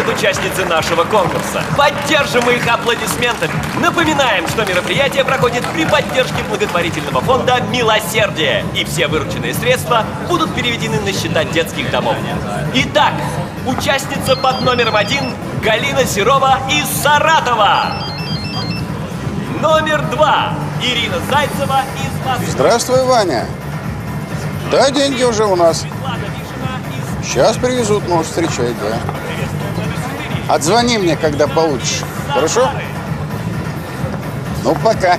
приходят участницы нашего конкурса. Поддержим их аплодисментами. Напоминаем, что мероприятие проходит при поддержке благотворительного фонда «Милосердие». И все вырученные средства будут переведены на счета детских домов. Итак, участница под номером 1 Галина Серова из Саратова. Номер 2 Ирина Зайцева из Москвы. Здравствуй, Ваня. Да, деньги уже у нас. Сейчас привезут, может, встречать, да. Отзвони мне, когда получишь. Хорошо? Ну, пока.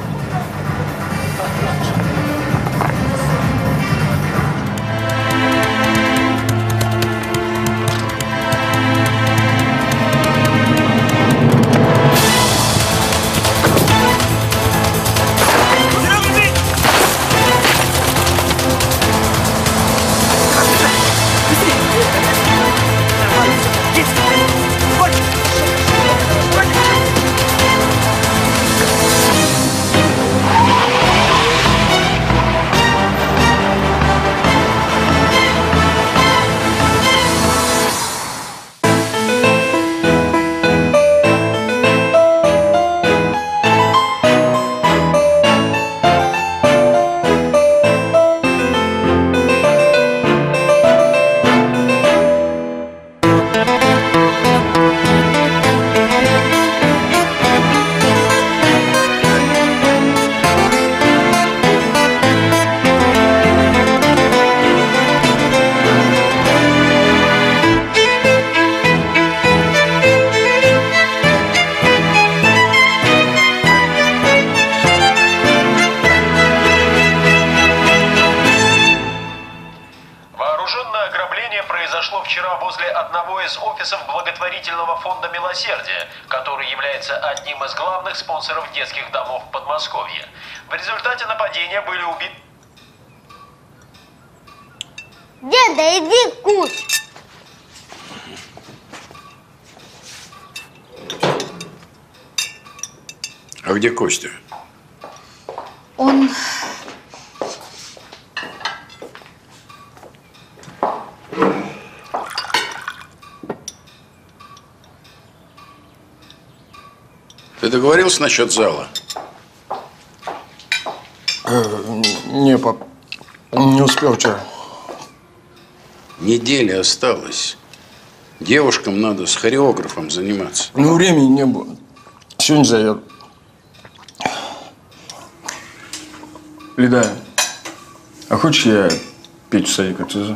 Где Костя? Он… Ты договорился насчет зала? Не, пап, не успел вчера. Неделя осталась. Девушкам надо с хореографом заниматься. Ну, времени не было. Сегодня зовет. Лида, а хочешь, я Петю в садик отвезу?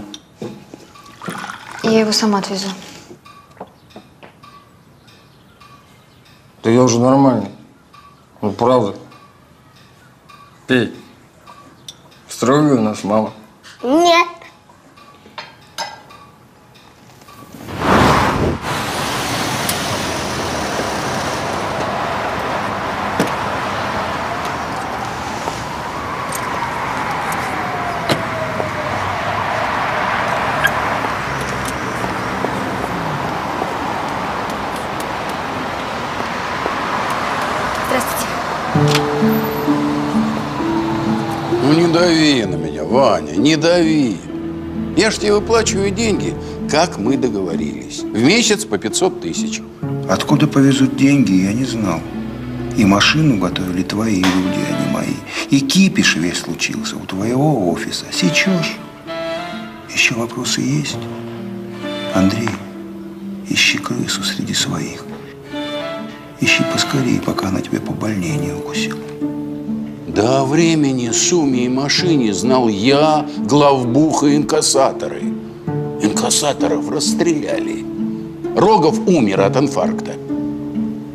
Я его сама отвезу. Да я уже нормальный. Ну, правда. Петь, строгая у нас мама. Нет. Не дави. Я ж тебе выплачиваю деньги, как мы договорились. В месяц по 500 тысяч. Откуда повезут деньги, я не знал. И машину готовили твои люди, а не мои. И кипиш весь случился у твоего офиса. Сечешь? Еще вопросы есть? Андрей, ищи крысу среди своих. Ищи поскорее, пока она тебя побольнее не укусила. Да о времени, сумме и машине знал я, главбух и инкассаторы. Инкассаторов расстреляли. Рогов умер от инфаркта.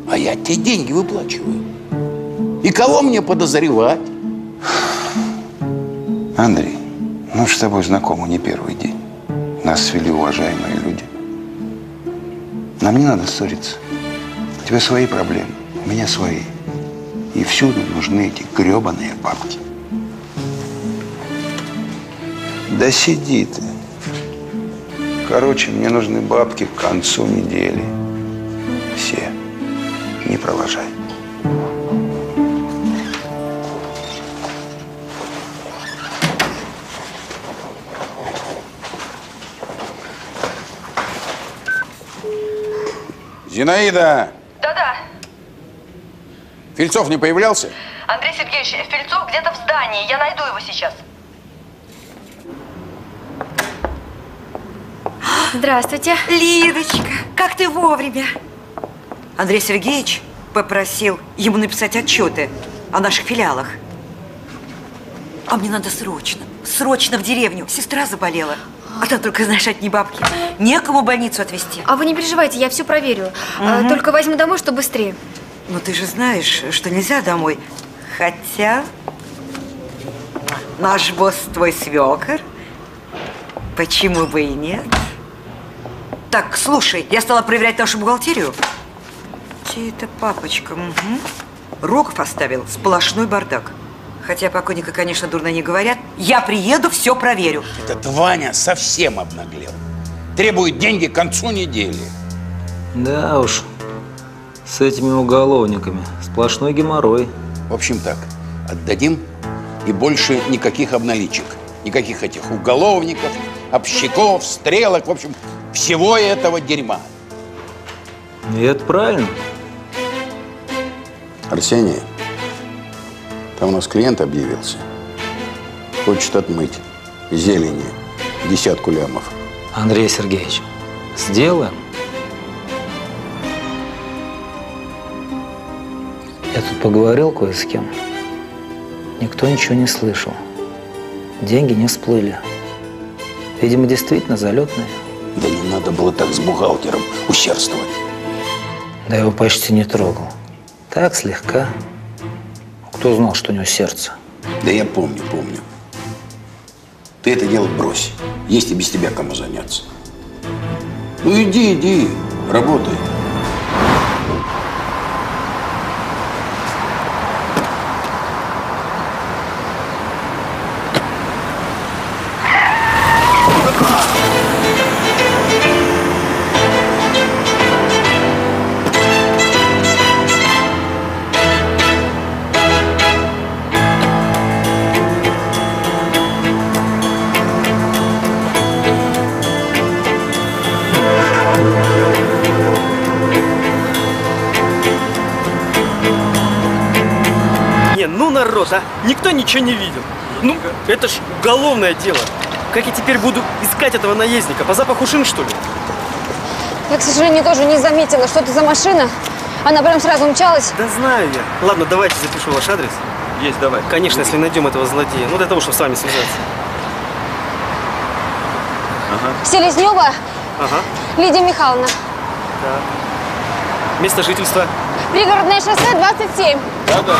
А я те деньги выплачиваю. И кого мне подозревать? Андрей, ну с тобой знакомы не первый день. Нас свели уважаемые люди. Нам не надо ссориться. У тебя свои проблемы, у меня свои. И всюду нужны эти гребаные бабки. Да сиди ты. Короче, мне нужны бабки к концу недели. Все. Не провожай. Зинаида! Да-да. Фельцов не появлялся? Андрей Сергеевич, Фельцов где-то в здании. Я найду его сейчас. Здравствуйте. Лидочка, как ты вовремя. Андрей Сергеевич попросил ему написать отчеты о наших филиалах. А мне надо срочно, срочно в деревню. Сестра заболела. А там только, знаешь, одни бабки. Некому больницу отвезти. А вы не переживайте, я все проверю. Угу. Только возьму домой, чтобы быстрее. Ну ты же знаешь, что нельзя домой. Хотя наш босс твой свекор. Почему бы и нет? Так, слушай, я стала проверять нашу бухгалтерию. Чей-то папочка. Угу. Рогов оставил сплошной бардак. Хотя покойника, конечно, дурно не говорят. Я приеду, все проверю. Этот Ваня совсем обнаглел. Требует деньги к концу недели. Да уж, с этими уголовниками сплошной геморрой. В общем так, отдадим и больше никаких обналичек. Никаких этих уголовников, общаков, стрелок, в общем, всего этого дерьма. И это правильно. Арсений, там у нас клиент объявился. Хочет отмыть зелени 10 лямов. Андрей Сергеевич, сделаем. Я тут поговорил кое с кем. Никто ничего не слышал. Деньги не всплыли. Видимо, действительно залетные. Да не надо было так с бухгалтером усердствовать. Да я его почти не трогал. Так, слегка. Кто знал, что у него сердце? Да я помню, помню. Ты это дело брось. Есть и без тебя кому заняться. Ну иди, иди, работай. Никто ничего не видел. Ну, это ж уголовное дело. Как я теперь буду искать этого наездника? По запаху шин, что ли? Я, к сожалению, тоже не заметила, что это за машина. Она прям сразу умчалась. Да знаю я. Ладно, давайте запишу ваш адрес. Есть, давай. Конечно, если найдем этого злодея. Ну, для того, чтобы с вами связаться. Ага. Селезнева? Ага. Лидия Михайловна. Да. Место жительства? Пригородное шоссе, 27. Да-да.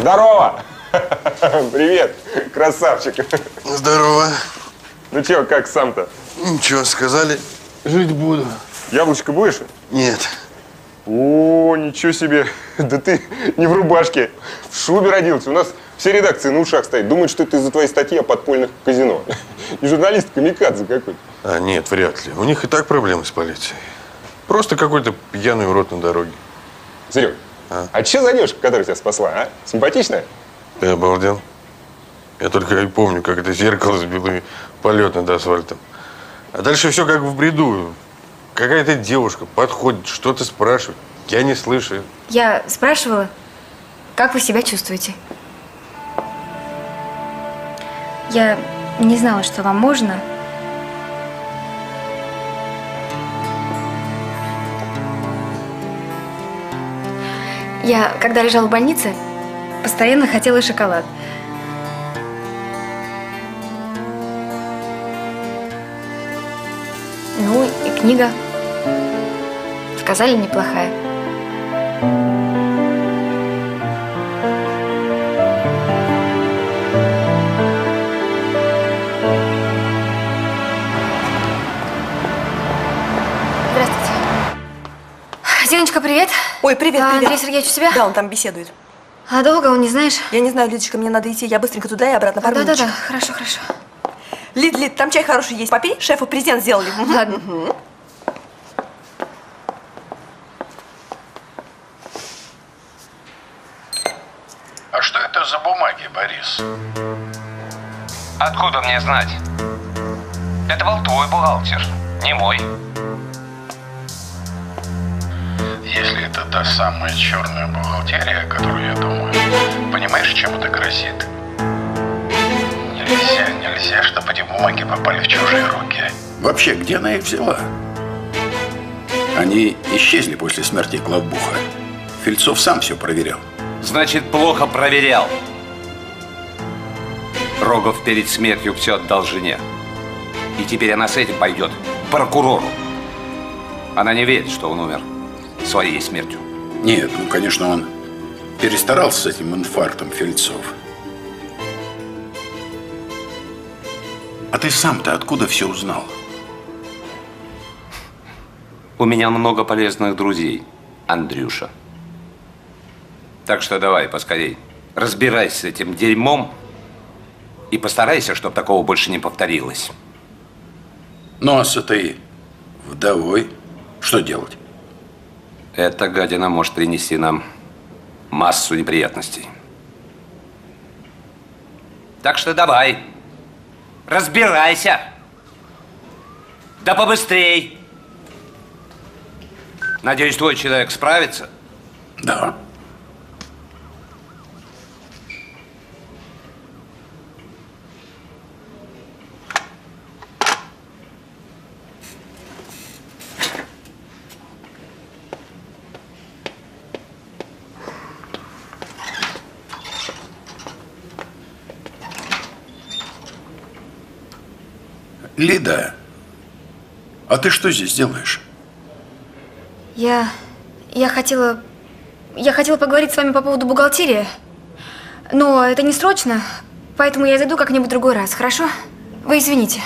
Здорово! Привет, красавчик! Здорово! Ну чё, как сам-то? Ничего, сказали, жить буду. Яблочко будешь? Нет. О, ничего себе! Да ты не в рубашке, в шубе родился. У нас все редакции на ушах стоят. Думают, что это из-за твоей статьи о подпольных казино. И журналист камикадзе какой-то. А нет, вряд ли. У них и так проблемы с полицией. Просто какой-то пьяный урод на дороге. Серег. А че за девушка, которая тебя спасла, а? Симпатичная? Ты обалдел? Я только и помню, как это зеркало сбило и полет над асфальтом. А дальше все как в бреду. Какая-то девушка подходит, что-то спрашивает. Я не слышу. Я спрашивала, как вы себя чувствуете? Я не знала, что вам можно. Я, когда лежала в больнице, постоянно хотела шоколад. Ну и книга. Сказали, неплохая. Здравствуйте. Зиночка, привет. Ой, привет, привет. Андрей Сергеевич у себя? Да, он там беседует. А долго он, не знаешь? Я не знаю, Лидочка, мне надо идти. Я быстренько туда и обратно. Пару минуточек. Да-да-да, хорошо, хорошо. Лид, Лид, там чай хороший есть. Попей, шефу презент сделали. Ладно. Угу. А что это за бумаги, Борис? Откуда мне знать? Это был твой бухгалтер, не мой. Если это та самая черная бухгалтерия, о которой я думаю, понимаешь, чем это грозит? Нельзя, чтобы эти бумаги попали в чужие руки. Вообще, где она их взяла? Они исчезли после смерти главбуха. Фельцов сам все проверял. Значит, плохо проверял. Рогов перед смертью все отдал жене. И теперь она с этим пойдет к прокурору. Она не верит, что он умер своей смертью. Нет, ну, конечно, он перестарался с этим инфарктом, Фельцов. А ты сам-то откуда все узнал? У меня много полезных друзей, Андрюша. Так что давай поскорей, разбирайся с этим дерьмом и постарайся, чтобы такого больше не повторилось. Ну, а с этой вдовой что делать? Эта гадина может принести нам массу неприятностей. Так что давай, разбирайся, да побыстрей. Надеюсь, твой человек справится? Да. Лида, а ты что здесь делаешь? Я хотела поговорить с вами по поводу бухгалтерии, но это не срочно, поэтому я зайду как-нибудь в другой раз, хорошо? Вы извините.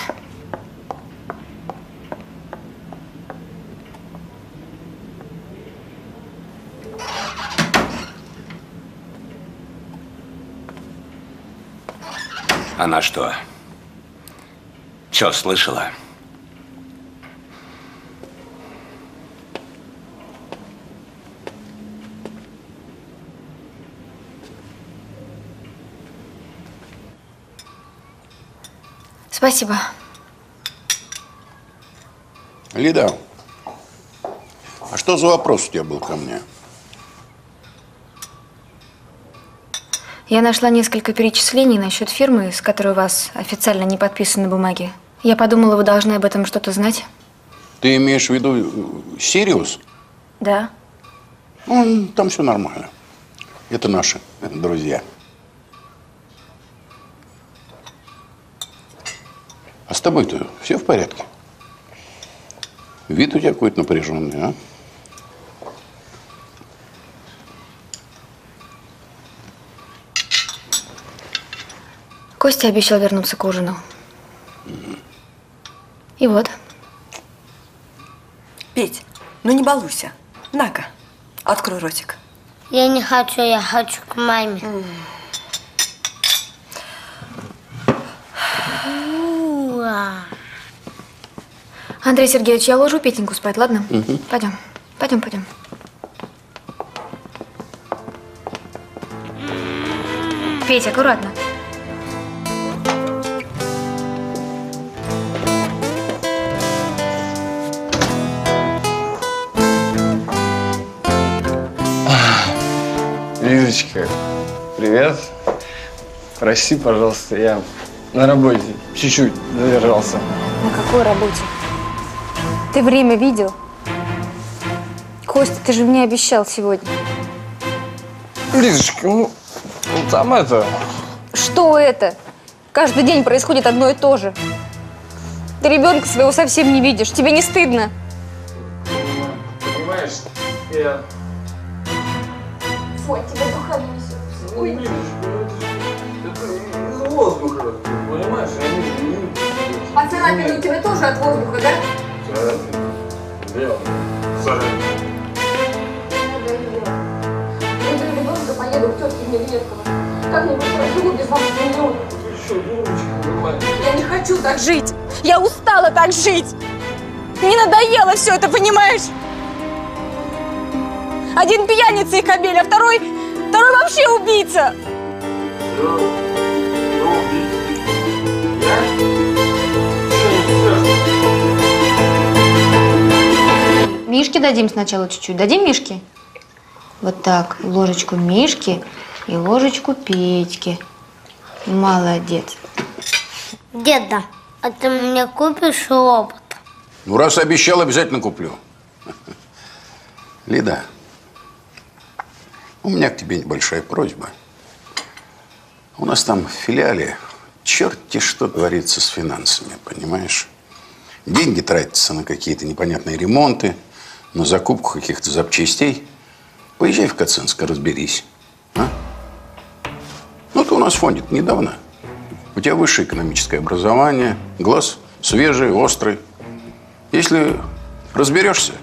Она что? Все слышала? Спасибо. Лида, а что за вопрос у тебя был ко мне? Я нашла несколько перечислений насчет фирмы, с которой у вас официально не подписаны бумаги. Я подумала, вы должны об этом что-то знать. Ты имеешь в виду Сириус? Да. Ну, там все нормально. Это наши друзья. А с тобой-то все в порядке? Вид у тебя какой-то напряженный, а? Костя обещал вернуться к ужину. И вот. Петь, ну не балуйся. На-ка, открой ротик. Я не хочу, я хочу к маме. Андрей Сергеевич, я ложу Петеньку спать, ладно? Пойдем, пойдем, пойдем. Петь, аккуратно. Лидочка, привет. Прости, пожалуйста, я на работе чуть-чуть задержался. На какой работе? Ты время видел? Костя, ты же мне обещал сегодня. Лидочка, ну там это… Что это? Каждый день происходит одно и то же. Ты ребенка своего совсем не видишь. Тебе не стыдно? Понимаешь, я… Фу, тебя духа несет. Ой, Лидочка, это из воздуха, понимаешь? А царапины у тебя тоже от воздуха, да? Я не хочу так жить. Я устала так жить. Мне надоело все это, понимаешь? Один пьяница и кобель, а второй вообще убийца. Мишке дадим сначала чуть-чуть. Дадим Мишке? Вот так. Ложечку Мишки и ложечку Петьки. Молодец. Деда, а ты мне купишь лопату? Ну, раз обещал, обязательно куплю. Лида, у меня к тебе небольшая просьба. У нас там в филиале черти что творится с финансами, понимаешь? Деньги тратятся на какие-то непонятные ремонты, на закупку каких-то запчастей. Поезжай в Кацинск, разберись. А? Ну, ты у нас в фонде недавно. У тебя высшее экономическое образование, глаз свежий, острый. Если разберешься,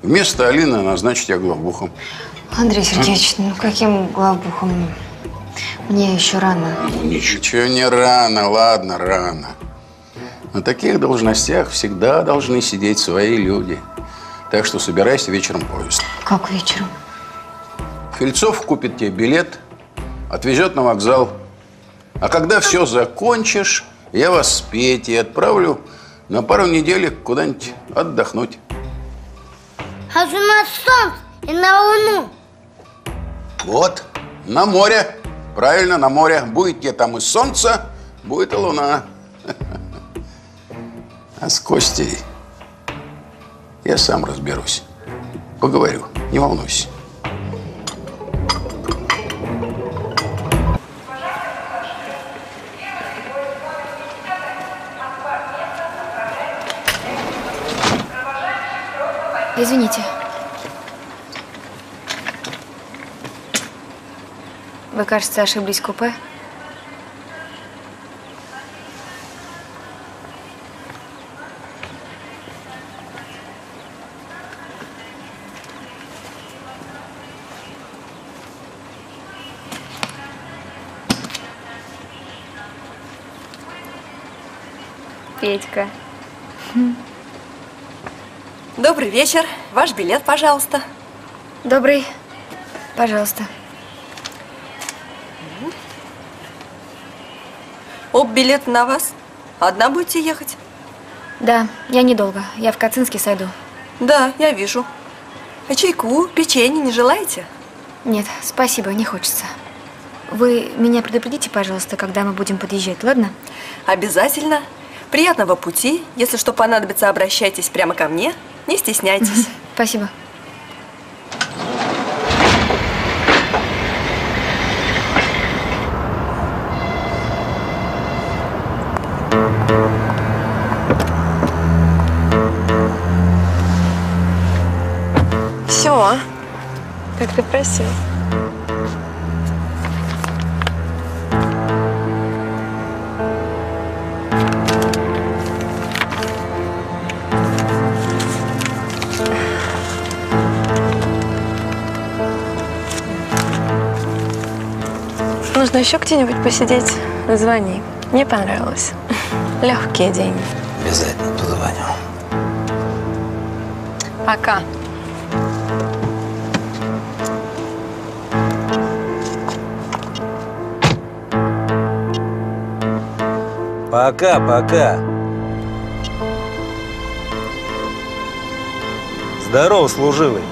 вместо Алины назначить тебя главбухом. Андрей Сергеевич, ну каким главбухом? Мне еще рано. Ну, ничего не рано, ладно, рано. На таких должностях всегда должны сидеть свои люди. Так что собирайся вечером в поезд. Как вечером? Фельцов купит тебе билет, отвезет на вокзал. А когда все закончишь, я вас с Петей отправлю на пару недель куда-нибудь отдохнуть. Хожу на солнце и на луну. Вот, на море. Правильно, на море. Будет тебе там и солнце, будет и луна. А с Костей я сам разберусь. Поговорю, не волнуйся. Извините. Вы, кажется, ошиблись в купе. Петька. Добрый вечер. Ваш билет, пожалуйста. Добрый. Пожалуйста. Оба билета на вас. Одна будете ехать? Да, я недолго. Я в Кацинске сойду. Да, я вижу. А чайку, печенье не желаете? Нет, спасибо, не хочется. Вы меня предупредите, пожалуйста, когда мы будем подъезжать, ладно? Обязательно. Приятного пути. Если что понадобится, обращайтесь прямо ко мне. Не стесняйтесь. Спасибо. Все, как ты просил. Нужно еще где-нибудь посидеть? Звони. Мне понравилось. Легкие деньги. Обязательно позвоню. Пока. Пока, пока. Здорово, служивый.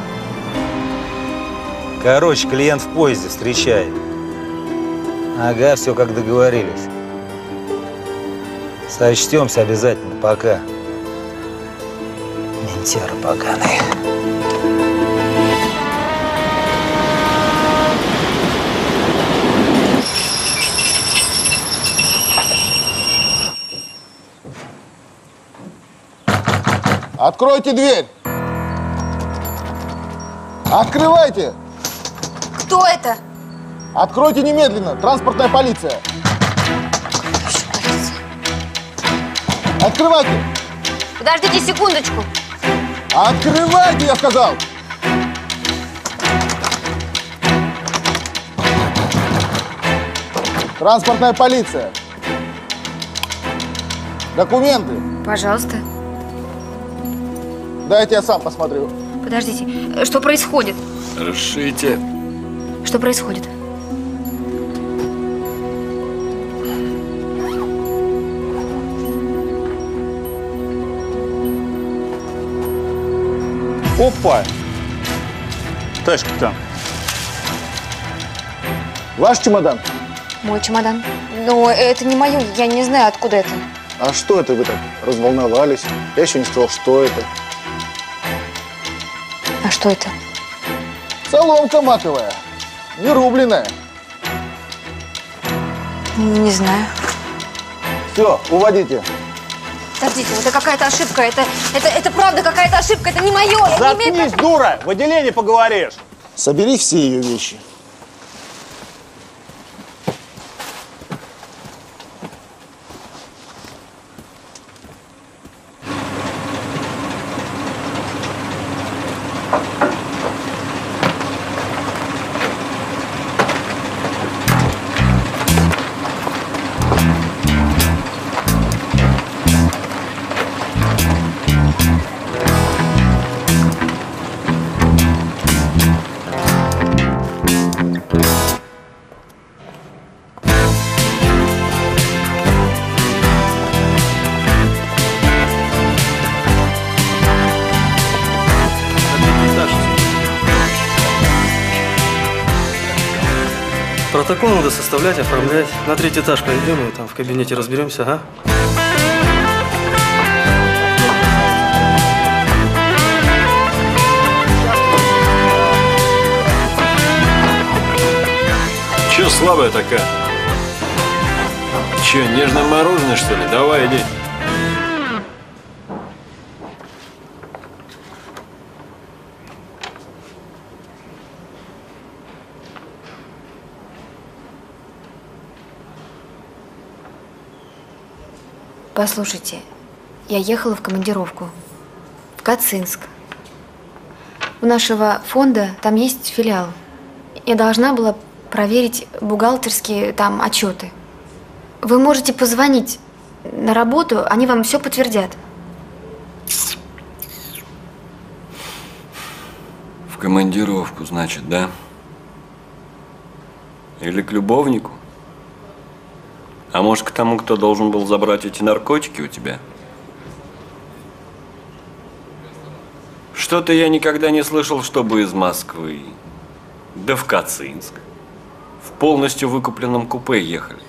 Короче, клиент в поезде встречает. Ага, все как договорились. Сочтемся обязательно, пока. Ментера поганые. Откройте дверь! Открывайте! Кто это? Откройте немедленно! Транспортная полиция! Открывайте! Подождите секундочку! Открывайте, я сказал! Транспортная полиция! Документы! Пожалуйста. Дайте я сам посмотрю. Подождите, что происходит? Решите. Что происходит? Опа! Товарищ капитан. Ваш чемодан? Мой чемодан. Но это не мое, я не знаю, откуда это. А что это вы так разволновались? Я еще не сказал, что это. А что это? Соломка маковая, не рубленая. Не знаю. Все, уводите. Подождите, это какая-то ошибка, это правда какая-то ошибка, это не мое. Заткнись, не имеет... дура, в отделении поговоришь. Собери все ее вещи. Протокол надо составлять, оформлять. На третий этаж пойдем и там в кабинете разберемся, а? Че слабая такая? Че, нежное мороженое, что ли? Давай, иди. Послушайте, я ехала в командировку в Кацинск. У нашего фонда там есть филиал. Я должна была проверить бухгалтерские там отчеты. Вы можете позвонить на работу, они вам все подтвердят. В командировку, значит, да? Или к любовнику? А может, к тому, кто должен был забрать эти наркотики у тебя? Что-то я никогда не слышал, чтобы из Москвы, да в Кацинск, в полностью выкупленном купе ехали.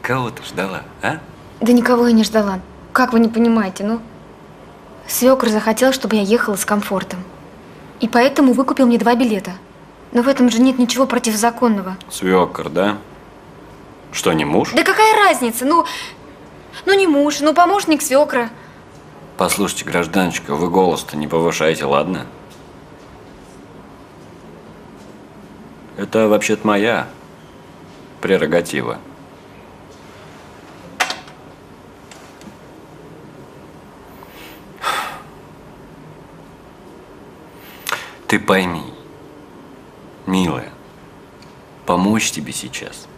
Кого ты ждала, а? Да никого я не ждала. Как вы не понимаете, ну? Свекр захотел, чтобы я ехала с комфортом. И поэтому выкупил мне 2 билета. Но в этом же нет ничего противозаконного. Свекр, да? Что, не муж? Да какая разница? Ну не муж, ну помощник свекра. Послушайте, гражданочка, вы голос-то не повышайте, ладно? Это вообще-то моя прерогатива. Ты пойми, милая, помочь тебе сейчас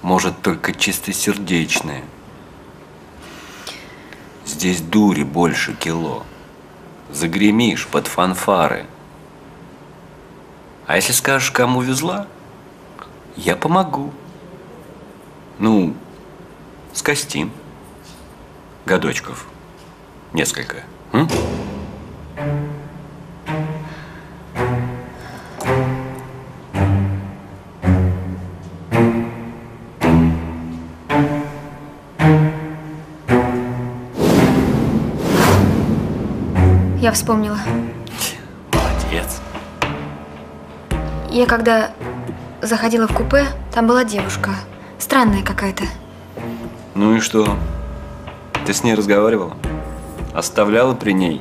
может только чистосердечное. Здесь дури больше кило. Загремишь под фанфары. А если скажешь, кому везла, я помогу. Ну, скостим. Годочков. Несколько. М? Я вспомнила. Молодец. Я когда заходила в купе, там была девушка. Странная какая-то. Ну и что? Ты с ней разговаривала? Оставляла при ней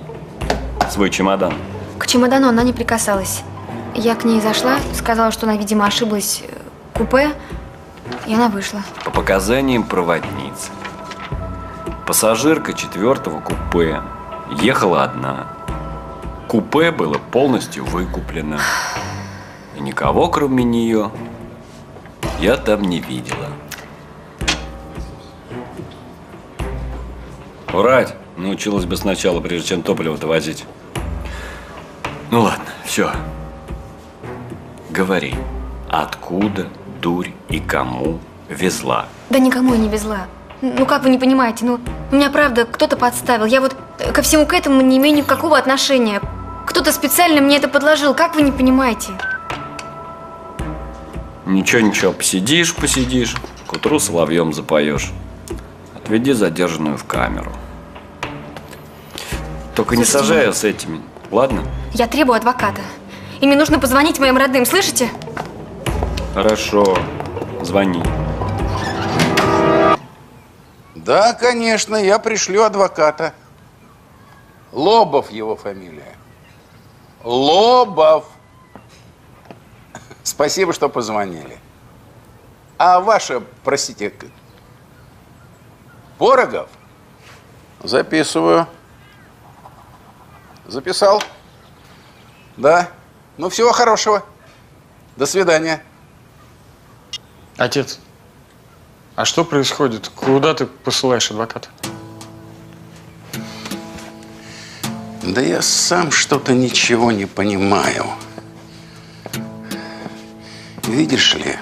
свой чемодан? К чемодану она не прикасалась. Я к ней зашла, сказала, что она, видимо, ошиблась в купе, и она вышла. По показаниям проводницы, пассажирка 4-го купе ехала одна. Купе было полностью выкуплено. И никого, кроме нее, я там не видела. Врать научилась бы сначала, прежде чем топливо-то возить. Ну ладно, все. Говори, откуда, дурь и кому везла? Да никому я не везла. Ну как вы не понимаете, ну меня правда кто-то подставил. Я вот ко всему к этому не имею никакого отношения. Кто-то специально мне это подложил, как вы не понимаете? Ничего, посидишь, к утру соловьем запоешь. Отведи задержанную в камеру. Только слушайте, не сажай ее с этими, ладно? Я требую адвоката. Ими нужно позвонить моим родным, слышите? Хорошо, звони. Да, конечно, я пришлю адвоката. Лобов его фамилия. Лобов. Спасибо, что позвонили. А ваша, простите, Порогов? Записываю. Записал? Да. Ну, всего хорошего. До свидания. Отец. А что происходит? Куда ты посылаешь адвоката? Да я сам что-то ничего не понимаю. Видишь ли,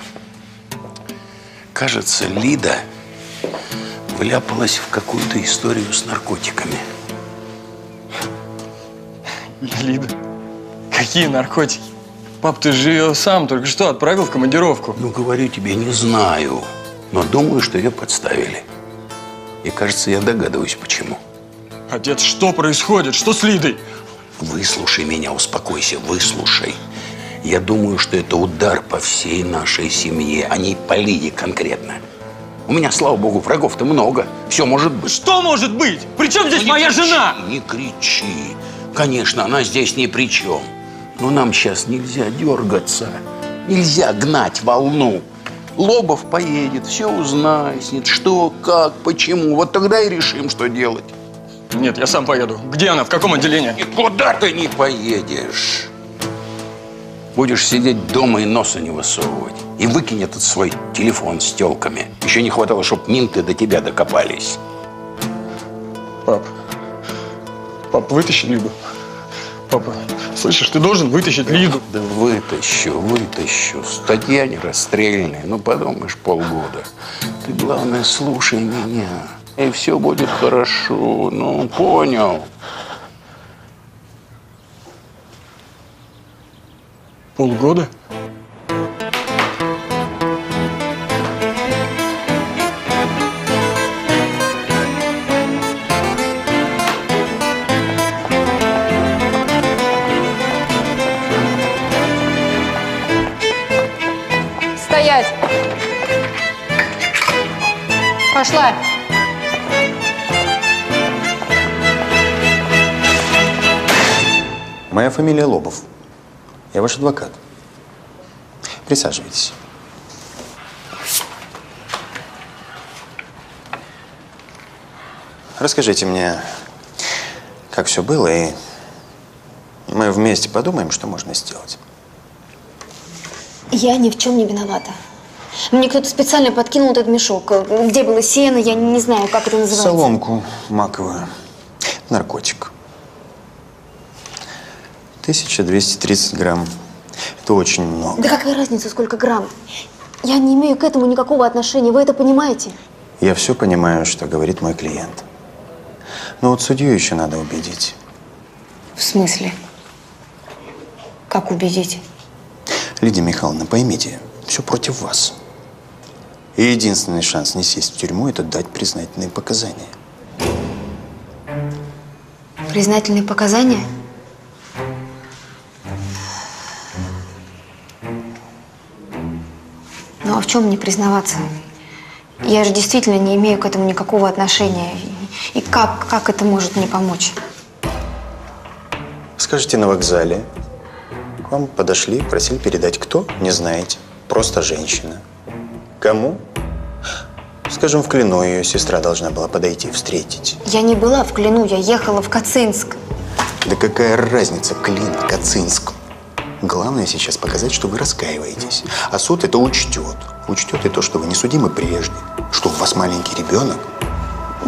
кажется, Лида вляпалась в какую-то историю с наркотиками. Лида? Какие наркотики? Пап, ты же ее сам только что отправил в командировку. Ну, говорю тебе, не знаю. Но думаю, что ее подставили. И, кажется, я догадываюсь, почему. Отец, что происходит? Что с Лидой? Выслушай меня, успокойся, выслушай. Я думаю, что это удар по всей нашей семье, а не по Лиде конкретно. У меня, слава богу, врагов-то много. Все может быть. Что может быть? При чем здесь моя жена? Не кричи. Конечно, она здесь ни при чем. Но нам сейчас нельзя дергаться. Нельзя гнать волну. Лобов поедет, все узнает, что, как, почему. Вот тогда и решим, что делать. Нет, я сам поеду. Где она? В каком отделении? Никуда ты не поедешь. Будешь сидеть дома и носа не высовывать. И выкинь этот свой телефон с телками. Еще не хватало, чтобы минты до тебя докопались. Пап, вытащи Лиду. Папа, слышишь, ты должен вытащить Лиду. Да вытащу. Статья не расстрельная. Ну, подумаешь, полгода. Ты, главное, слушай меня. И все будет хорошо. Ну, понял. Полгода? Стоять! Пошла! Моя фамилия Лобов. Я ваш адвокат. Присаживайтесь. Расскажите мне, как все было, и мы вместе подумаем, что можно сделать. Я ни в чем не виновата. Мне кто-то специально подкинул этот мешок. Где было сено, я не знаю, как это называется. Соломку маковую. Наркотик. 1230 грамм. Это очень много. Да какая разница, сколько грамм? Я не имею к этому никакого отношения. Вы это понимаете? Я все понимаю, что говорит мой клиент. Но вот судью еще надо убедить. В смысле? Как убедить? Лидия Михайловна, поймите, все против вас. И единственный шанс не сесть в тюрьму – это дать признательные показания. Признательные показания? Ну, а в чем мне признаваться? Я же действительно не имею к этому никакого отношения. И как это может мне помочь? Скажите, на вокзале к вам подошли, просили передать, кто? Не знаете. Просто женщина. Кому? Скажем, в Клину ее сестра должна была подойти, встретить. Я не была в Клину, я ехала в Кацинск. Да какая разница, Клин, Кацинск? Главное сейчас показать, что вы раскаиваетесь. А суд это учтет. Учтет и то, что вы не судимы прежде, что у вас маленький ребенок.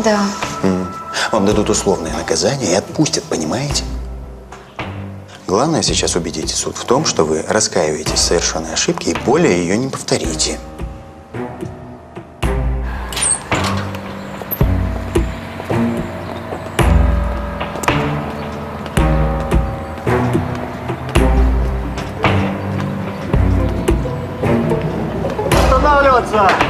Да. Вам дадут условное наказание и отпустят, понимаете? Главное сейчас убедите суд в том, что вы раскаиваетесь в совершенной ошибке и более ее не повторите. Пожалуйста!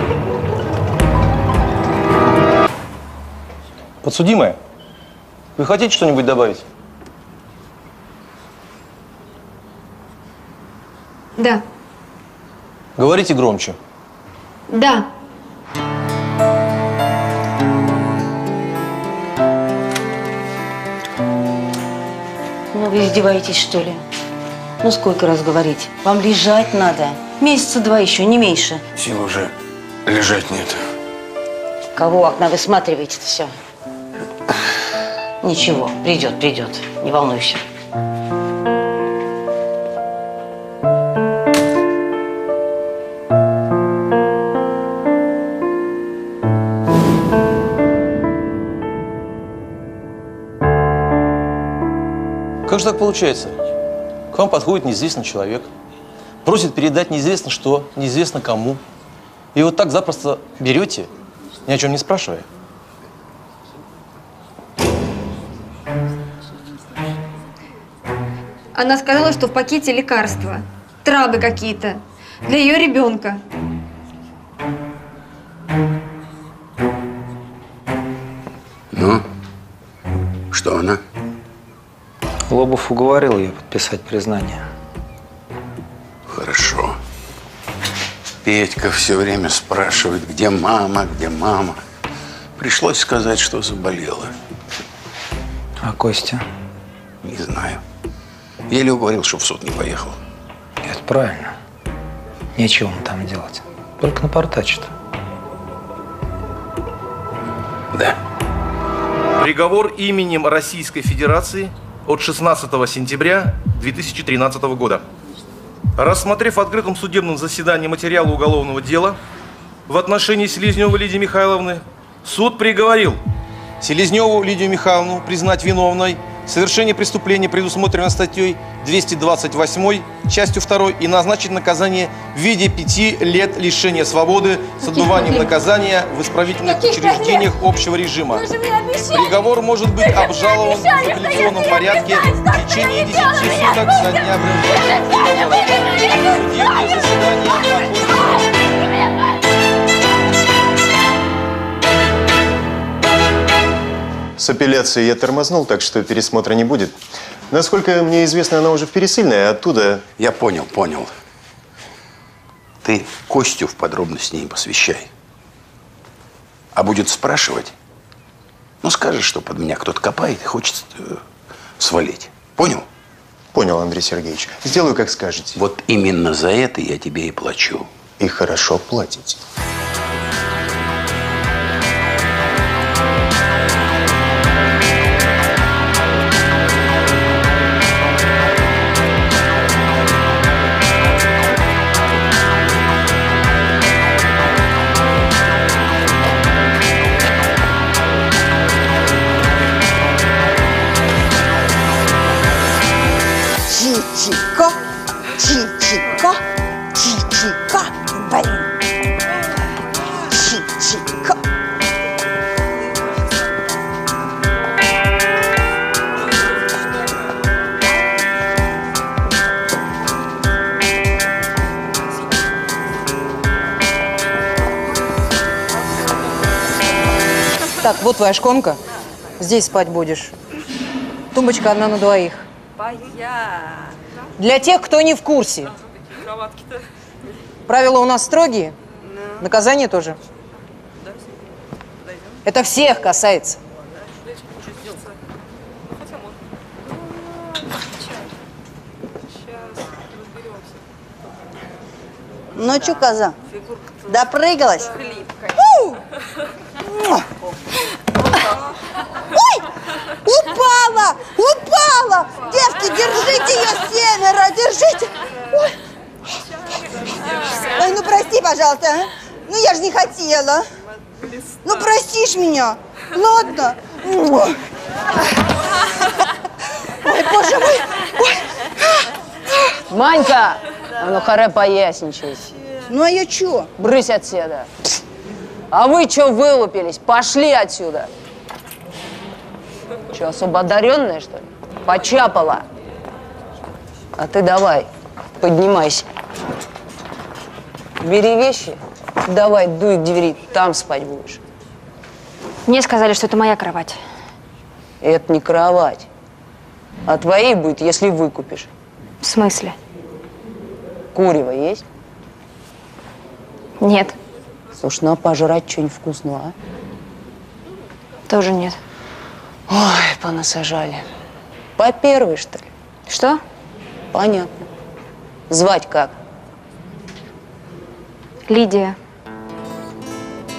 Подсудимая, вы хотите что-нибудь добавить? Да. Говорите громче. Да. Ну, вы издеваетесь, что ли? Ну, сколько раз говорить? Вам лежать надо. Месяца два еще, не меньше. Сил уже лежать нет. Кого у окна высматриваете-то все? Ничего, придет, придет. Не волнуйся. Как же так получается? К вам подходит неизвестный человек, просит передать неизвестно что, неизвестно кому. И вот так запросто берете, ни о чем не спрашивая. Она сказала, что в пакете лекарства, травы какие-то для ее ребенка. Ну, что она? Лобов уговорил ее подписать признание. Хорошо. Петька все время спрашивает, где мама, где мама. Пришлось сказать, что заболела. А Костя? Не знаю. Еле уговорил, что в суд не поехал. Это правильно. Нечего ему там делать. Только напортачит. Да. Приговор именем Российской Федерации от 16 сентября 2013 года. Рассмотрев в открытом судебном заседании материалы уголовного дела в отношении Селезневой Лидии Михайловны, суд приговорил Селезневу Лидию Михайловну признать виновной в совершении преступления, предусмотренного статьей 228, частью 2, и назначить наказание в виде 5 лет лишения свободы с отбыванием наказания в исправительных учреждениях общего режима. Приговор может быть обжалован в апелляционном порядке в течение 10 суток со дня приговорения. С апелляцией я тормознул, так что пересмотра не будет. Насколько мне известно, она уже в Пересыльной, а оттуда… Я понял, понял. Ты Костю в подробности не посвящай. А будет спрашивать, ну скажешь, что под меня кто-то копает и хочет свалить. Понял? Понял, Андрей Сергеевич. Сделаю, как скажете. Вот именно за это я тебе и плачу. И хорошо платите. Так, вот твоя шконка. Здесь спать будешь. Тумбочка одна на двоих. Для тех, кто не в курсе. Правила у нас строгие. Наказание тоже. Это всех касается. Ну чё, коза, допрыгалась? Ой! Упала! Упала! Девки, держите ее семеро! Держите! Ой. Ой, ну прости, пожалуйста. А? Ну я же не хотела. Ну простишь меня. Ладно. Ой, боже мой! Ой. Манька! А ну харе поясничать. Ну а я чё? Брысь отсюда. А вы чё вылупились? Пошли отсюда. Чё, особо одаренная, что ли? Почапала. А ты давай, поднимайся. Бери вещи Давай, дуй к двери, там спать будешь. Мне сказали, что это моя кровать. Это не кровать. А твоей будет, если выкупишь. В смысле? Курева есть? Нет. Слушай, ну а пожрать что-нибудь вкусного, а? Тоже нет. Ой, понасажали. По первой, что ли? Что? Понятно. Звать как? Лидия.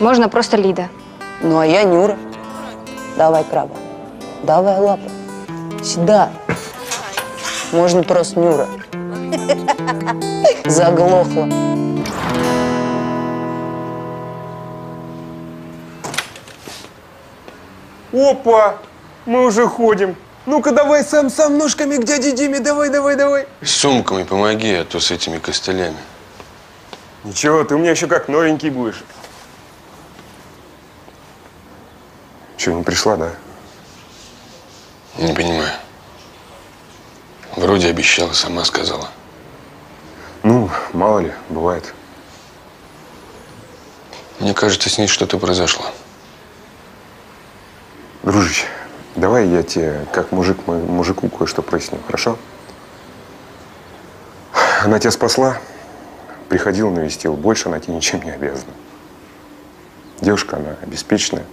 Можно просто Лида. Ну, а я Нюра. Давай, краба. Давай, лапа. Сюда. Можно просто Нюра. Заглохла. Опа! Мы уже ходим. Ну-ка, давай сам ножками к дяде Диме. Давай, давай, давай. С сумками помоги, а то с этими костылями. Ничего, ты у меня еще как новенький будешь. Че, не пришла, да? Не понимаю. Вроде обещала, сама сказала. Ну, мало ли, бывает. Мне кажется, с ней что-то произошло. Дружище, давай я тебе, как мужику, кое-что проясню, хорошо? Она тебя спасла, приходил, навестил. Больше она тебе ничем не обязана. Девушка, она обеспеченная,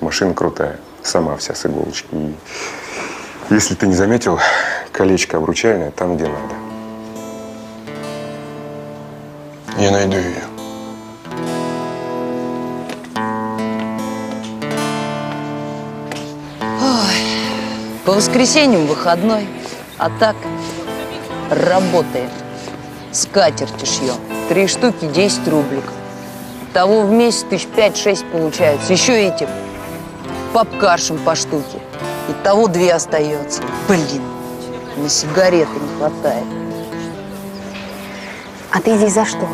машина крутая, сама вся с иголочки. И если ты не заметил, колечко обручальное там, где надо. Я найду ее. Ой, по воскресеньям выходной, а так работаем. Скатерти шьем. 3 штуки 10 рубликов. Того в месяц 5-6 получается. Еще этим попкаршем по штуке. Итого 2 остается. Блин, на сигареты не хватает. А ты здесь за что?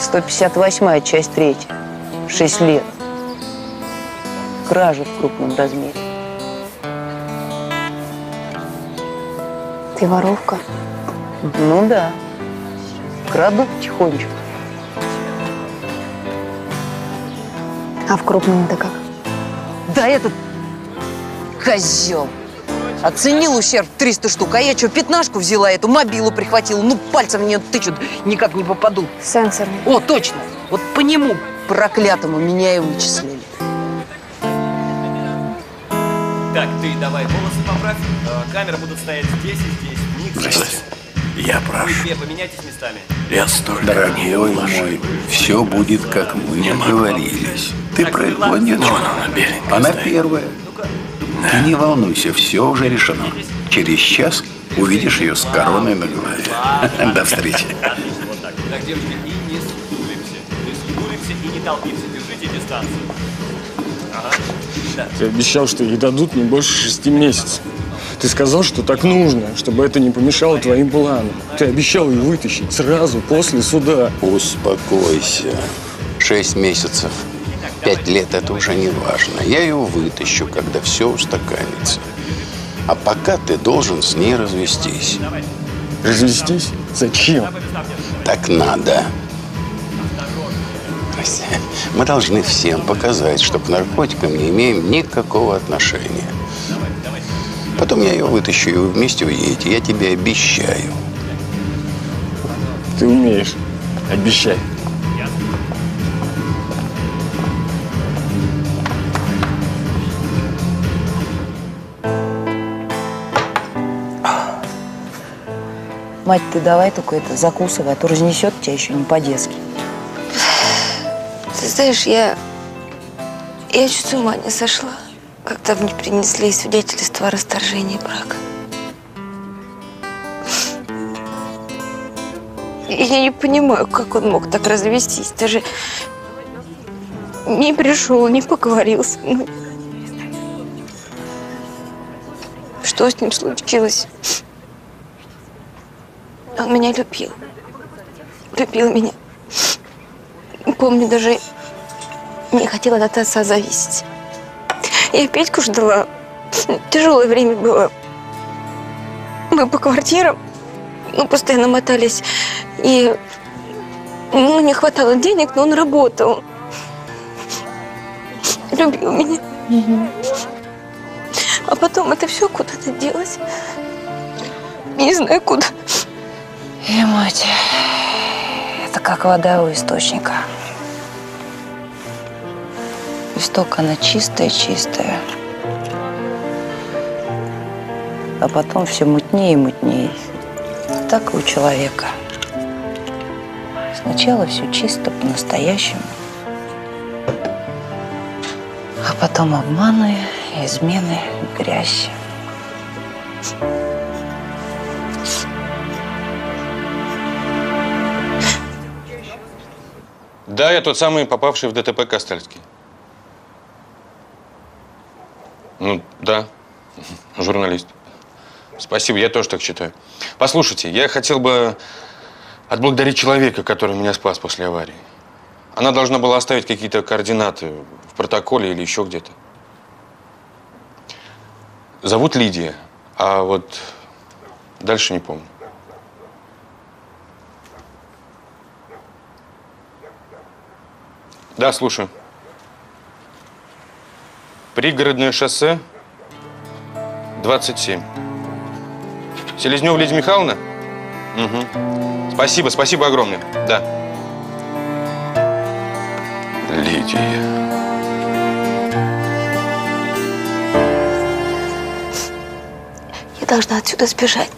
158-я, часть 3-я. 6 лет. Кража в крупном размере. Ты воровка? Ну да. Краду тихонечко. А в крупном-то как? Да этот козел оценил ущерб 300 штук, а я что, пятнашку взяла, эту мобилу прихватила, ну пальцем в нее тычут, никак не попаду. Сенсорный. О, точно. Вот по нему, проклятому, меня и вычислили. Так, ты давай волосы поправь, камеры будут стоять здесь и здесь. Здравствуйте. Я прошу. Я столь дорогой мой, все будет, как мы договорились. Ты проигнорил. Она первая. Ты не волнуйся, все уже решено. Через час увидишь ее с короной на голове. До встречи. Так, девочки, и не сгулимся. То есть сгулимся и не толпимся. Держите дистанцию. Ты обещал, что ей дадут не больше 6 месяцев. Ты сказал, что так нужно, чтобы это не помешало твоим планам. Ты обещал ее вытащить сразу после суда. Успокойся. 6 месяцев, 5 лет – это уже не важно. Я ее вытащу, когда все устаканится. А пока ты должен с ней развестись. Развестись? Зачем? Так надо. Мы должны всем показать, что к наркотикам не имеем никакого отношения. Потом я ее вытащу, и вы вместе уедете. Я тебе обещаю. Ты умеешь. Обещай. Мать, ты давай только это закусывай, а то разнесет тебя еще не по-детски. Ты знаешь, я чуть с ума не сошла, когда мне принесли свидетельство о расторжении брака. Я не понимаю, как он мог так развестись. Даже не пришел, не поговорил со мной. Что с ним случилось? Он меня любил. Любил меня. Помню, даже не хотела от отца зависеть. Я Петьку ждала. Тяжелое время было. Мы по квартирам, ну, постоянно мотались. И Ну, не хватало денег, но он работал. Любил меня. Угу. А потом это все куда-то делось. Не знаю, куда. И мать, это как вода у источника. Исток, она чистая-чистая. А потом все мутнее и мутнее. Так и у человека. Сначала все чисто, по-настоящему. А потом обманы, измены, грязь. Да, я тот самый, попавший в ДТП Кастальский. Ну, да, журналист. Спасибо, я тоже так считаю. Послушайте, я хотел бы отблагодарить человека, который меня спас после аварии. Она должна была оставить какие-то координаты в протоколе или еще где-то. Зовут Лидия, а вот дальше не помню. Да, слушаю. Пригородное шоссе 27. Селезнева Лидия Михайловна? Угу. Спасибо, спасибо огромное. Да. Лидия. Я должна отсюда сбежать.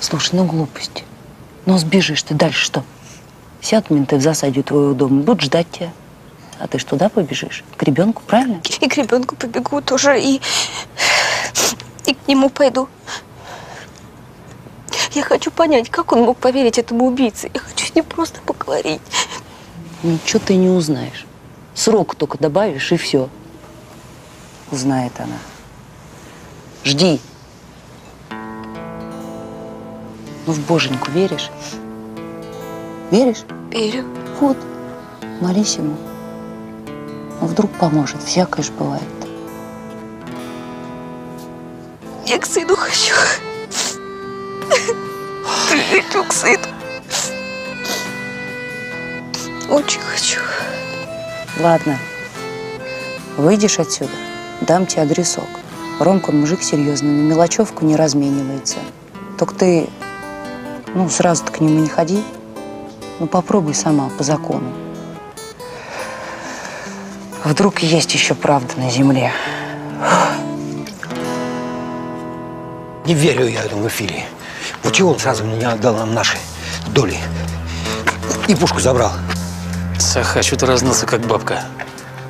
Слушай, ну глупость. Ну сбежишь ты, дальше что? Сядут менты в засаде твоего дома, будут ждать тебя. А ты ж туда побежишь? К ребенку, правильно? И к ребенку побегу тоже, и к нему пойду. Я хочу понять, как он мог поверить этому убийце. Я хочу с ним просто поговорить. Ничего ты не узнаешь. Срок только добавишь, и все. Узнает она. Жди. Ну, в боженьку веришь? Веришь? Верю. Вот. Молись ему. А вдруг поможет. Всякое же бывает. Я к сыну хочу. Хочу к сыну. Очень хочу. Ладно. Выйдешь отсюда, дам тебе адресок. Ромка мужик серьезный, на мелочевку не разменивается. Только ты, ну, сразу-то к нему не ходи. Ну, попробуй сама, по закону. Вдруг есть еще правда на земле. Не верю я этому Филе. Почему он сразу не отдал нам наши доли? И пушку забрал. Саха, что-то разнылся, как бабка.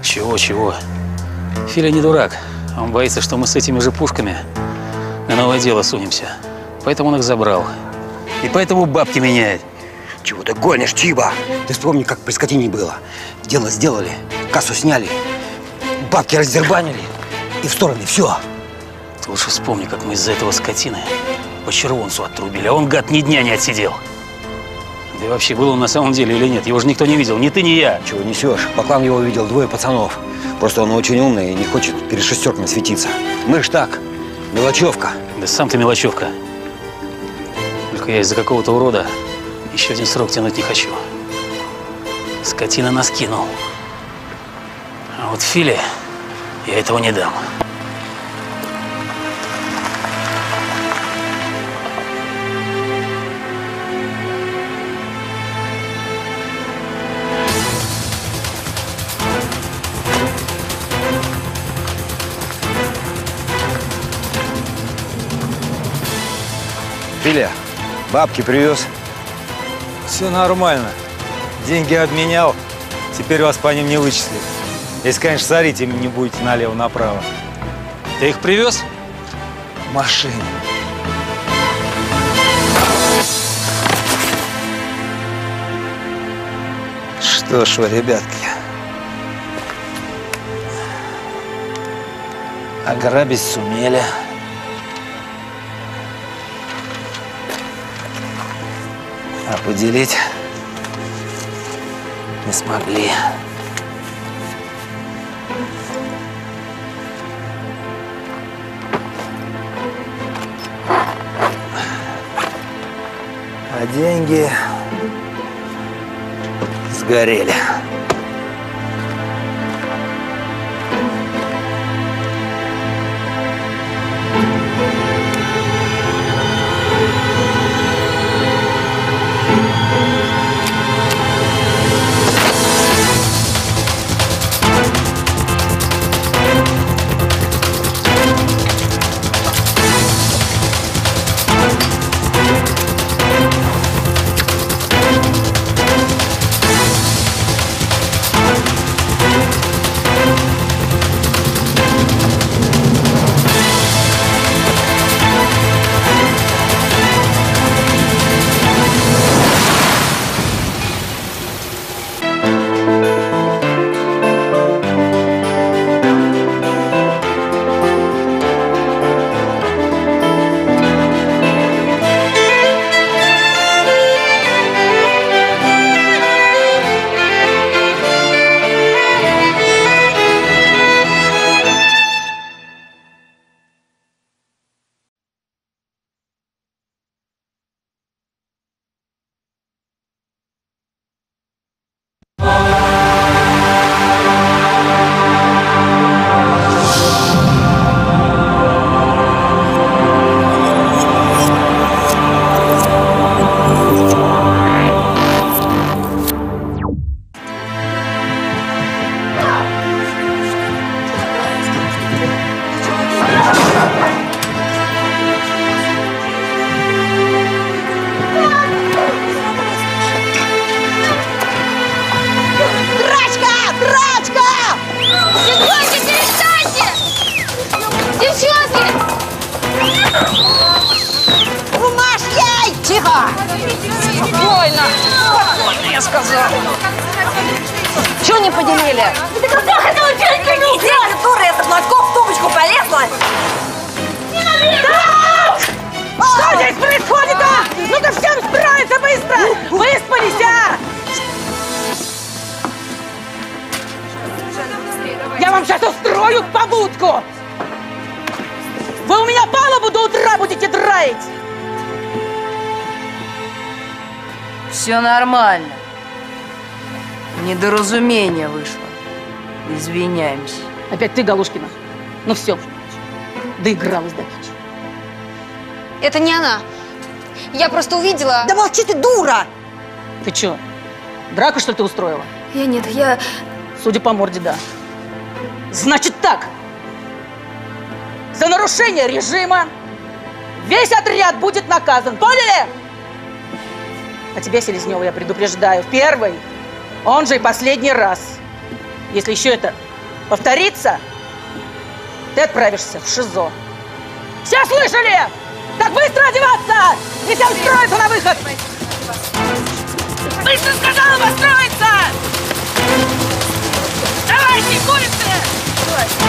Чего-чего? Филя не дурак. Он боится, что мы с этими же пушками на новое дело сунемся. Поэтому он их забрал. И поэтому бабки меняет. Чего ты гонишь, Чиба? Ты вспомни, как при скотине было. Дело сделали, кассу сняли, бабки раздербанили и в стороны все. Ты лучше вспомни, как мы из-за этого скотины по червонцу отрубили, а он, гад, ни дня не отсидел. Да и вообще, был он на самом деле или нет, его же никто не видел, ни ты, ни я. Чего несешь? Баклан его видел, двое пацанов. Просто он очень умный и не хочет перед шестерками светиться. Мы ж так, мелочевка. Да сам ты мелочевка. Только я из-за какого-то урода еще один срок тянуть не хочу. Скотина нас кинул. А вот Филе я этого не дам. Филя, бабки привез. Все нормально. Деньги обменял. Теперь вас по ним не вычислят. Если, конечно, сорить им не будете налево-направо. Ты их привез? В машине. Что ж вы, ребятки. Ограбить сумели. А поделить не смогли. А деньги Сгорели. Нормально. Недоразумение вышло. Извиняемся. Опять ты, Галушкина. Ну все, доигралась до печи. Это не она. Я просто увидела... Да молчи ты, дура! Ты че, драку, что ли, ты устроила? Я нет, я... Судя по морде, да. Значит так. За нарушение режима весь отряд будет наказан. Поняли? А тебя, Селезнева, я предупреждаю. В первый, он же и последний раз. Если еще это повторится, ты отправишься в ШИЗО. Все слышали? Так быстро одеваться! Нельзя устроиться на выход! Быстро сказала, построиться! Давайте, курицы!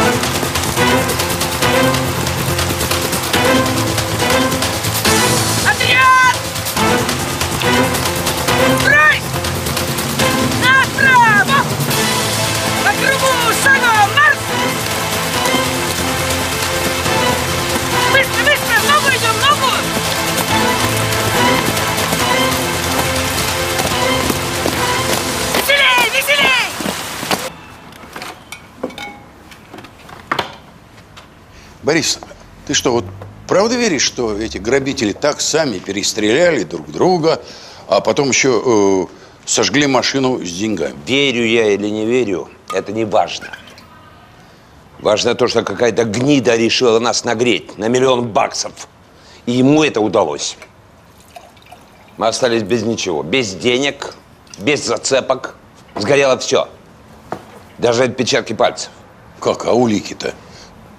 Отряд! Брось! Направо! По кругу шагом! Марш! Быстро, быстро! В ногу идем, в ногу! Веселей, веселей! Борис, ты что, вот правда веришь, что эти грабители так сами перестреляли друг друга, а потом еще сожгли машину с деньгами? Верю я или не верю, это не важно. Важно то, что какая-то гнида решила нас нагреть на $1 миллион. И ему это удалось. Мы остались без ничего. Без денег, без зацепок. Сгорело все. Даже отпечатки пальцев. Как? А улики-то?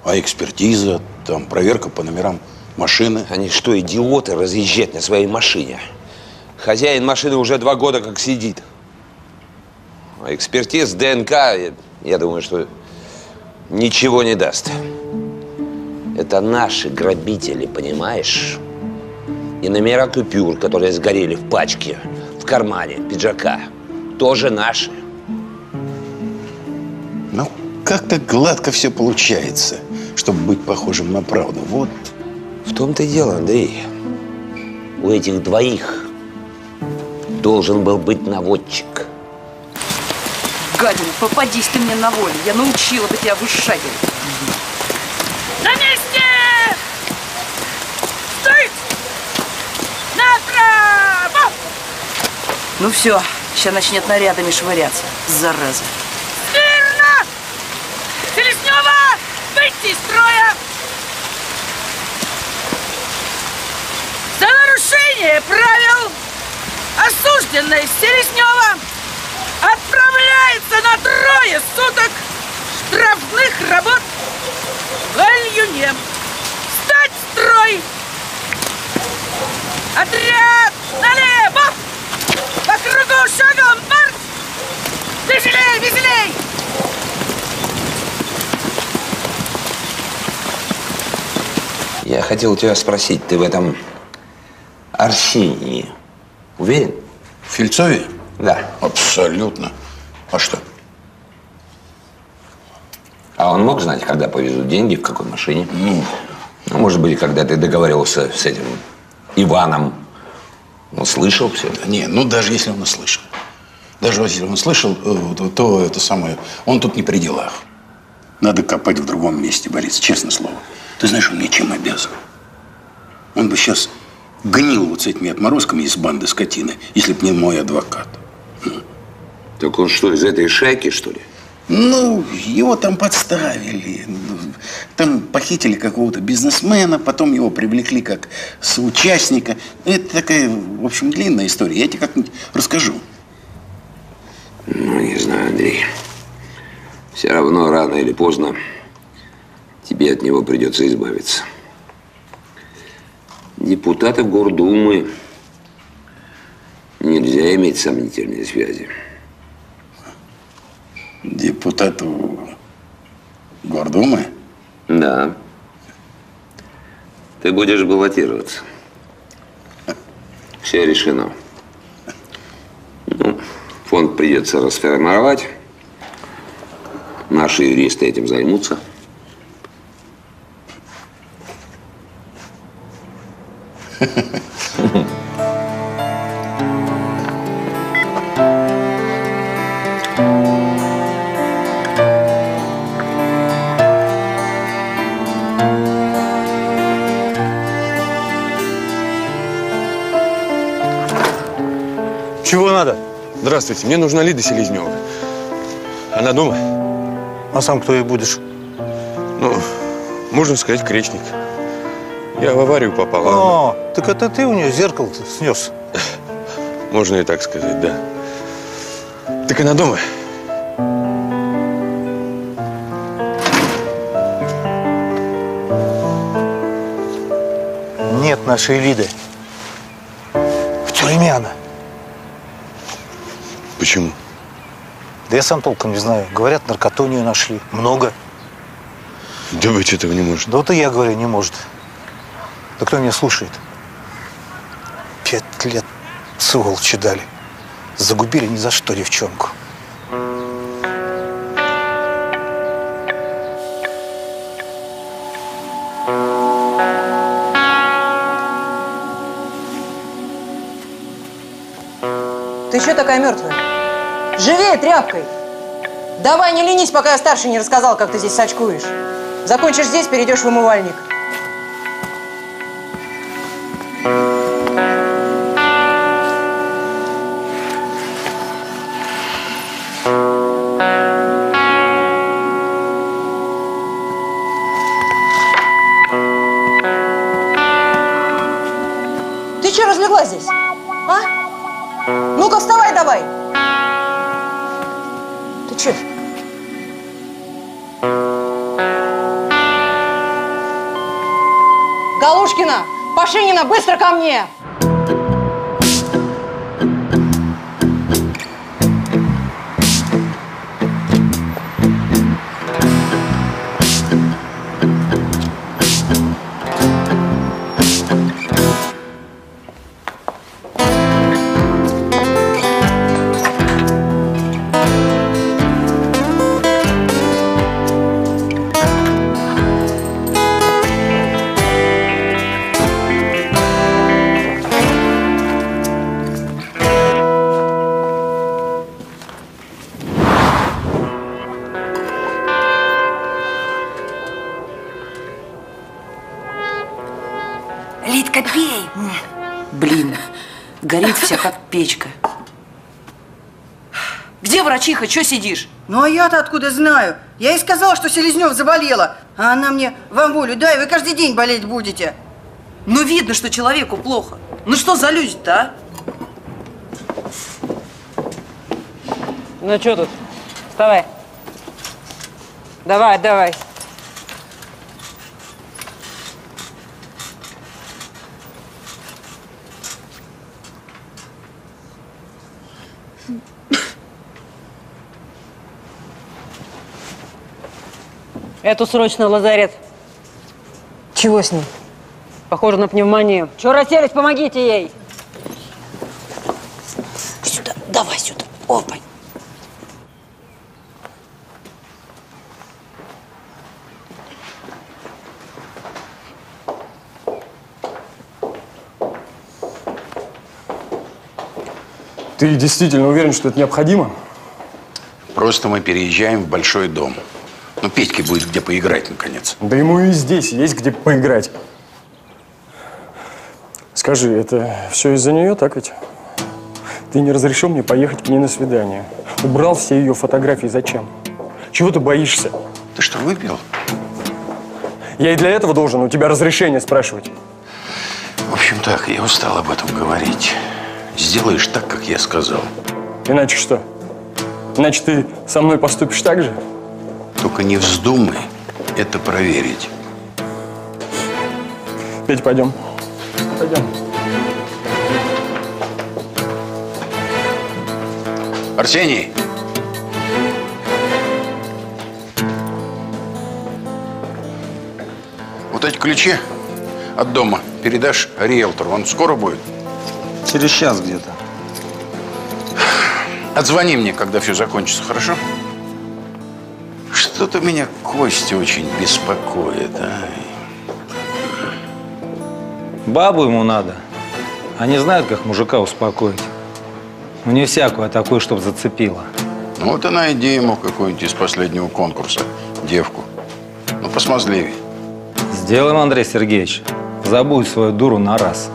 А экспертиза? Там проверка по номерам машины? Они что, идиоты, разъезжать на своей машине? Хозяин машины уже 2 года как сидит. А экспертиз, ДНК, я думаю, что ничего не даст. Это наши грабители, понимаешь? И номера купюр, которые сгорели в пачке, в кармане пиджака, тоже наши. Ну, как-то гладко все получается, чтобы быть похожим на правду. Вот. В том-то и дело, Андрей. У этих двоих должен был быть наводчик. гадина, попадись ты мне на волю. Я научила бы тебя вышагивать. На месте! Стой! Направо! Ну все, сейчас начнет нарядами швыряться. Зараза. Смирно! Селезнева, выйти из строя! За нарушение правил осужденная Селезнева отправляется на 3 суток штрафных работ в Альюне. Встать в строй! Отряд налево! По кругу шагом марш! Веселей, веселей! Я хотел тебя спросить, ты в этом Арсении уверен? В Фельцове? Да. Абсолютно. А что? А он мог знать, когда повезут деньги, в какой машине? Ну, может быть, когда ты договаривался с этим Иваном, он слышал все? Да, не, ну даже если он услышал. Даже если он услышал, то это самое, он тут не при делах. Надо копать в другом месте, Борис, честное слово. Ты знаешь, он мне чем обязан? Он бы сейчас гнил вот с этими отморозками из банды скотины, если бы не мой адвокат. Так он что, из этой шайки, что ли? Ну, его там подставили. Там похитили какого-то бизнесмена, потом его привлекли как соучастника. Это такая, в общем, длинная история. Я тебе как-нибудь расскажу. Ну, не знаю, Андрей. Все равно, рано или поздно, тебе от него придется избавиться. Депутатов Гордумы нельзя иметь сомнительные связи. Депутату Гордумы? Да. Ты будешь баллотироваться. Все решено. Ну, фонд придется расформировать. Наши юристы этим займутся. Чего надо? Здравствуйте, мне нужна Лида Селезнева. Она дома? А сам кто ей будешь? Ну, можно сказать, кречник. Я в аварию попал. О, она... так это ты у нее зеркало-то снес? Можно и так сказать, да. Так она дома? Нет нашей Лиды. В тюрьме она. Почему? Да я сам толком не знаю. Говорят, наркоту у нее нашли. Много. Да быть этого не может. Да вот и я говорю, не может. Да кто меня слушает? 5 лет сволочи дали. Загубили ни за что девчонку. Ты еще такая мертвая? Живее тряпкой! Давай не ленись, пока я старший не рассказал, как ты здесь сачкуешь. Закончишь здесь, перейдешь в умывальник. Машинина, быстро ко мне! Лидка, пей! Блин, горит вся как печка. Где врачиха? Чё сидишь? Ну, а я-то откуда знаю? Я ей сказала, что Селезнев заболела. А она мне: вам волю дай, вы каждый день болеть будете. Ну, видно, что человеку плохо. Ну, что за люди-то, а? Ну, чё тут? Вставай. Давай, давай. Эту срочно в лазарет. Чего с ним? Похоже на пневмонию. Чего расселись? Помогите ей! Сюда, давай сюда. Опа! Ты действительно уверен, что это необходимо? Просто мы переезжаем в большой дом. Ну, Петьке будет где поиграть, наконец. Да ему и здесь есть где поиграть. Скажи, это все из-за нее, так ведь? Ты не разрешил мне поехать к ней на свидание. Убрал все ее фотографии. Зачем? Чего ты боишься? Ты что, выпил? Я и для этого должен у тебя разрешение спрашивать. В общем так, я устал об этом говорить. Сделаешь так, как я сказал. Иначе что? Иначе ты со мной поступишь так же? Только не вздумай это проверить. Петь, пойдем. Пойдем. Арсений! Вот эти ключи от дома передашь риэлтору. Он скоро будет? Через час где-то. Отзвони мне, когда все закончится, хорошо? Что-то меня Костя очень беспокоит. Ай. Бабу ему надо. Они знают, как мужика успокоить. Ну, не всякую, а такую, чтобы зацепила. Ну, вот и найди ему какую-нибудь из последнего конкурса девку. Ну, посмазливей. Сделаем, Андрей Сергеевич. Забудь свою дуру на раз.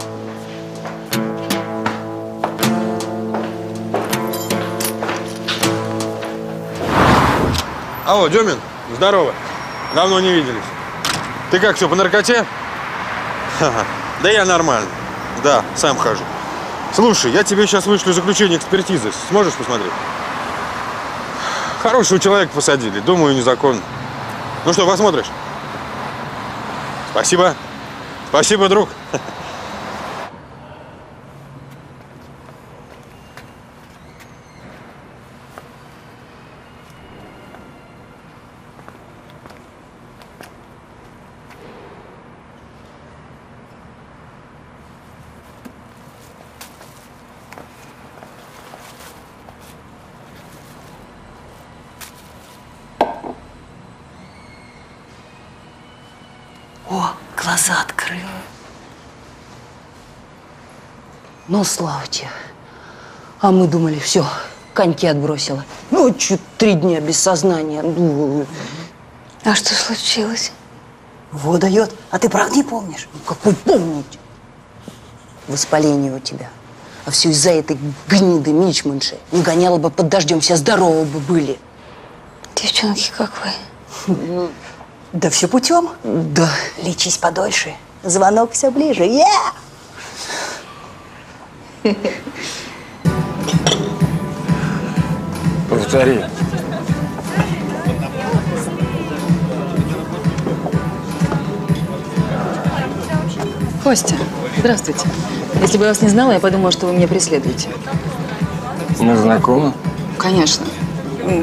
Алло, Демин, здорово. Давно не виделись. Ты как, все по наркоте? Ха-ха. Да я нормально. Да, сам хожу. Слушай, я тебе сейчас вышлю заключение экспертизы. Сможешь посмотреть? Хорошего человека посадили. Думаю, незаконно. Ну что, посмотришь? Спасибо. Спасибо, друг. Ну, слава тебе. А мы думали, все, коньки отбросила. Ну, чуть 3 дня без сознания. А что случилось? Вода дает. А ты про огни помнишь? Ну, какой помнить? Воспаление у тебя. А все из-за этой гниды мичманши. Не гоняла бы под дождем, все здоровы бы были. Девчонки, как вы? Да все путем. Да. Лечись подольше. Звонок все ближе. Я! Повтори. Костя, здравствуйте. Если бы я вас не знала, я подумала, что вы меня преследуете. Мы знакомы? Конечно.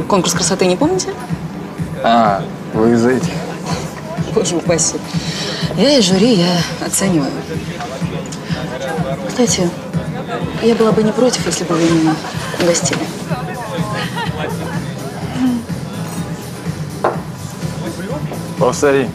Конкурс красоты не помните? А, вы из этих? Боже упаси. Я из жюри, я оцениваю. Кстати, я была бы не против, если бы вы меня угостили. Повтори.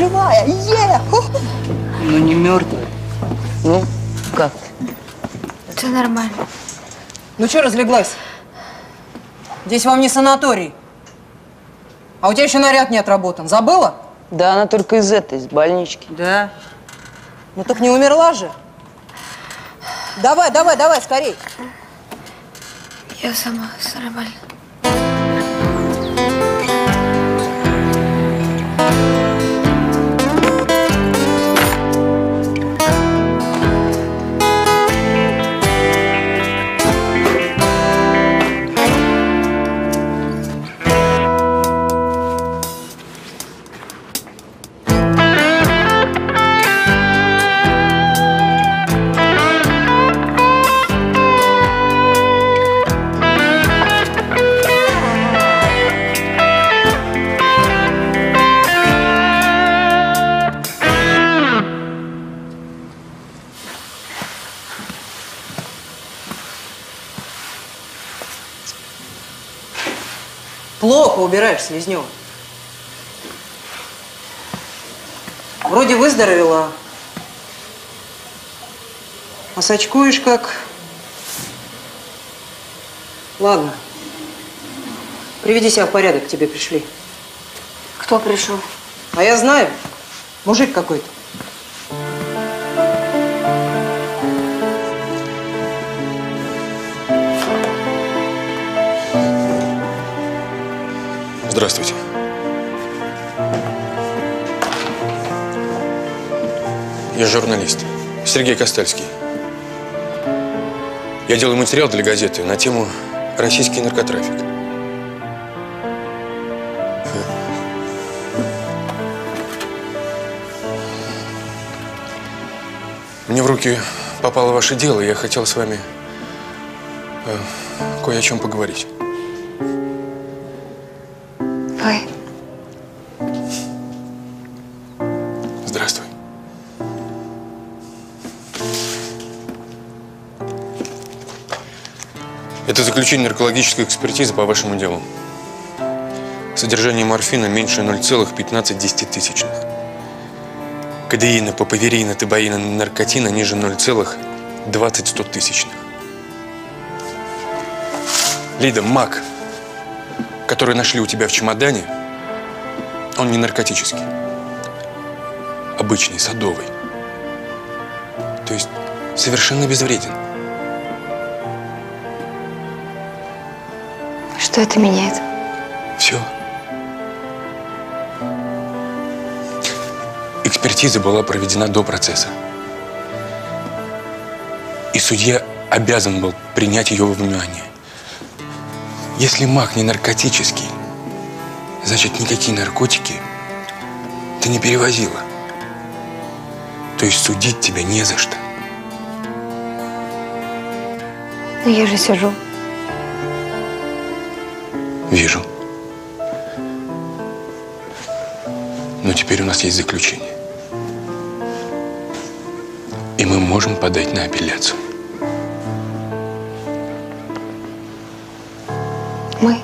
живая. Ну, не мертвая. Ну, как? Все нормально. Ну, что разлеглась? Здесь вам не санаторий. А у тебя еще наряд не отработан. Забыла? Да, она только из этой, из больнички. Да. Ну, так не умерла же. Давай, давай, давай, скорей. Я сама, все нормально. Плохо убираешь, Селезнева. Вроде выздоровела, а сочкуешь как. Ладно, приведи себя в порядок, к тебе пришли. Кто пришел? А я знаю, мужик какой-то. Здравствуйте. Я журналист. Сергей Кастальский. Я делаю материал для газеты на тему «Российский наркотрафик». Мне в руки попало ваше дело, и я хотел с вами кое о чем поговорить. Здравствуй. Это заключение наркологической экспертизы по вашему делу. Содержание морфина меньше 0,15. Кодеина, папаверина, табаина, наркотина ниже 0,20. Лида, мак, который нашли у тебя в чемодане, он не наркотический. Обычный, садовый. То есть совершенно безвреден. Что это меняет? Все. Экспертиза была проведена до процесса. И судья обязан был принять ее во внимание. Если мак не наркотический, значит, никакие наркотики ты не перевозила. То есть судить тебя не за что. Но я же сижу. Вижу. Но теперь у нас есть заключение. И мы можем подать на апелляцию. Мы?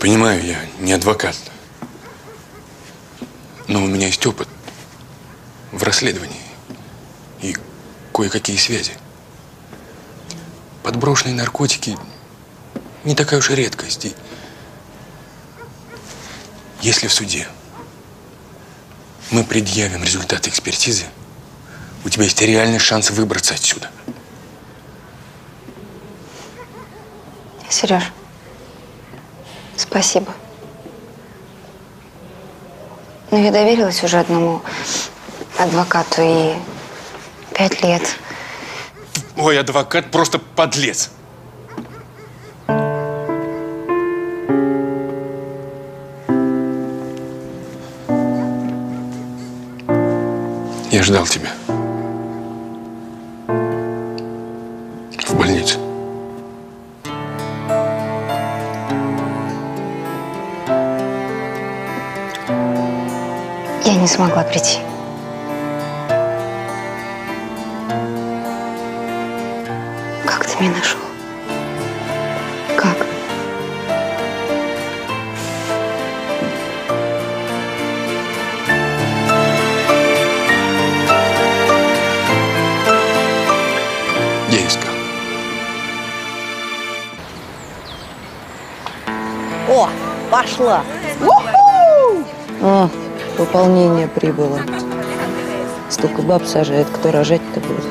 Понимаю, я не адвокат, но у меня есть опыт в расследовании и кое-какие связи. Подброшенные наркотики не такая уж и редкость. И если в суде мы предъявим результаты экспертизы, у тебя есть реальный шанс выбраться отсюда. Сереж. Спасибо. Но я доверилась уже одному адвокату, и 5 лет. Ой, адвокат просто подлец. Я ждал тебя. В больнице. Я не смогла прийти. Как ты меня нашел? Как? Я искал. О, пошла! У-ху! Пополнение прибыло. Столько баб сажает, кто рожать-то будет.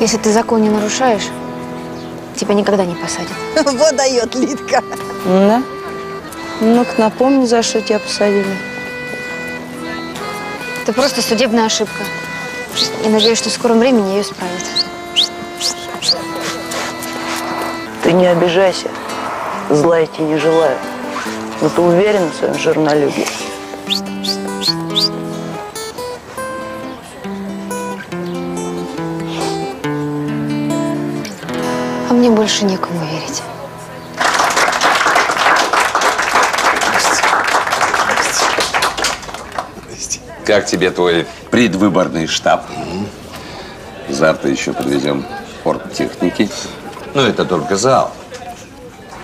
Если ты закон не нарушаешь, тебя никогда не посадят. Вот дает Лидка. Да? Ну-ка, напомни, за что тебя посадили. Это просто судебная ошибка. Я надеюсь, что в скором времени ее исправят. Ты не обижайся. Зла я тебе не желаю. Но ты уверена в своем журналюбии? А мне больше некому верить. Как тебе твой предвыборный штаб? Завтра еще подвезем оргтехники. Ну, это только зал.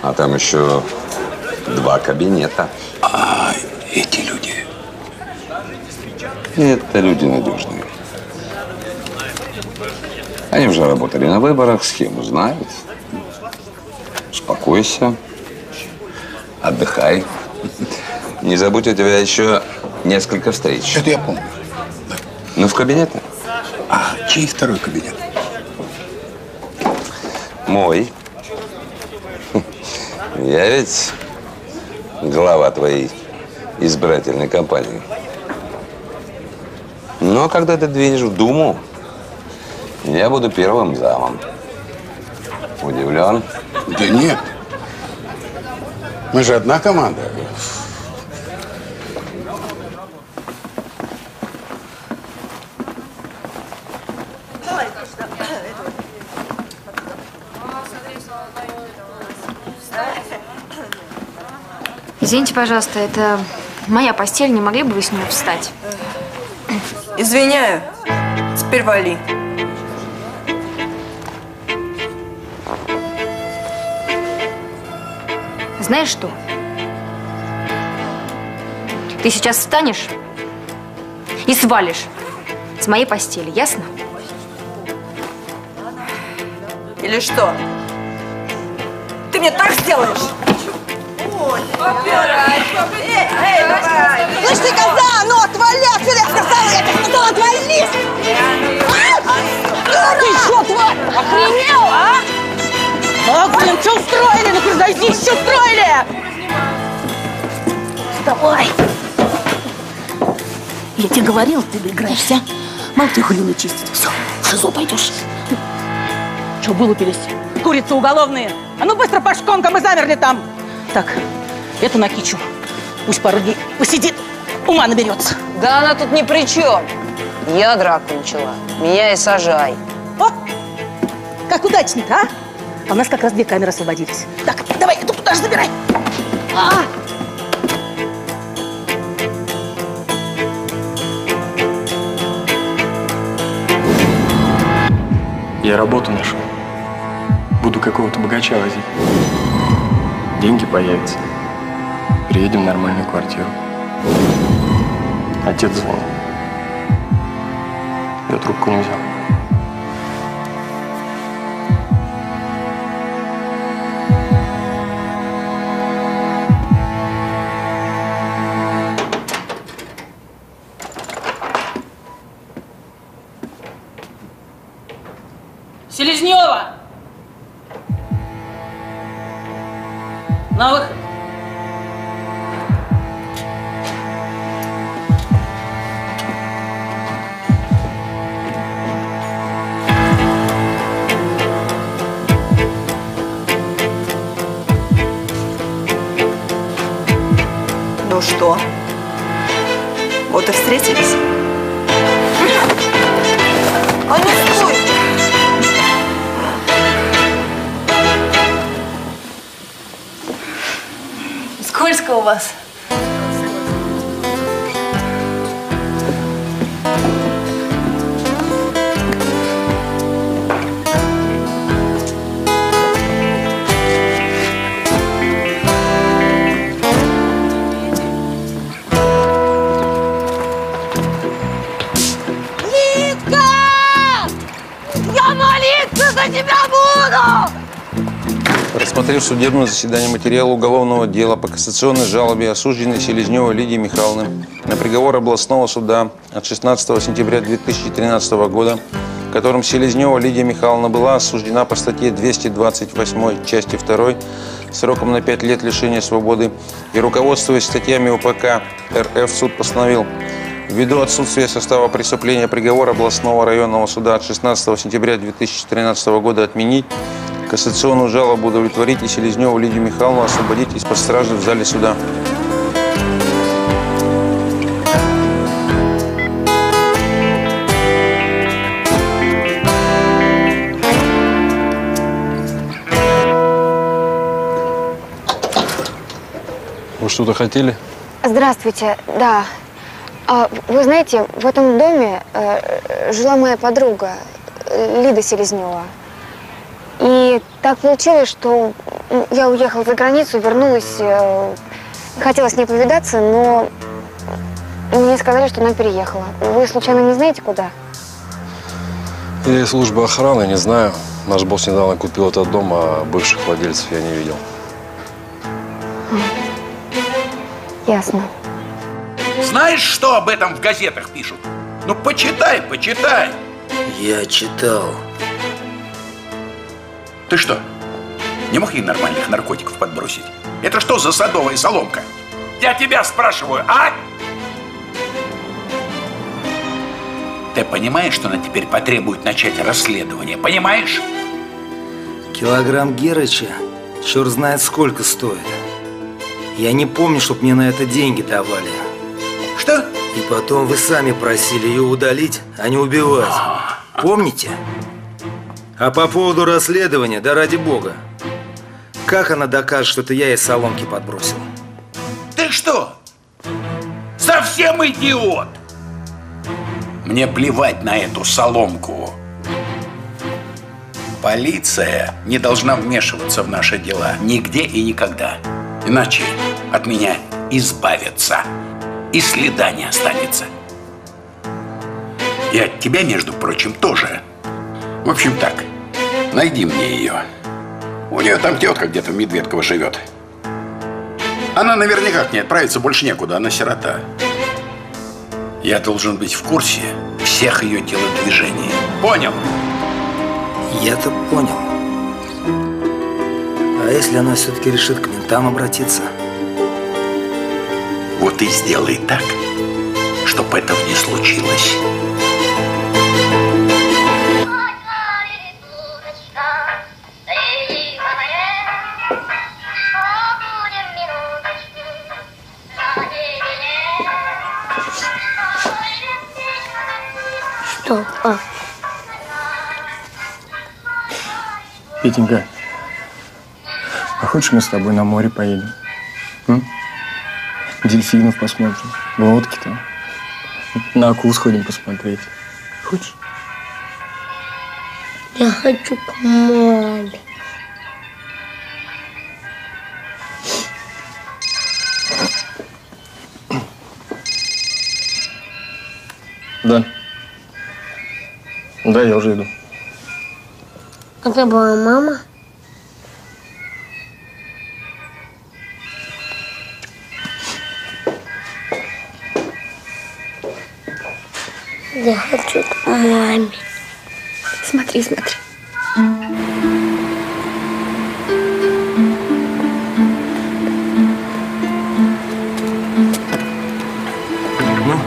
А там еще... 2 кабинета. А эти люди? Это люди надежные. Они уже работали на выборах, схему знают. Успокойся, отдыхай. Не забудь, у тебя еще несколько встреч. Это я помню. Да. Ну, в кабинете. А чей второй кабинет? Мой. Я ведь... глава твоей избирательной кампании. Но когда ты двинешь в Думу, я буду первым замом. Удивлен? Да нет. Мы же одна команда. Извините, пожалуйста, это моя постель. Не могли бы вы с нее встать? Извиняю. Теперь вали. Знаешь что? Ты сейчас встанешь и свалишь с моей постели, ясно? Или что? Ты мне так сделаешь? Слышь, ты коза, ну отвали отсюда, я тебе сказала, отвались! А? Ты что, тварь, охренел, а? А, блин, что устроили? Ну-ка, зайди, что устроили? Вставай! Я тебе говорил, ты доиграешься, а? Мало ты хулину чистить, все, в ШИЗО пойдешь. Че, вылупились? Курицы уголовные. А ну быстро по шконкам, мы замерли там. Так, эту накичу. Пусть пару дней посидит, ума наберется. Да она тут ни при чем. Я драку начала. Меня и сажай. О, как удачно, а? А у нас как раз 2 камеры освободились. Так, давай, эту туда же забирай. А! Я работу нашел. Буду какого-то богача возить. Деньги появятся. Приедем в нормальную квартиру. Отец звонил. Я трубку не взял. Селезнева! На выход. Вот и встретились. А ну стой! Скользко у вас. Рассмотрев судебное заседание материала уголовного дела по кассационной жалобе осужденной Селезневой Лидии Михайловны на приговор областного суда от 16 сентября 2013 года, которым Селезнева Лидия Михайловна была осуждена по статье 228 части 2 сроком на 5 лет лишения свободы и, руководствуясь статьями УПК РФ, суд постановил: ввиду отсутствия состава преступления приговор областного районного суда от 16 сентября 2013 года отменить, кассационную жалобу удовлетворить и Селезневу Лидию Михайловну освободить из-под стражи в зале суда. Вы что-то хотели? Здравствуйте, да. Вы знаете, в этом доме жила моя подруга Лида Селезнева. И так получилось, что я уехала за границу, вернулась, хотела с ней повидаться, но мне сказали, что она переехала. Вы случайно не знаете, куда? Я из службы охраны, не знаю. Наш босс недавно купил этот дом, а бывших владельцев я не видел. Ясно. Знаешь, что об этом в газетах пишут? Ну, почитай, почитай. Я читал. Ты что, не мог ей нормальных наркотиков подбросить? Это что за садовая соломка? Я тебя спрашиваю, а? Ты понимаешь, что она теперь потребует начать расследование? Понимаешь? Килограмм герыча черт знает сколько стоит. Я не помню, чтоб мне на это деньги давали. Что? И потом вы сами просили ее удалить, а не убивать. Помните? А по поводу расследования, да ради бога. Как она докажет, что это я ей соломки подбросил? Ты что? Совсем идиот! Мне плевать на эту соломку. Полиция не должна вмешиваться в наши дела нигде и никогда. Иначе от меня избавятся. И следа не останется. И от тебя, между прочим, тоже. В общем так, найди мне ее. У нее там тетка где-то в Медведково живет. Она наверняка к ней отправится больше некуда, она сирота. Я должен быть в курсе всех ее телодвижений. Понял? Я-то понял. А если она все-таки решит к ментам обратиться? Вот и сделай так, чтобы этого не случилось. Что? А. Петенька, а хочешь, мы с тобой на море поедем? М? Дельфинов посмотрим, лодки-то. На акул сходим посмотреть. Хочешь? Я хочу к маме. Да. Да, я уже иду. А где была мама? Я хочу к маме. Смотри, смотри. Ну?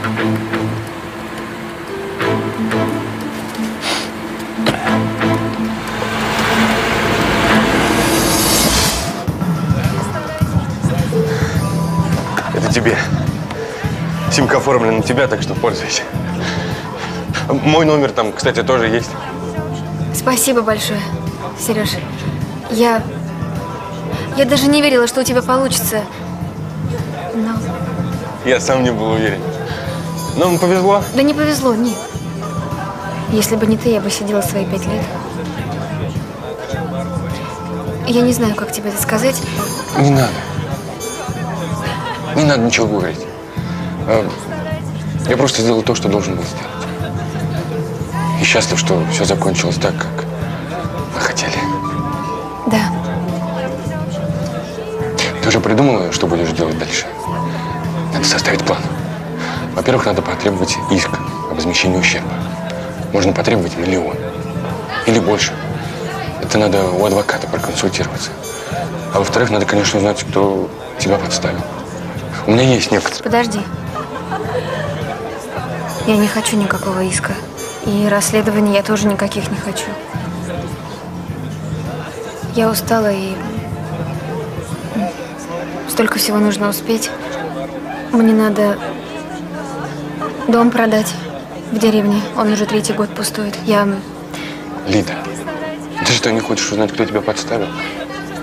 Это тебе. Симка оформлена на тебя, так что пользуйся. Мой номер там, кстати, тоже есть. Спасибо большое, Сереж. Я даже не верила, что у тебя получится. Но... Я сам не был уверен. Но вам повезло? Да не повезло, нет. Если бы не ты, я бы сидела свои 5 лет. Я не знаю, как тебе это сказать. Не надо. Не надо ничего говорить. Я просто сделал то, что должен был сделать. И счастлив, что все закончилось так, как мы хотели. Да. Ты уже придумала, что будешь делать дальше? Надо составить план. Во-первых, надо потребовать иск о возмещении ущерба. Можно потребовать 1 миллион. Или больше. Это надо у адвоката проконсультироваться. А во-вторых, надо, конечно, узнать, кто тебя подставил. У меня есть некоторые... Подожди. Я не хочу никакого иска. И расследований я тоже никаких не хочу. Я устала и... Столько всего нужно успеть. Мне надо дом продать в деревне. Он уже 3-й год пустует. Я... Лида, ты что, не хочешь узнать, кто тебя подставил?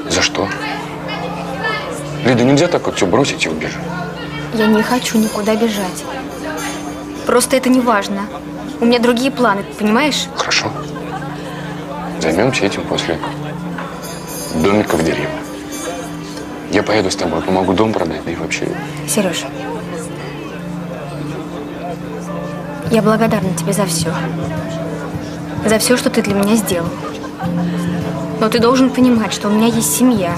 За что? Лида, нельзя так вот все бросить и убежать. Я не хочу никуда бежать. Просто это не важно. У меня другие планы, понимаешь? Хорошо. Займемся этим после домика в деревне. Я поеду с тобой, помогу дом продать, да и вообще… Сереж, я благодарна тебе за все. За все, что ты для меня сделал. Но ты должен понимать, что у меня есть семья,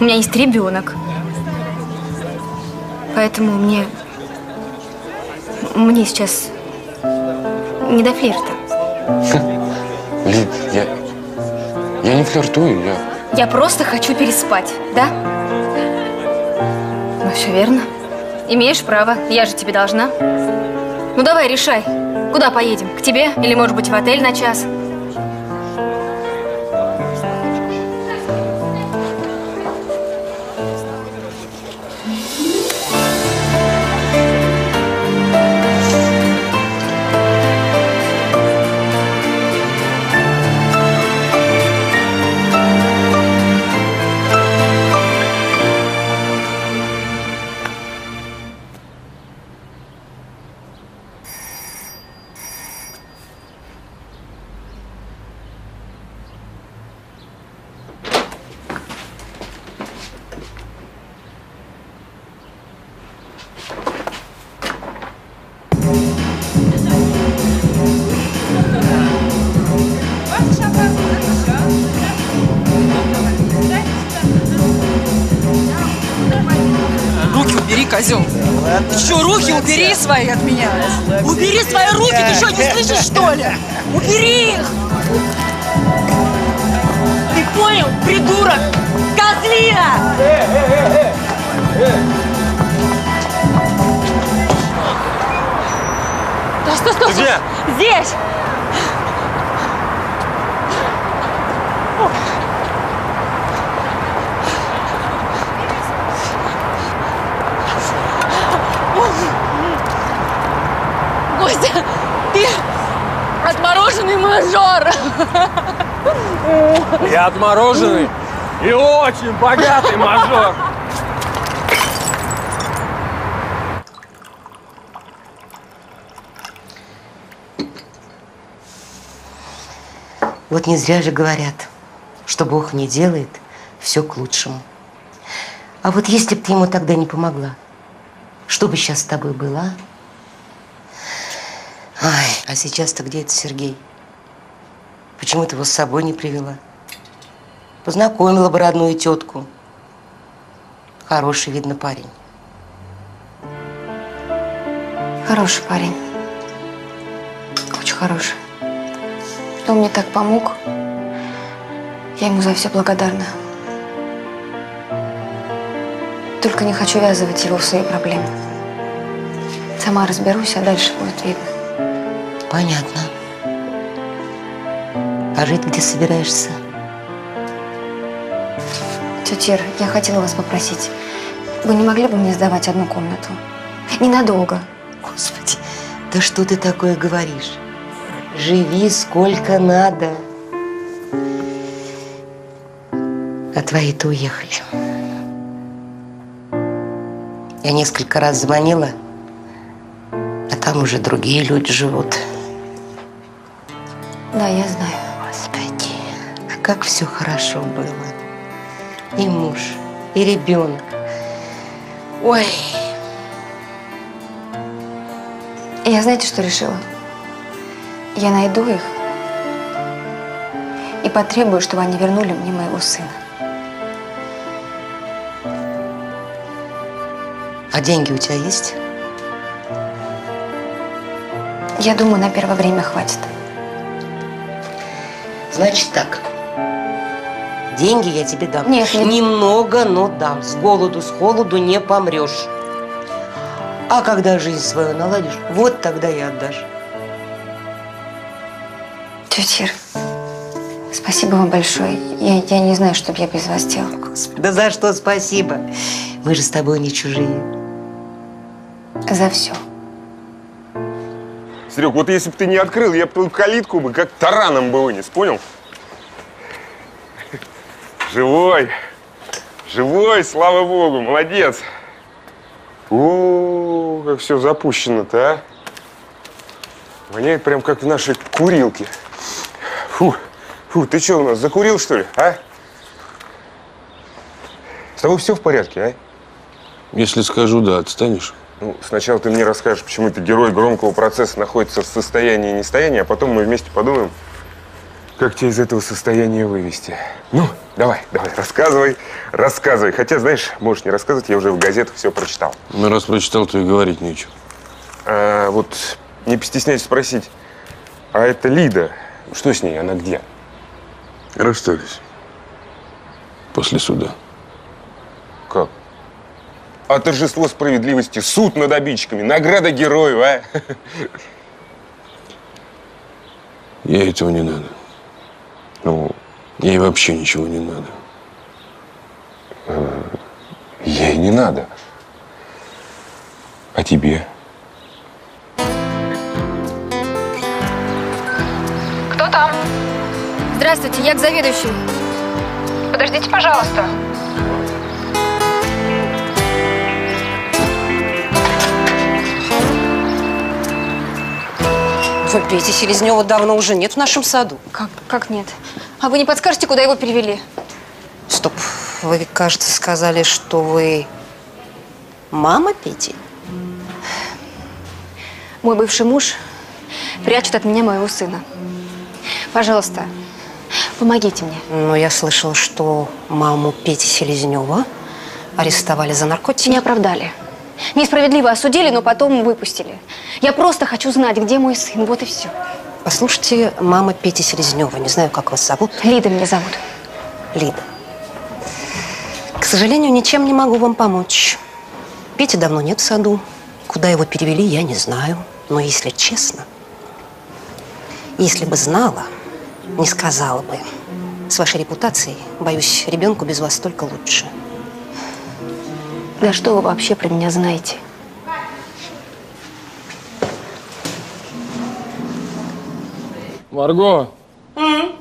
у меня есть ребенок. Поэтому мне сейчас не до флирта. Лид, я не флиртую, я… Я просто хочу переспать, да? Ну, все верно. Имеешь право, я же тебе должна. Ну, давай, решай. Куда поедем? К тебе? Или, может быть, в отель на час? Убери свои от меня! Убери свои руки! Ты что, не слышишь, что ли? Убери их! Ты понял, придурок? Козлина! Да что, что? Где? Здесь! Я отмороженный и очень богатый мажор. Вот не зря же говорят, что Бог не делает все к лучшему. А вот если бы ты ему тогда не помогла, что бы сейчас с тобой было? Ай, а сейчас-то где это Сергей? Почему ты его с собой не привела? Познакомила бы родную тетку. Хороший, видно, парень. Хороший парень. Очень хороший. Он мне так помог. Я ему за все благодарна. Только не хочу ввязывать его в свои проблемы. Сама разберусь, а дальше будет видно. Понятно. А жить где собираешься? Тетя Ира, я хотела вас попросить, вы не могли бы мне сдавать одну комнату? ненадолго. Господи, да что ты такое говоришь? Живи сколько надо. А твои-то уехали. Я несколько раз звонила, а там уже другие люди живут. Да, я знаю. Господи, а как все хорошо было. И муж, и ребенок. Ой. Я знаете, что решила? Я найду их и потребую, чтобы они вернули мне моего сына. А деньги у тебя есть? Я думаю, на первое время хватит. Значит так, деньги я тебе дам. Нет, нет. Немного, но дам. С голоду не помрешь. А когда жизнь свою наладишь, вот тогда и отдашь. Тетя Ира, спасибо вам большое. Я не знаю, что бы я без вас делала. Господи, да за что спасибо? Мы же с тобой не чужие. За все. Серег, вот если бы ты не открыл, я бы твою калитку бы как тараном бы вынес, понял? Живой. Живой, слава богу, молодец. О, как все запущено-то, а. Воняет прям как в нашей курилке. Фу, фу, ты что у нас, закурил, что ли, а? С тобой все в порядке, а? Если скажу, да, отстанешь. Ну, сначала ты мне расскажешь, почему ты герой громкого процесса находится в состоянии нестояния, а потом мы вместе подумаем, как тебя из этого состояния вывести. Ну, давай, давай, рассказывай, рассказывай. Хотя, знаешь, можешь не рассказывать, я уже в газетах все прочитал. Ну, раз прочитал, то и говорить нечего. А, вот, не постесняюсь спросить, а это Лида, что с ней, она где? Расстались. После суда. Как? А торжество справедливости, суд над обидчиками, награда героев, а? Ей этого не надо. Ну, ей вообще ничего не надо. Ей не надо. А тебе? Кто там? Здравствуйте, я к заведующему. Подождите, пожалуйста. Петя Селезнева давно уже нет в нашем саду. Как нет? А вы не подскажете, куда его перевели? Стоп. Вы, кажется, сказали, что вы мама Пети? Мой бывший муж прячет от меня моего сына. Пожалуйста, помогите мне. Но я слышала, что маму Пети Селезнева арестовали за наркотики. Не оправдали. Несправедливо осудили, но потом выпустили. Я просто хочу знать, где мой сын, вот и все. Послушайте, мама Пети Селезнева, не знаю, как вас зовут. Лида меня зовут. Лида. К сожалению, ничем не могу вам помочь. Пети давно нет в саду. Куда его перевели, я не знаю. Но если честно, если бы знала, не сказала бы. С вашей репутацией, боюсь, ребенку без вас только лучше. Да что вы вообще про меня знаете? Марго, а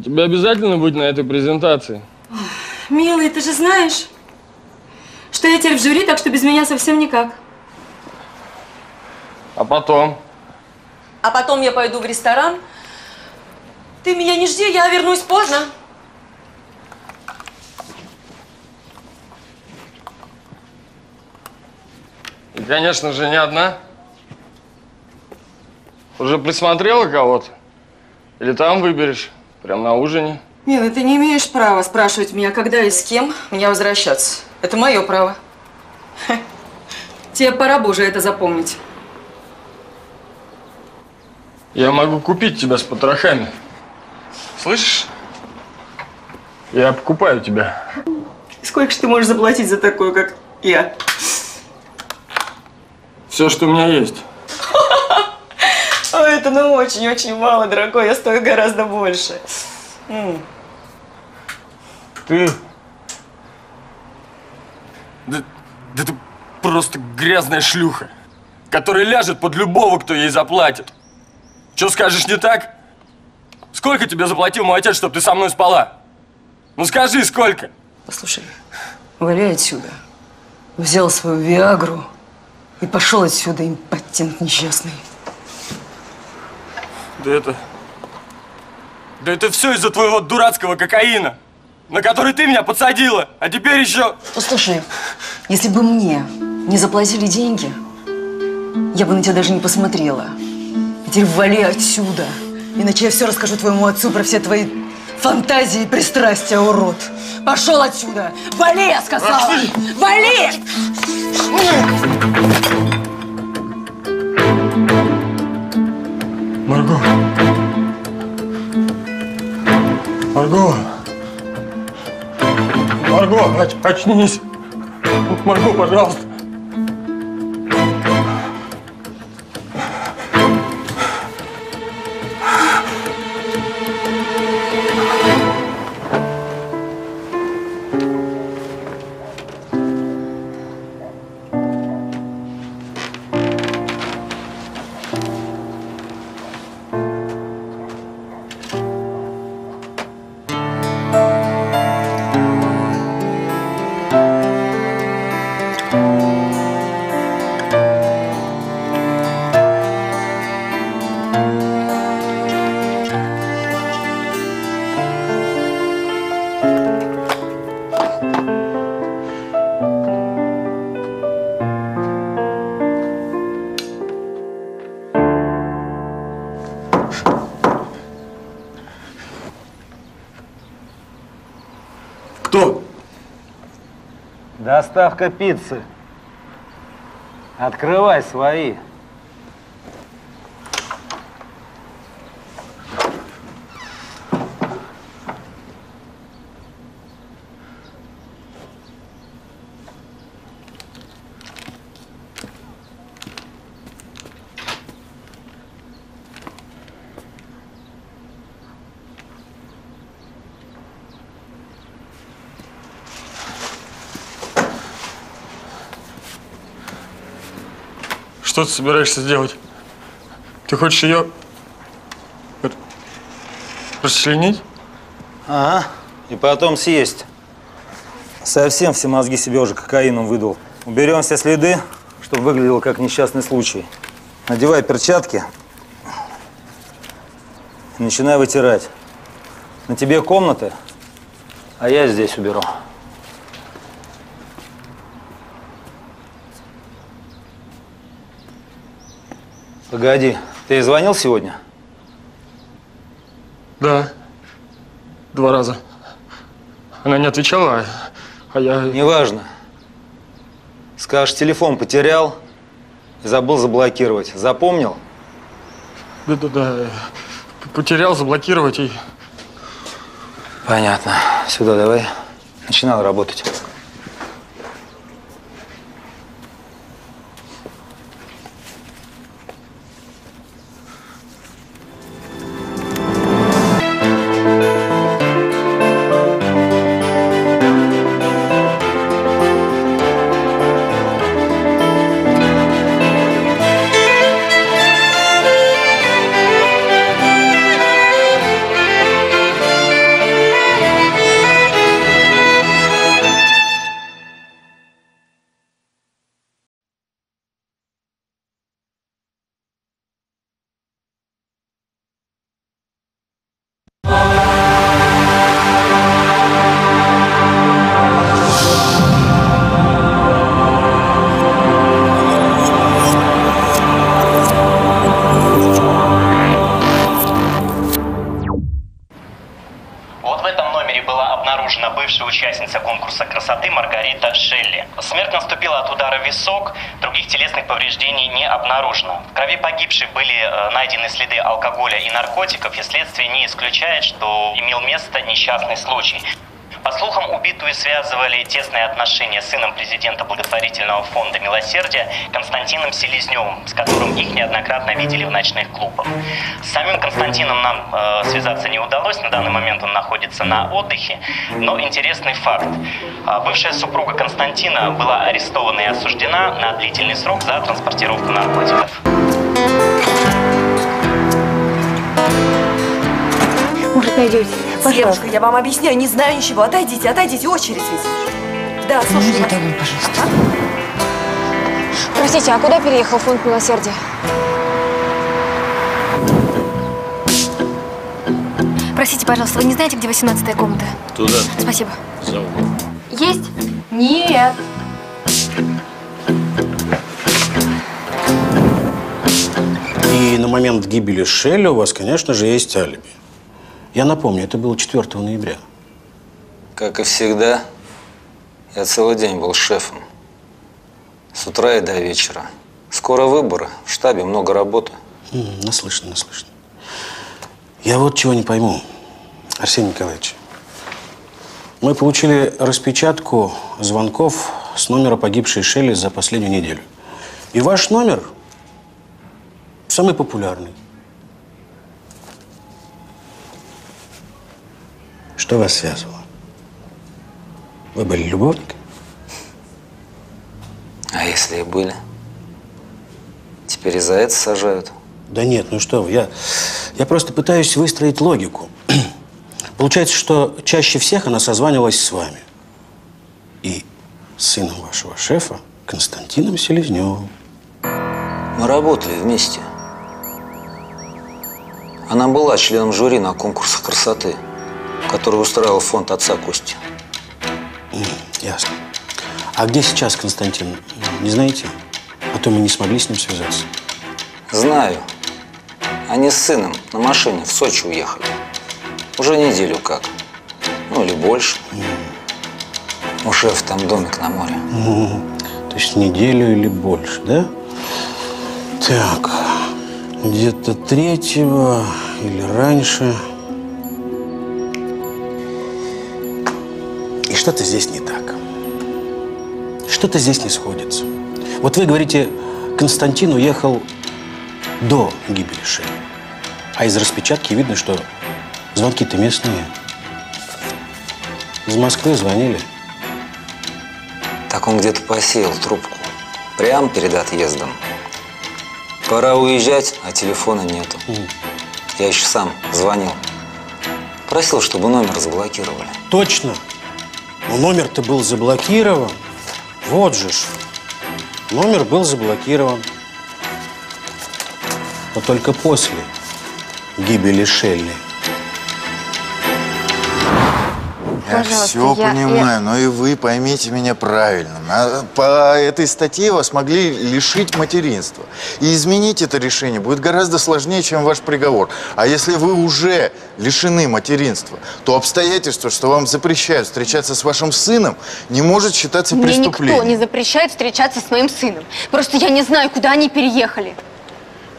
тебе обязательно быть на этой презентации? Милый, ты же знаешь, что я теперь в жюри, так что без меня совсем никак. А потом? А потом я пойду в ресторан. Ты меня не жди, я вернусь поздно. И, конечно же, не одна. Уже присмотрела кого-то? Или там выберешь? Прям на ужине? Мила, ты не имеешь права спрашивать меня, когда и с кем мне возвращаться. Это мое право. Ха. Тебе пора бы уже это запомнить. Я могу купить тебя с потрохами. Слышишь? Я покупаю тебя. Сколько же ты можешь заплатить за такую, как я? Все, что у меня есть. Это ну очень-очень мало, дорогой. Я стою гораздо больше. Ты... Да ты просто грязная шлюха, которая ляжет под любого, кто ей заплатит. Чё скажешь, не так? Сколько тебе заплатил мой отец, чтобы ты со мной спала? Ну скажи, сколько? Послушай, валяй отсюда. Взял свою виагру и пошел отсюда, импотент несчастный. Да это все из-за твоего дурацкого кокаина, на который ты меня подсадила, а теперь еще… Послушай, если бы мне не заплатили деньги, я бы на тебя даже не посмотрела. А теперь вали отсюда, иначе я все расскажу твоему отцу про все твои фантазии и пристрастия, урод. Пошел отсюда! Вали, я сказала! Вали! Марго! Марго! Марго, очнись! Марго, пожалуйста! Доставка пиццы. Открывай свои. Что ты собираешься сделать? Ты хочешь ее расчленить? Ага, и потом съесть. Совсем все мозги себе уже кокаином выдул. Уберем все следы, чтобы выглядело как несчастный случай. Надевай перчатки и начинай вытирать. На тебе комнаты, а я здесь уберу. Погоди, ты ей звонил сегодня? Да. 2 раза. Она не отвечала, а я… Неважно. Скажешь, телефон потерял и забыл заблокировать. Запомнил? Да. Потерял, заблокировать и… Понятно. Сюда давай. Начинал работать. По слухам, убитую связывали тесные отношения с сыном президента благотворительного фонда «Милосердие» Константином Селезневым, с которым их неоднократно видели в ночных клубах. С самим Константином нам связаться не удалось, на данный момент он находится на отдыхе, но интересный факт. Бывшая супруга Константина была арестована и осуждена на длительный срок за транспортировку наркотиков. Может, найдете? Пожалуйста. Девушка, я вам объясняю, не знаю ничего. Отойдите, отойдите, очередь ведь. Да, слушай. Идите домой, пожалуйста. Простите, а куда переехал фонд «Милосердие»? Простите, пожалуйста, вы не знаете, где 18-я комната? Туда. Спасибо. За угол. Есть? Нет. И на момент гибели Шелли у вас, конечно же, есть алиби. Я напомню, это было 4 ноября. Как и всегда, я целый день был шефом. С утра и до вечера. Скоро выборы, в штабе много работы. Наслышно, наслышно. Я вот чего не пойму, Арсений Николаевич. Мы получили распечатку звонков с номера погибшей Шелли за последнюю неделю. И ваш номер самый популярный. Что вас связывало? Вы были любовниками? А если и были? Теперь и за это сажают? Да нет, ну что вы, я просто пытаюсь выстроить логику. Получается, что чаще всех она созванивалась с вами. И с сыном вашего шефа, Константином Селезневым. Мы работали вместе. Она была членом жюри на конкурсах красоты, который устраивал фонд отца Кости. Ясно. А где сейчас Константин? Не знаете? А то мы не смогли с ним связаться. Знаю. Они с сыном на машине в Сочи уехали. Уже неделю как. Ну, или больше. У шефа там домик на море. То есть неделю или больше, да? Так, где-то 3-го или раньше. Что-то здесь не так. Что-то здесь не сходится. Вот вы говорите, Константин уехал до гибели Шелли. А из распечатки видно, что звонки-то местные. Из Москвы звонили. Так он где-то посеял трубку. Прямо перед отъездом. Пора уезжать, а телефона нету. Я еще сам звонил. Просил, чтобы номер заблокировали. Точно! Но номер-то был заблокирован. Вот же ж. Номер был заблокирован. Но только после гибели Шелли. Я все понимаю, но и вы поймите меня правильно. По этой статье вас могли лишить материнства. И изменить это решение будет гораздо сложнее, чем ваш приговор. А если вы уже лишены материнства, то обстоятельство, что вам запрещают встречаться с вашим сыном, не может считаться преступлением. Мне никто не запрещает встречаться с моим сыном. Просто я не знаю, куда они переехали.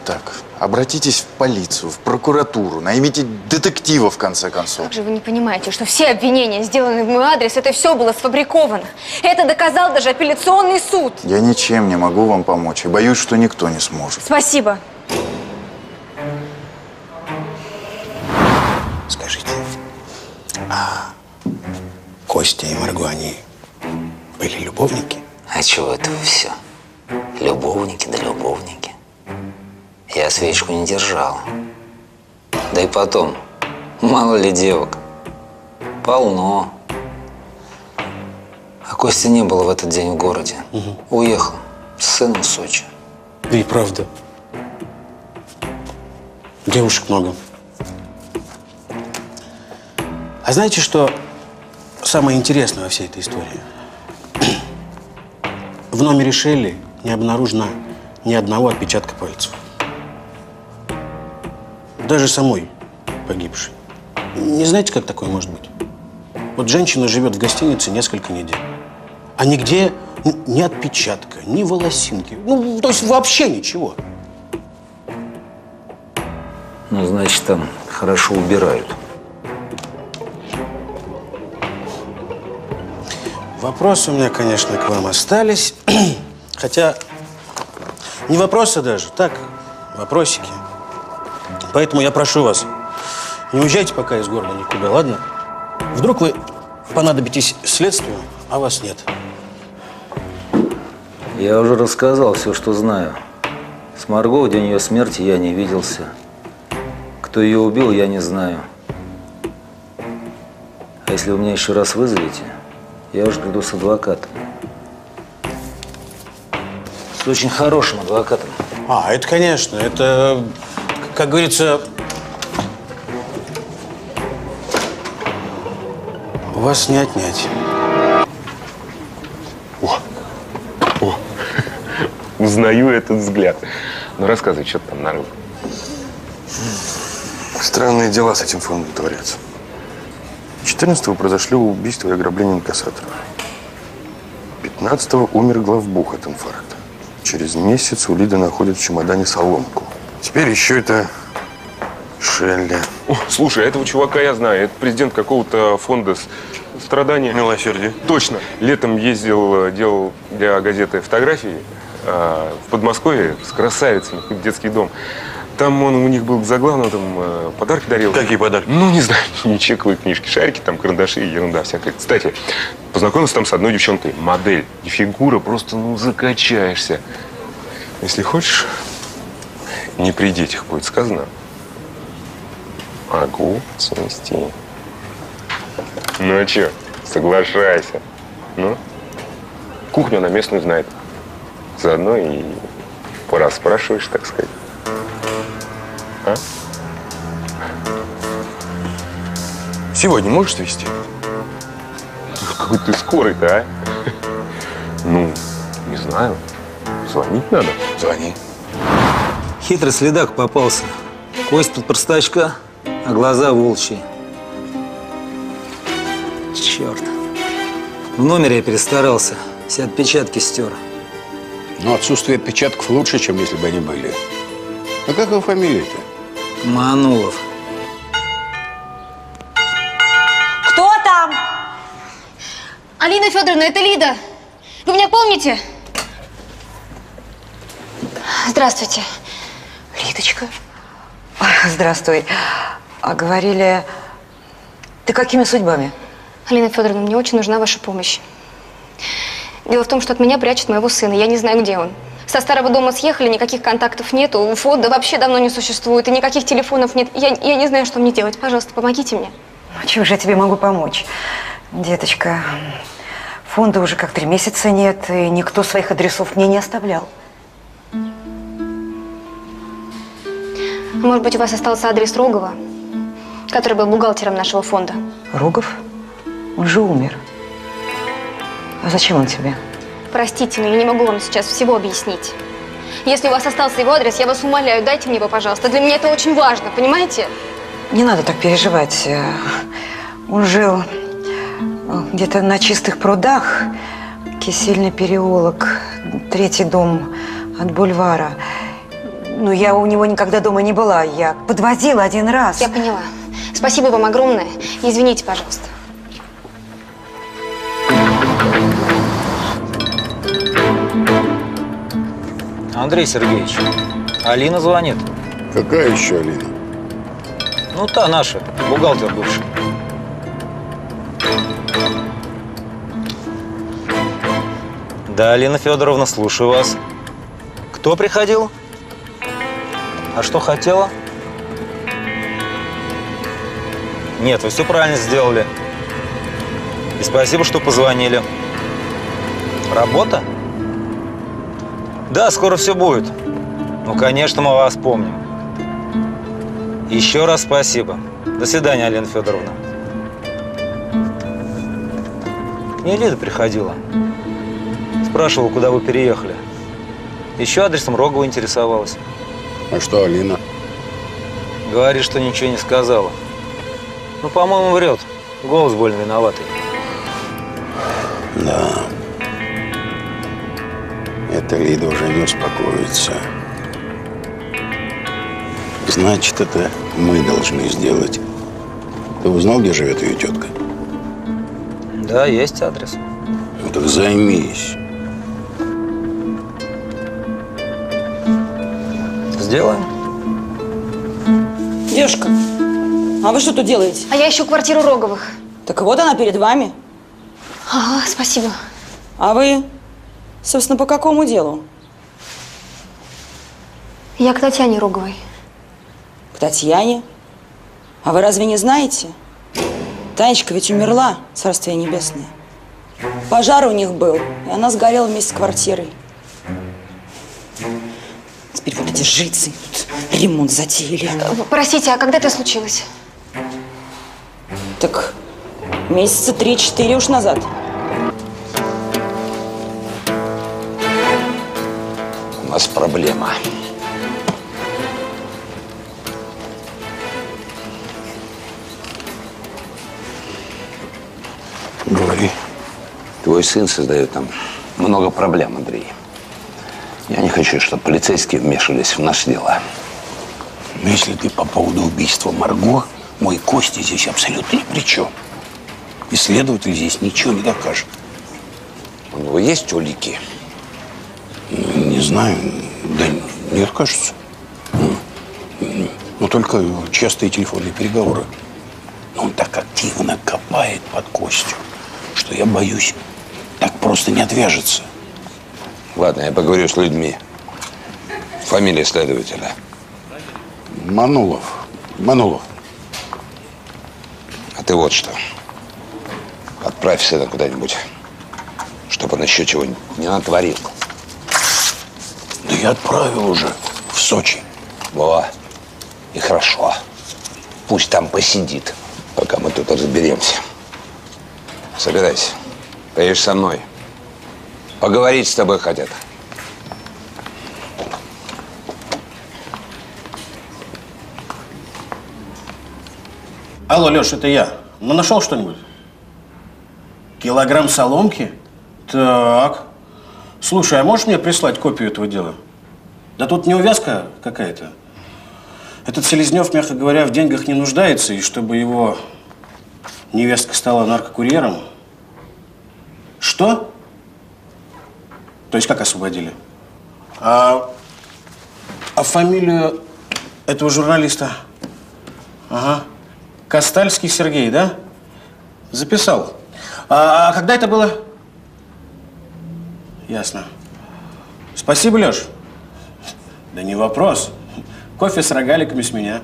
Так, обратитесь в полицию, в прокуратуру, наймите детектива, в конце концов. Как же вы не понимаете, что все обвинения, сделанные в мой адрес, это все было сфабриковано. Это доказал даже апелляционный суд. Я ничем не могу вам помочь и боюсь, что никто не сможет. Спасибо. Скажите, а Костя и Марго, они были любовники? А чего это вы все? Любовники да любовники. Я свечку не держал. Да и потом, мало ли девок. Полно. А Костя не было в этот день в городе. Уехал с сыном в Сочи. Да и правда. Девушек много. А знаете, что самое интересное во всей этой истории? В номере Шелли не обнаружено ни одного отпечатка пальцев. Даже самой погибшей. Не знаете, как такое может быть? Вот женщина живет в гостинице несколько недель, а нигде ни отпечатка, ни волосинки. Ну, то есть вообще ничего. Ну, значит, там хорошо убирают. Вопросы у меня, конечно, к вам остались. Хотя не вопросы даже, так, вопросики. Поэтому я прошу вас, не уезжайте пока из города никуда, ладно? Вдруг вы понадобитесь следствию, а вас нет. Я уже рассказал все, что знаю. С Марго в день ее смерти я не виделся. Кто ее убил, я не знаю. А если вы меня еще раз вызовете, я уже приду с адвокатом. С очень хорошим адвокатом. А, это, конечно, это, как говорится, вас не отнять. О, узнаю этот взгляд. Ну, рассказывай, что ты там нарыл. Странные дела с этим фондом творятся. 14-го произошло убийство и ограбление инкассатора. 15-го умер главбух от инфаркта. Через месяц у Лиды находят в чемодане соломку. Теперь еще это Шелли. О, слушай, этого чувака я знаю. Это президент какого-то фонда страдания. Милосердие. Точно. Летом ездил, делал для газеты фотографии в Подмосковье с красавицами, детский дом. Там он у них был за главного, там подарки дарил. Какие подарки? Ну, не знаю, не чековые книжки, шарики, там карандаши, ерунда всякая. Кстати, познакомился там с одной девчонкой, модель. И фигура, просто, ну, закачаешься. Если хочешь, не при детях будет сказано. Могу снести. Ну, а че, соглашайся. Ну, кухню она местную знает. Заодно и пораспрашиваешь, так сказать. А? Сегодня можешь свести? Какой ты скорый-то, а? Ну, не знаю. Звонить надо. Звони. Хитрый следак попался. Кость под простачка, а глаза волчьи. Черт. В номере я перестарался. Все отпечатки стер. Но отсутствие отпечатков лучше, чем если бы они были. А как его фамилия-то? Манулов. Кто там? Алина Федоровна, это Лида. Вы меня помните? Здравствуйте, Лидочка. Здравствуй. А говорили, ты какими судьбами? Алина Федоровна, мне очень нужна ваша помощь. Дело в том, что от меня прячут моего сына. Я не знаю, где он. Со старого дома съехали, никаких контактов нету, фонда вообще давно не существует, и никаких телефонов нет. Я не знаю, что мне делать. Пожалуйста, помогите мне. Ну, чего же я тебе могу помочь? Деточка, фонда уже как 3 месяца нет, и никто своих адресов мне не оставлял. Может быть, у вас остался адрес Рогова, который был бухгалтером нашего фонда? Рогов? Он же умер. А зачем он тебе? Простите, но я не могу вам сейчас всего объяснить. Если у вас остался его адрес, я вас умоляю, дайте мне его, пожалуйста. Для меня это очень важно, понимаете? Не надо так переживать. Он жил где-то на Чистых прудах, Кисельный переулок, 3-й дом от бульвара. Но я у него никогда дома не была, я подвозила 1 раз. Я поняла. Спасибо вам огромное. Извините, пожалуйста. Андрей Сергеевич, Алина звонит. Какая еще Алина? Ну, та наша, бухгалтер бывший. Да, Алина Федоровна, слушаю вас. Кто приходил? А что хотела? Нет, вы все правильно сделали. И спасибо, что позвонили. Работа? Да, скоро все будет. Ну, конечно, мы вас помним. Еще раз спасибо. До свидания, Алина Федоровна. К ней Лида приходила. Спрашивала, куда вы переехали. Еще адресом Рогова интересовалась. А что, Алина? Говорит, что ничего не сказала. Ну, по-моему, врет. Голос больно виноватый. Да. Эта Лида уже не успокоится. Значит, это мы должны сделать. Ты узнал, где живет ее тетка? Да, есть адрес. так займись. Сделаем. Девушка, а вы что тут делаете? А я ищу квартиру Роговых. Так вот она перед вами. Ага, спасибо. А вы, собственно, по какому делу? Я к Татьяне Роговой. К Татьяне? А вы разве не знаете? Танечка ведь умерла, царствие небесное. Пожар у них был, и она сгорела вместе с квартирой. Теперь вот эти жицы, тут ремонт затеяли. Простите, а когда это случилось? Так месяца 3-4 уж назад. У нас проблема. Говори. Твой сын создает нам много проблем, Андрей. Я не хочу, чтобы полицейские вмешивались в наши дела. Но если ты по поводу убийства Марго, мой Костя здесь абсолютно ни при чем. И следователь здесь ничего не докажет. У него есть улики? Не знаю. Да нет, кажется. Но только частые телефонные переговоры. Но он так активно копает под Костю, что я боюсь, так просто не отвяжется. Ладно, я поговорю с людьми. Фамилия следователя. Манулов. Манулов. А ты вот что. Отправь сына куда-нибудь, чтобы он еще чего-нибудь не натворил. Да я отправил уже в Сочи. Во. И хорошо. Пусть там посидит. Пока мы тут разберемся. Собирайся. Поедешь со мной. Поговорить с тобой хотят. Алло, Леш, это я. Ну, нашел что-нибудь? Килограмм соломки? Так. Слушай, а можешь мне прислать копию этого дела? Да тут неувязка какая-то. Этот Селезнев, мягко говоря, в деньгах не нуждается, и чтобы его невестка стала наркокурьером. Что? То есть как освободили? А фамилию этого журналиста? Ага. Кастальский Сергей, да? Записал. А когда это было? Ясно. Спасибо, Леш. Да не вопрос. Кофе с рогаликами с меня.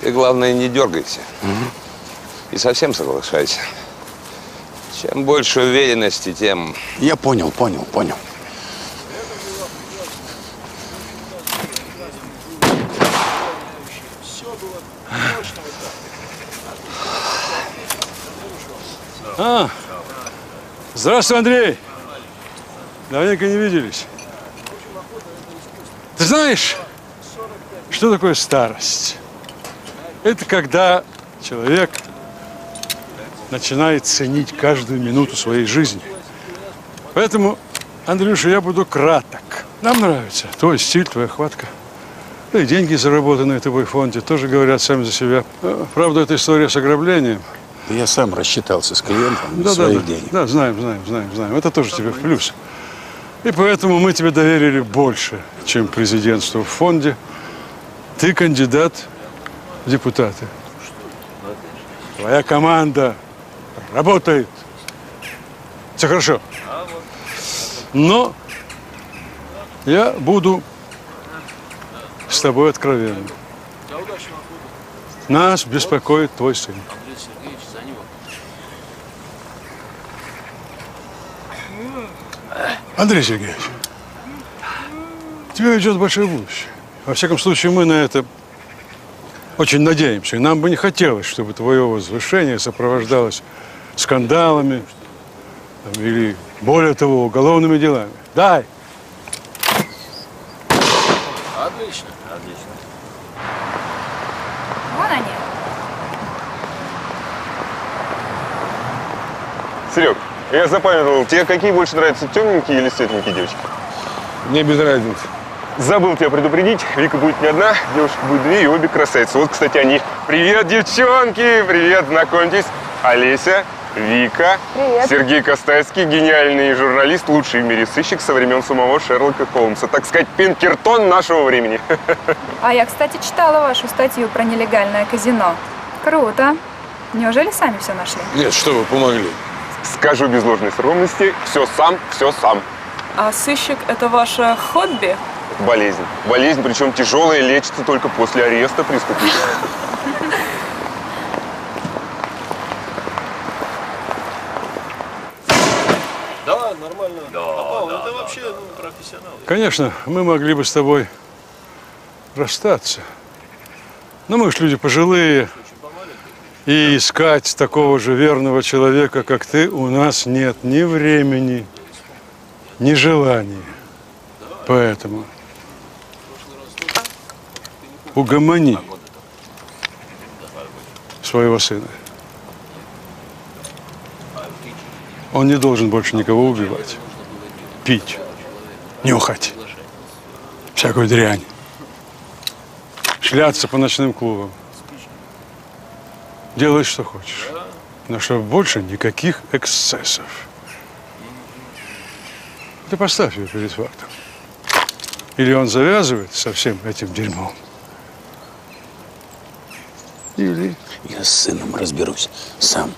Ты, главное, не дергайся. И совсем соглашайся. Чем больше уверенности, тем… Я понял. Здравствуй, Андрей! Давненько не виделись. Ты знаешь, что такое старость? Это когда человек начинает ценить каждую минуту своей жизни. Поэтому, Андрюша, я буду краток. Нам нравится твой стиль, твоя хватка. Да и деньги, заработанные тобой в фонде, тоже говорят сами за себя. Правда, это история с ограблением. Я сам рассчитался с клиентом из своих денег. Да, знаем. Это тоже тебе в плюс. И поэтому мы тебе доверили больше, чем президентству в фонде. Ты кандидат в депутаты. Твоя команда работает. Все хорошо. Но я буду с тобой откровенным. Нас беспокоит твой сын. Андрей Сергеевич, тебя ждет большое будущее. Во всяком случае, мы на это очень надеемся. И нам бы не хотелось, чтобы твое возвышение сопровождалось скандалами там, или, более того, уголовными делами. Дай! Отлично. Вон они. Серег, я запамятовал, тебе какие больше нравятся, темненькие или светленькие девочки? Мне без разницы. Забыл тебя предупредить, Вика будет не одна, девушек будет две, и обе красавицы. Вот, кстати, они. Привет, девчонки! Привет, знакомьтесь. Олеся, Вика, привет. Сергей Кастальский, гениальный журналист, лучший в мире сыщик со времен самого Шерлока Холмса. Так сказать, Пинкертон нашего времени. А я, кстати, читала вашу статью про нелегальное казино. Круто. Неужели сами все нашли? Нет, что вы, помогли. Скажу без ложной скромности, все сам, все сам. А сыщик – это ваше хобби? Болезнь. Болезнь, причем тяжелая, лечится только после ареста преступника. Да, нормально. Да, Павел, да, ты да, вообще да, ну, профессионал. Конечно, мы могли бы с тобой расстаться. Но мы же люди пожилые. И искать такого же верного человека, как ты, у нас нет ни времени, ни желания. Поэтому... Угомони своего сына. Он не должен больше никого убивать, пить, нюхать, всякую дрянь, шляться по ночным клубам, делать, что хочешь. Но чтобы больше никаких эксцессов. Ты поставь его перед фактом. Или он завязывает со всем этим дерьмом, или... Я с сыном разберусь сам.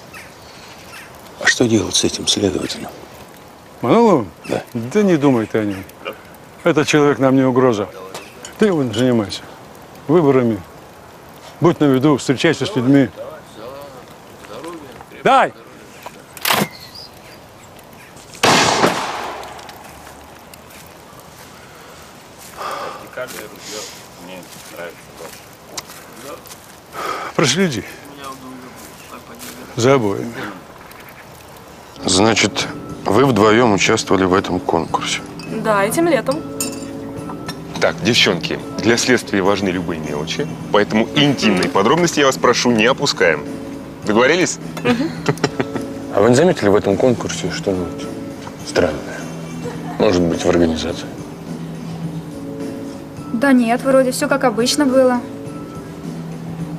А что делать с этим следователем? Мануловым? Да. Да не думай ты о нем. Этот человек нам не угроза. Ты его занимайся выборами. Будь на виду, встречайся с людьми. Дай! Проследи за обоими. Значит, вы вдвоем участвовали в этом конкурсе? Да, этим летом. Так, девчонки, для следствия важны любые мелочи, поэтому интимные подробности, я вас прошу, не опускаем. Договорились? А вы не заметили в этом конкурсе что-нибудь странное? Может быть, в организации? Да нет, вроде все как обычно было.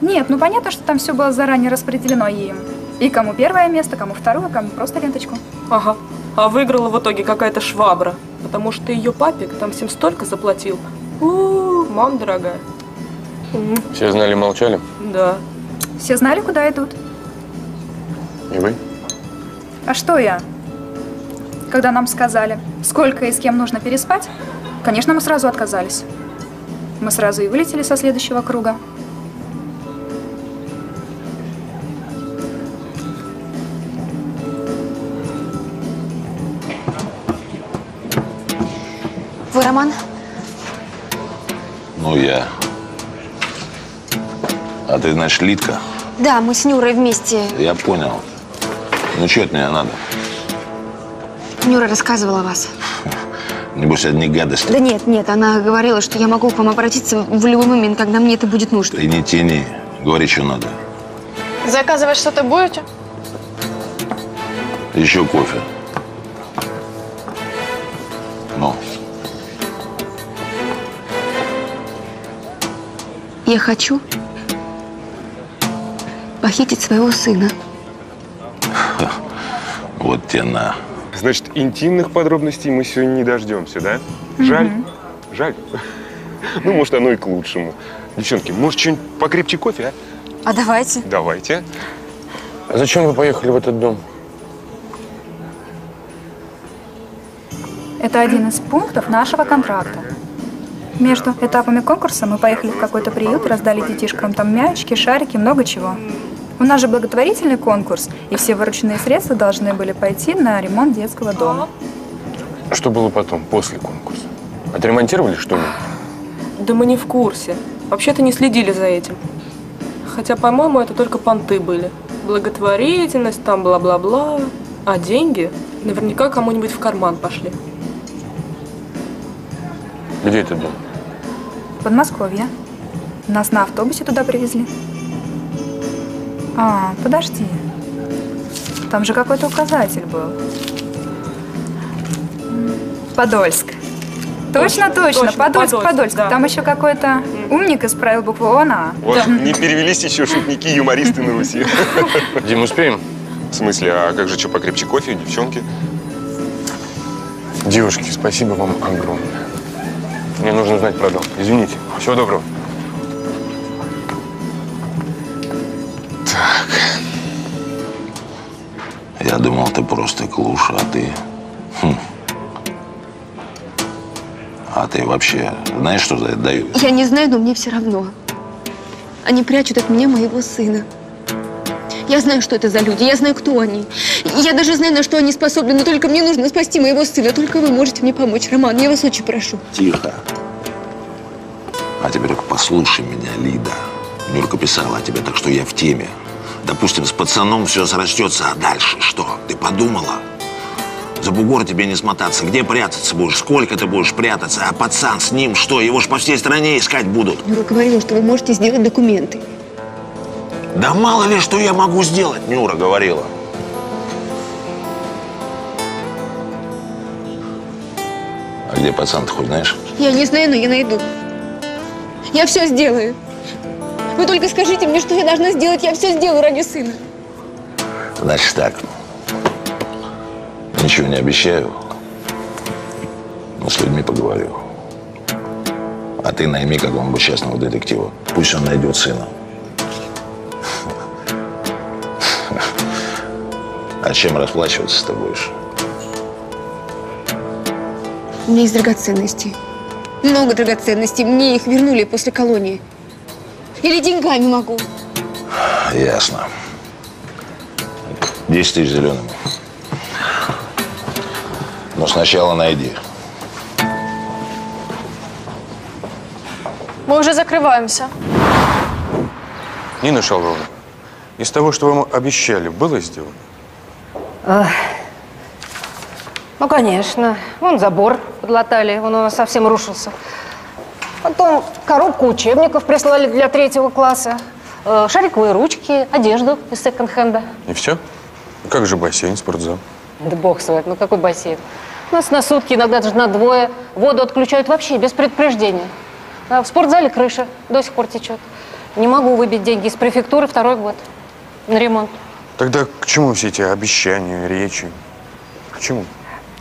Нет, ну понятно, что там все было заранее распределено им. И кому первое место, кому второе, кому просто ленточку. Ага. А выиграла в итоге какая-то швабра, потому что ее папик там всем столько заплатил. У-у-у, мам дорогая. Все знали, молчали? Да. Все знали, куда идут. И вы? А что я? Когда нам сказали, сколько и с кем нужно переспать, конечно, мы сразу отказались. Мы сразу и вылетели со следующего круга. Вы Роман? Ну, я. А ты, значит, Лидка? Да, мы с Нюрой вместе. Я понял. Ну, что от меня надо? Нюра рассказывала о вас. Небось, одни гадости. Да нет, нет, она говорила, что я могу к вам обратиться в любой момент, когда мне это будет нужно. Ты не тяни. Говори, что надо. Заказывать что-то будете? Еще кофе. Ну. Я хочу похитить своего сына. Вот те на. Значит, интимных подробностей мы сегодня не дождемся, да? Жаль, жаль. Ну, может, оно и к лучшему. Девчонки, может, что-нибудь покрепче кофе, а? А давайте. Давайте. А зачем вы поехали в этот дом? Это один из пунктов нашего контракта. Между этапами конкурса мы поехали в какой-то приют, раздали детишкам там мячики, шарики, много чего. У нас же благотворительный конкурс, и все вырученные средства должны были пойти на ремонт детского дома. Что было потом, после конкурса? Отремонтировали что-нибудь? Да мы не в курсе. Вообще-то не следили за этим. Хотя, по-моему, это только понты были. Благотворительность, там бла-бла-бла. А деньги наверняка кому-нибудь в карман пошли. Где это дом? Подмосковье. Нас на автобусе туда привезли. А, подожди. Там же какой-то указатель был. Подольск. Точно. Подольск. Да. Там еще какой-то умник исправил букву О на А. Вот, да. Не перевелись еще шутники-юмористы на Руси. Дим, успеем? В смысле, а как же что, покрепче кофе, девчонки? Девушки, спасибо вам огромное. Мне нужно узнать про дом. Извините. Всего доброго. Так. Я думал, ты просто клуша, а ты... А ты вообще знаешь, что за это дают? Я не знаю, но мне все равно. Они прячут от меня моего сына. Я знаю, что это за люди, я знаю, кто они. Я даже знаю, на что они способны, но только мне нужно спасти моего сына. Только вы можете мне помочь, Роман, я вас очень прошу. Тихо. А теперь послушай меня, Лида. Нюрка писала о тебе, так что я в теме. Допустим, с пацаном все срастется, а дальше что? Ты подумала? За бугор тебе не смотаться. Где прятаться будешь? Сколько ты будешь прятаться? А пацан с ним что? Его ж по всей стране искать будут. Нюра говорила, что вы можете сделать документы. Да мало ли, что я могу сделать, Нюра говорила. А где пацан-то хоть знаешь? Я не знаю, но я найду. Я все сделаю. Вы только скажите мне, что я должна сделать. Я все сделаю ради сына. Значит так. Ничего не обещаю, но с людьми поговорю. А ты найми какого-нибудь частного детектива. Пусть он найдет сына. А чем расплачиваться ты будешь? У меня есть драгоценности. Много драгоценностей. Мне их вернули после колонии. Или деньгами могу. Ясно. 10 тысяч зеленым. Но сначала найди. Мы уже закрываемся. Нина Шалровна, из того, что вам обещали, было сделано? Ну, конечно. Вон забор подлатали, он у нас совсем рушился. Потом коробку учебников прислали для 3-го класса. Шариковые ручки, одежду из секонд-хенда. И все? Как же бассейн, спортзал? Да бог с вами, ну какой бассейн? У нас на сутки, иногда даже на двое. Воду отключают вообще, без предупреждения. А в спортзале крыша до сих пор течет. Не могу выбить деньги из префектуры 2-й год на ремонт. Тогда к чему все эти обещания, речи? К чему?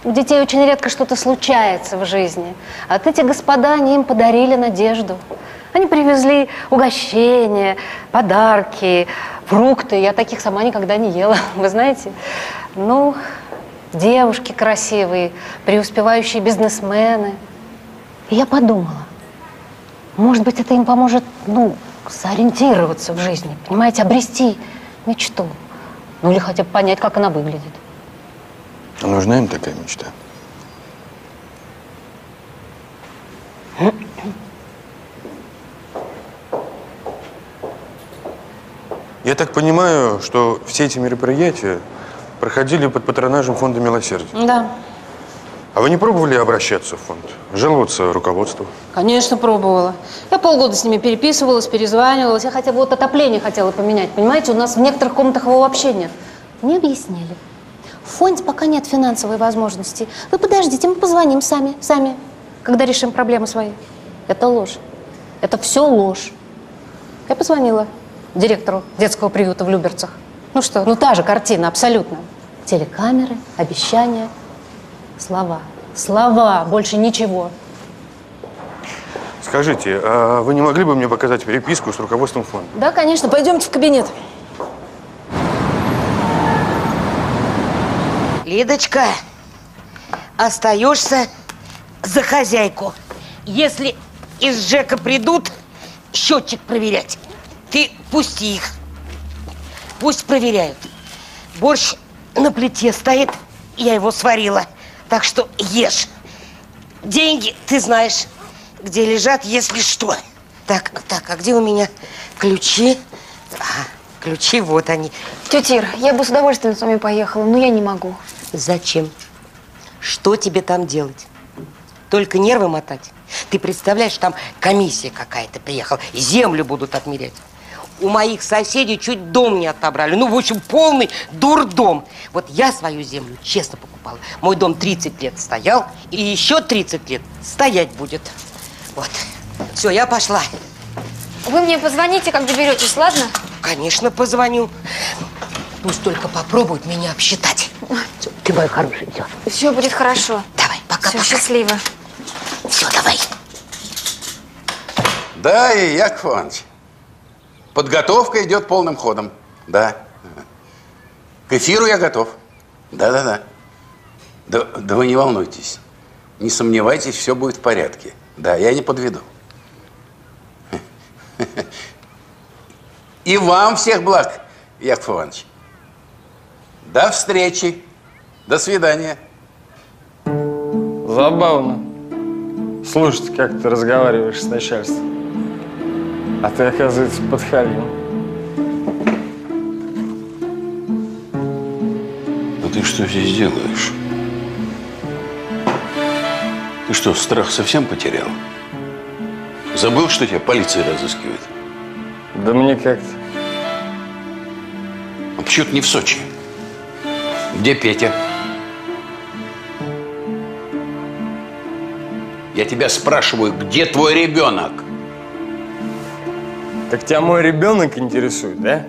У детей очень редко что-то случается в жизни. А вот эти господа, они им подарили надежду. Они привезли угощения, подарки, фрукты. Я таких сама никогда не ела, вы знаете. Ну, девушки красивые, преуспевающие бизнесмены. И я подумала, может быть, это им поможет, ну, сориентироваться в жизни, понимаете, обрести мечту. Ну, или хотя бы понять, как она выглядит. А нужна им такая мечта? Я так понимаю, что все эти мероприятия проходили под патронажем фонда «Милосердие». Да. А вы не пробовали обращаться в фонд? Жаловаться руководству? Конечно, пробовала. Я полгода с ними переписывалась, перезванивалась. Я хотя бы вот отопление хотела поменять. Понимаете, у нас в некоторых комнатах его вообще нет. Мне объяснили. В фонде пока нет финансовой возможности. Вы подождите, мы позвоним сами, когда решим проблемы свои. Это ложь. Это все ложь. Я позвонила директору детского приюта в Люберцах. Ну что, ну та же картина, абсолютно. Телекамеры, обещания, слова. Слова, больше ничего. Скажите, а вы не могли бы мне показать переписку с руководством фонда? Да, конечно. Пойдемте в кабинет. Лидочка, остаешься за хозяйку. Если из ЖЭКа придут счетчик проверять, ты пусти их. Пусть проверяют. Борщ на плите стоит, я его сварила. Так что ешь. Деньги ты знаешь, где лежат, если что. Так, а где у меня ключи? А, ключи, вот они. Тетя Ира, я бы с удовольствием с вами поехала, но я не могу. Зачем? Что тебе там делать? Только нервы мотать? Ты представляешь, там комиссия какая-то приехала, землю будут отмерять. у моих соседей чуть дом не отобрали. Ну, в общем, полный дурдом. Вот я свою землю честно покупала. Мой дом 30 лет стоял, и еще 30 лет стоять будет. Вот. Все, я пошла. Вы мне позвоните, как доберетесь, ладно? Конечно, позвоню. Пусть только попробуют меня обсчитать. Все, ты моя хорошая, все. Все будет хорошо. Давай, пока. Все, пока. Счастливо. Все, давай. Да, и Яков Иванович, подготовка идет полным ходом. Да. К эфиру я готов. Да. Да вы не волнуйтесь. Не сомневайтесь, все будет в порядке. Да, я не подведу. И вам всех благ, Яков Иванович. До встречи. До свидания. Забавно. Слушайте, как ты разговариваешь с начальством. А ты, оказывается, подхалил. А ты что здесь делаешь? Ты что, страх совсем потерял? Забыл, что тебя полиция разыскивает? Да мне как-то. А почему ты не в Сочи? Где Петя? Я тебя спрашиваю, где твой ребенок? Так тебя мой ребенок интересует, да?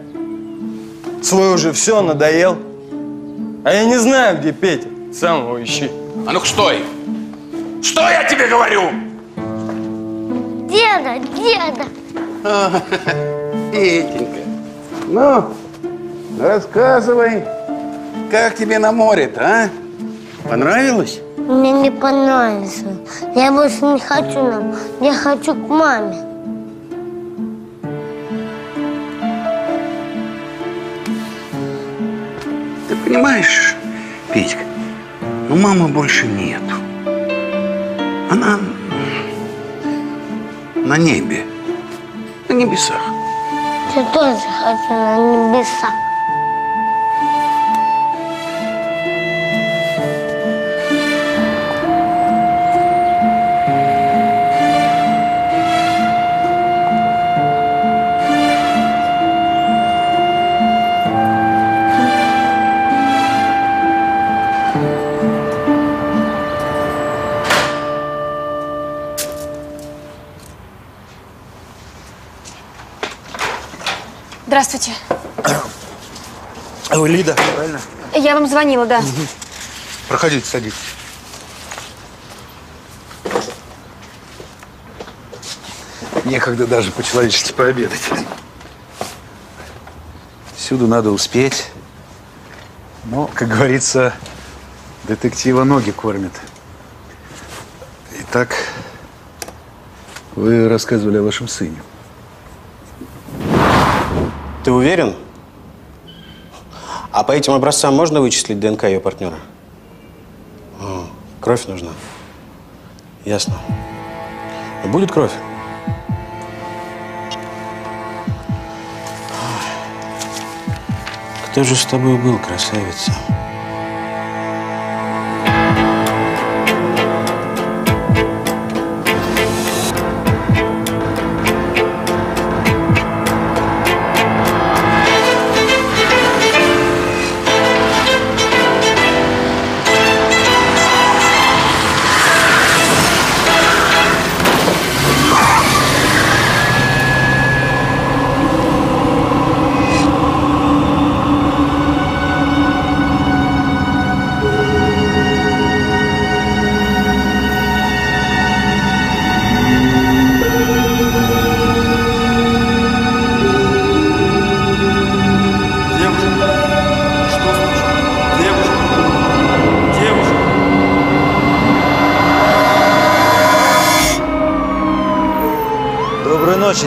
Слой уже все, надоел. А я не знаю, где Петя. Сам его ищи. А ну-ка, стой! Что я тебе говорю? Деда, деда! А, Петенька, ну, рассказывай, как тебе на море-то, а? Понравилось? Мне не понравилось. Я больше не хочу на море. Я хочу к маме. Ты понимаешь, Петька, ну мамы больше нету. Она на небе, на небесах. Я тоже хочу на небесах. Здравствуйте. Вы Лида, правильно? Я вам звонила, да. Угу. Проходите, садитесь. Некогда даже по-человечески пообедать. Всюду надо успеть. Но, как говорится, детектива ноги кормят. Итак, вы рассказывали о вашем сыне. Ты уверен? А по этим образцам можно вычислить ДНК ее партнера? О, кровь нужна. Ясно. Но будет кровь. Кто же с тобой был, красавица?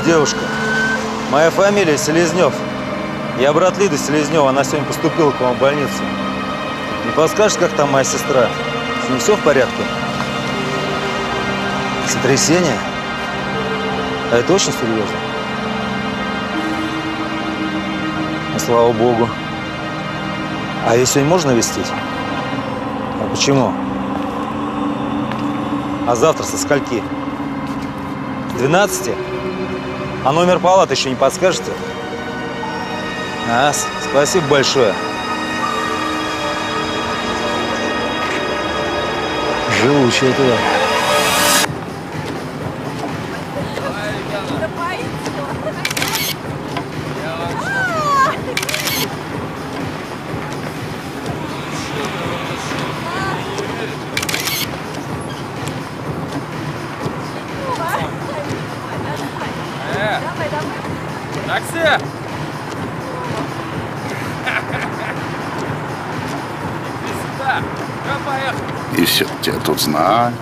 Девушка, моя фамилия Селезнев. Я брат Лиды Селезнева, она сегодня поступила к вам в больницу. Не подскажешь, как там моя сестра? С ней все в порядке? Сотрясение? А это очень серьезно. Ну, слава богу. А ее сегодня можно навестить? А почему? А завтра со скольки? 12? А номер палаты еще не подскажете? Спасибо большое. Живучая туда. И все, тебя тут знают,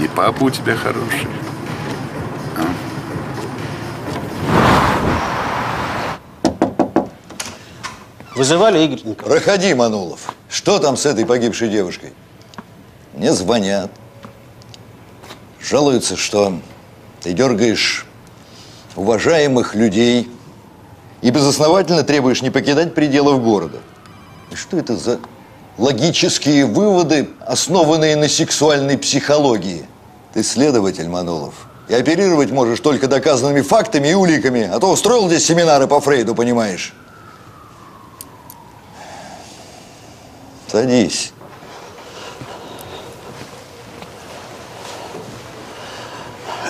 и папа у тебя хороший. Вызывали, Игорь Николаевич? Проходи, Манулов. Что там с этой погибшей девушкой? Мне звонят. Жалуются, что ты дергаешь уважаемых людей и безосновательно требуешь не покидать пределов города. И что это за... логические выводы, основанные на сексуальной психологии. Ты следователь, Манулов, и оперировать можешь только доказанными фактами и уликами, а то устроил здесь семинары по Фрейду, понимаешь? Садись.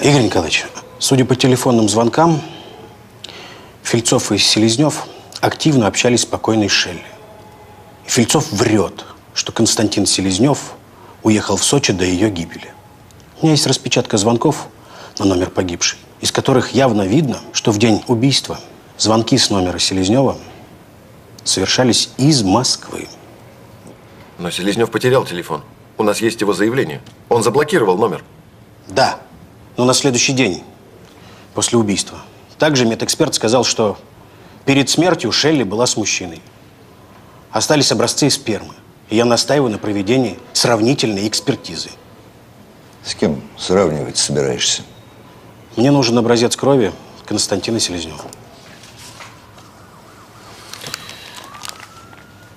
Игорь Николаевич, судя по телефонным звонкам, Фельцов и Селезнев активно общались с покойной Шелли. Фельцов врет, что Константин Селезнев уехал в Сочи до ее гибели. У меня есть распечатка звонков на номер погибшей, из которых явно видно, что в день убийства звонки с номера Селезнева совершались из Москвы. Но Селезнев потерял телефон. У нас есть его заявление. Он заблокировал номер. Да, но на следующий день после убийства. Также медэксперт сказал, что перед смертью Шелли была с мужчиной. Остались образцы спермы. И я настаиваю на проведении сравнительной экспертизы. С кем сравнивать собираешься? Мне нужен образец крови Константина Селезнева.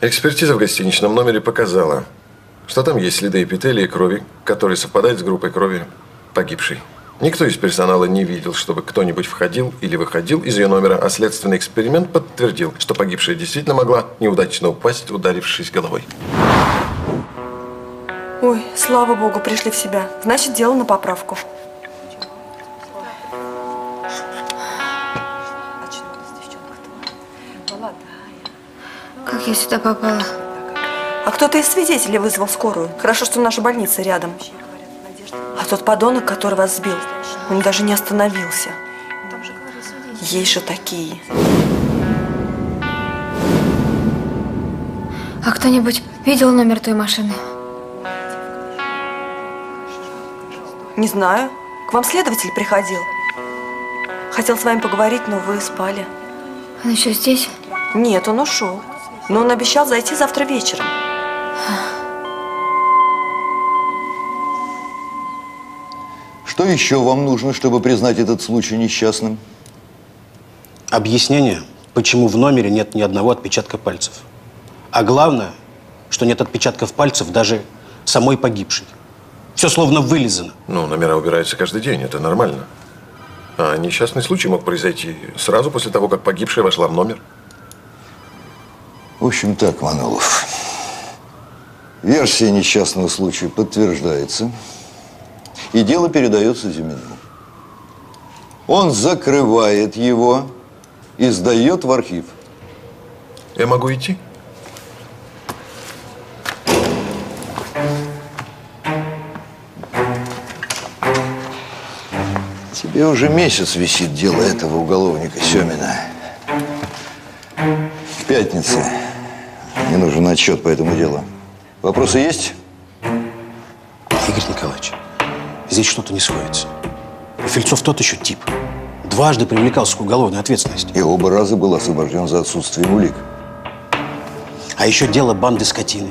Экспертиза в гостиничном номере показала, что там есть следы эпителия и крови, которые совпадают с группой крови погибшей. Никто из персонала не видел, чтобы кто-нибудь входил или выходил из ее номера, а следственный эксперимент подтвердил, что погибшая действительно могла неудачно упасть, ударившись головой. Ой, слава богу, пришли в себя. Значит, дело на поправку. Как я сюда попала? А кто-то из свидетелей вызвал скорую. Хорошо, что наша больница рядом. А тот подонок, который вас сбил, он даже не остановился. Есть же такие. А кто-нибудь видел номер той машины? Не знаю. К вам следователь приходил. Хотел с вами поговорить, но вы спали. Он еще здесь? Нет, он ушел. Но он обещал зайти завтра вечером. Что еще вам нужно, чтобы признать этот случай несчастным? Объяснение, почему в номере нет ни одного отпечатка пальцев. А главное, что нет отпечатков пальцев даже самой погибшей. Все словно вылизано. Ну, номера убираются каждый день, это нормально. А несчастный случай мог произойти сразу после того, как погибшая вошла в номер. В общем так, Манулов, версия несчастного случая подтверждается. И дело передается Зимину. Он закрывает его и сдает в архив. Я могу идти? Тебе уже месяц висит дело этого уголовника Семина. В пятницу мне нужен отчет по этому делу. Вопросы есть? Игорь Николаевич. Здесь что-то не сходится. Фельцов тот еще тип. Дважды привлекался к уголовной ответственности. И оба раза был освобожден за отсутствием улик. А еще дело банды скотины,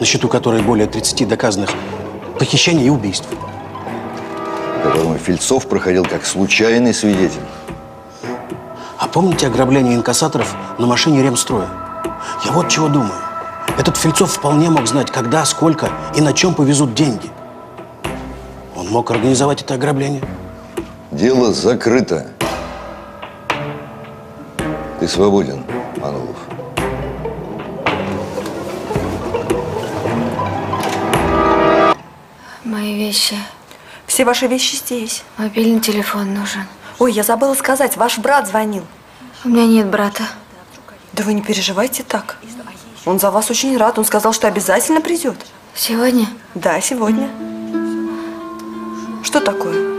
на счету которой более 30 доказанных похищений и убийств. Которому Фельцов проходил как случайный свидетель. А помните ограбление инкассаторов на машине Ремстроя? Я вот чего думаю. Этот Фельцов вполне мог знать, когда, сколько и на чем повезут деньги. Он мог организовать это ограбление. Дело закрыто. Ты свободен, Манулов. Мои вещи. Все ваши вещи здесь. Мобильный телефон нужен. Ой, я забыла сказать, ваш брат звонил. У меня нет брата. Да вы не переживайте так. Он за вас очень рад. Он сказал, что обязательно придет. Сегодня? Да, сегодня. Что такое?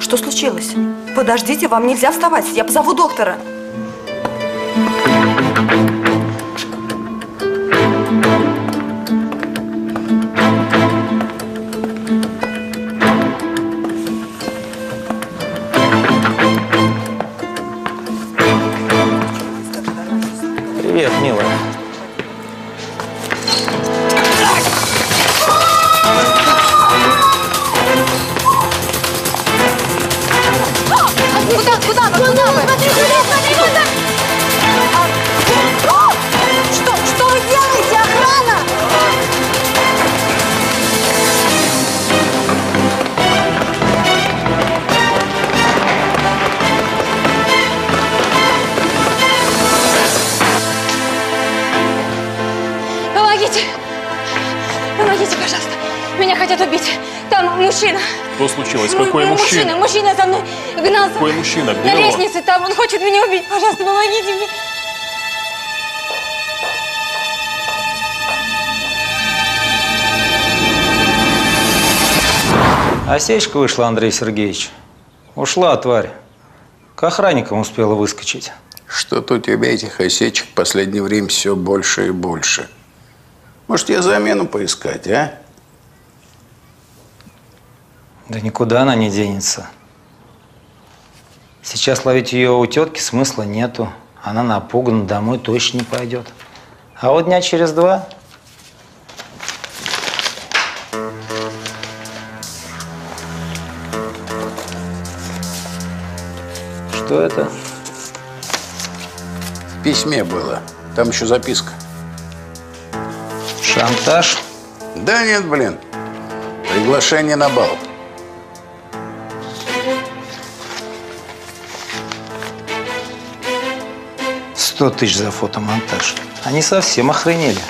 Что случилось? Подождите, вам нельзя вставать. Я позову доктора. Привет, милая. Что случилось? Какой мужчина? Мужчина за мной гнался. Какой мужчина? Где на лестнице его? Там он хочет меня убить. Пожалуйста, помогите мне. Осечка вышла, Андрей Сергеевич. Ушла, тварь. К охранникам успела выскочить. Что-то у тебя этих осечек в последнее время все больше и больше. Может, я замену поискать, а? Да никуда она не денется. Сейчас ловить ее у тетки смысла нету. Она напугана, домой точно не пойдет. А вот дня через два... Что это? В письме было. Там еще записка. Шантаж? Да нет, блин. Приглашение на бал. $100 000 за фотомонтаж. Они совсем охренели.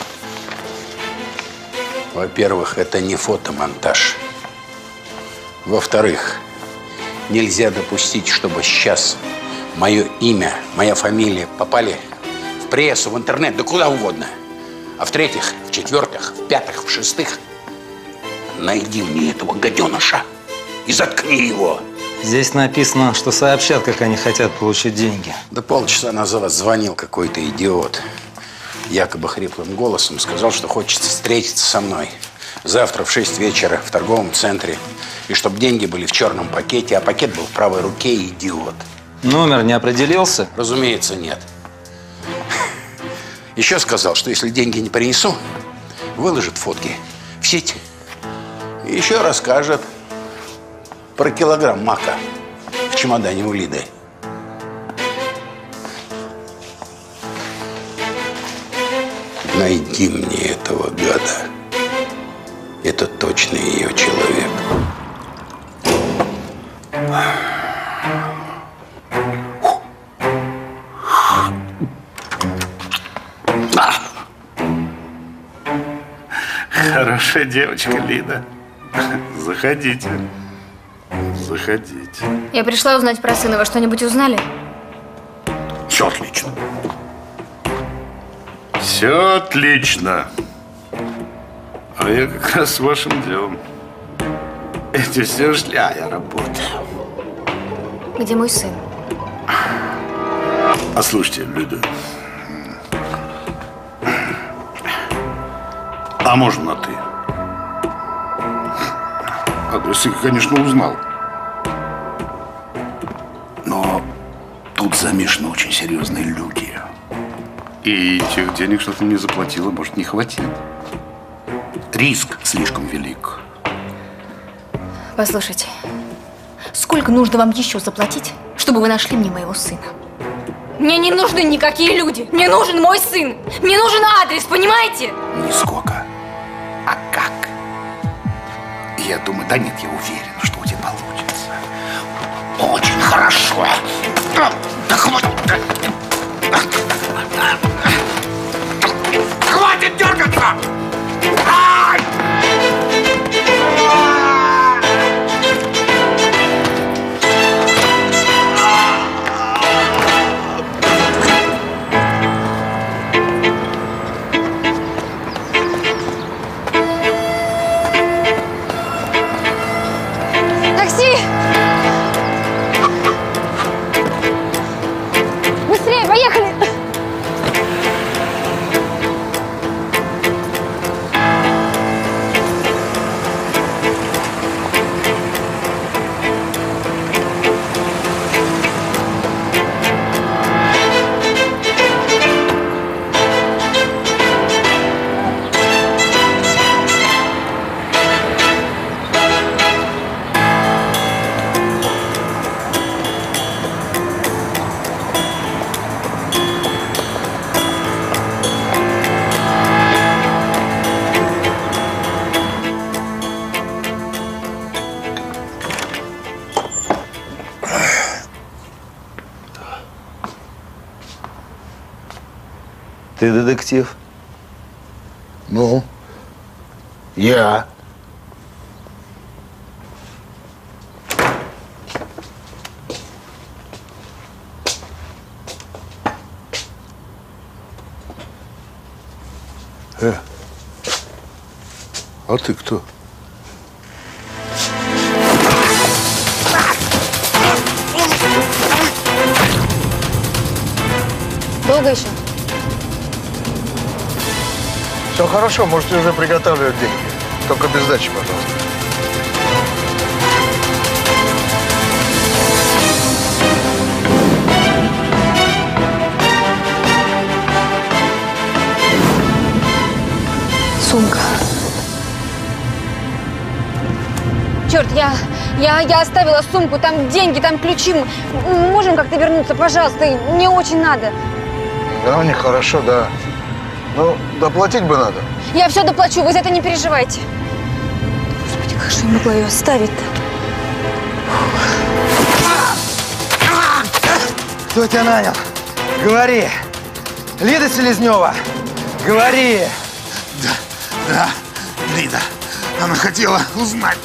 Во-первых, это не фотомонтаж. Во-вторых, нельзя допустить, чтобы сейчас мое имя, моя фамилия попали в прессу, в интернет, да куда угодно. А в-третьих, в-четвертых, в-пятых, в-шестых, найди мне этого гаденыша и заткни его. Здесь написано, что сообщат, как они хотят получить деньги. Да полчаса назад звонил какой-то идиот. Якобы хриплым голосом сказал, что хочет встретиться со мной. Завтра в 6 вечера в торговом центре. И чтобы деньги были в черном пакете, а пакет был в правой руке, идиот. Номер не определился? Разумеется, нет. Еще сказал, что если деньги не принесу, выложит фотки в сеть. И еще расскажет про килограмм мака в чемодане у Лиды. Найди мне этого гада. Это точно ее человек. Хорошая девочка, Лида. Заходите. Заходите. Я пришла узнать про сына. Вы что-нибудь узнали? Все отлично. Все отлично. А я как раз с вашим делом. Эти все шли, а я работаю. Где мой сын? А слушайте, Люда. А можно на ты? Адрес я, конечно, узнал. Но тут замешаны очень серьезные люди. И тех денег, что ты мне заплатила, может, не хватит. Риск слишком велик. Послушайте, сколько нужно вам еще заплатить, чтобы вы нашли мне моего сына? Мне не нужны никакие люди. Мне нужен мой сын. Мне нужен адрес, понимаете? Нисколько. А как? Я думаю, да нет, я уверен, что у тебя получится. Очень хорошо. Да хватит! Хватит дергаться! Ай! Ты детектив? Ну, я. А ты кто? Долго еще? Все хорошо, может, уже приготавливают деньги. Только без сдачи, пожалуйста. Сумка. Черт, я оставила сумку. Там деньги, там ключи. Мы можем как-то вернуться, пожалуйста? Мне очень надо. Да, нехорошо, да. Ну, доплатить бы надо. Я все доплачу, вы за это не переживайте. Господи, как же я могла ее оставить-то? Кто тебя нанял? Говори. Лида Селезнева, говори. Да, Лида. Она хотела узнать,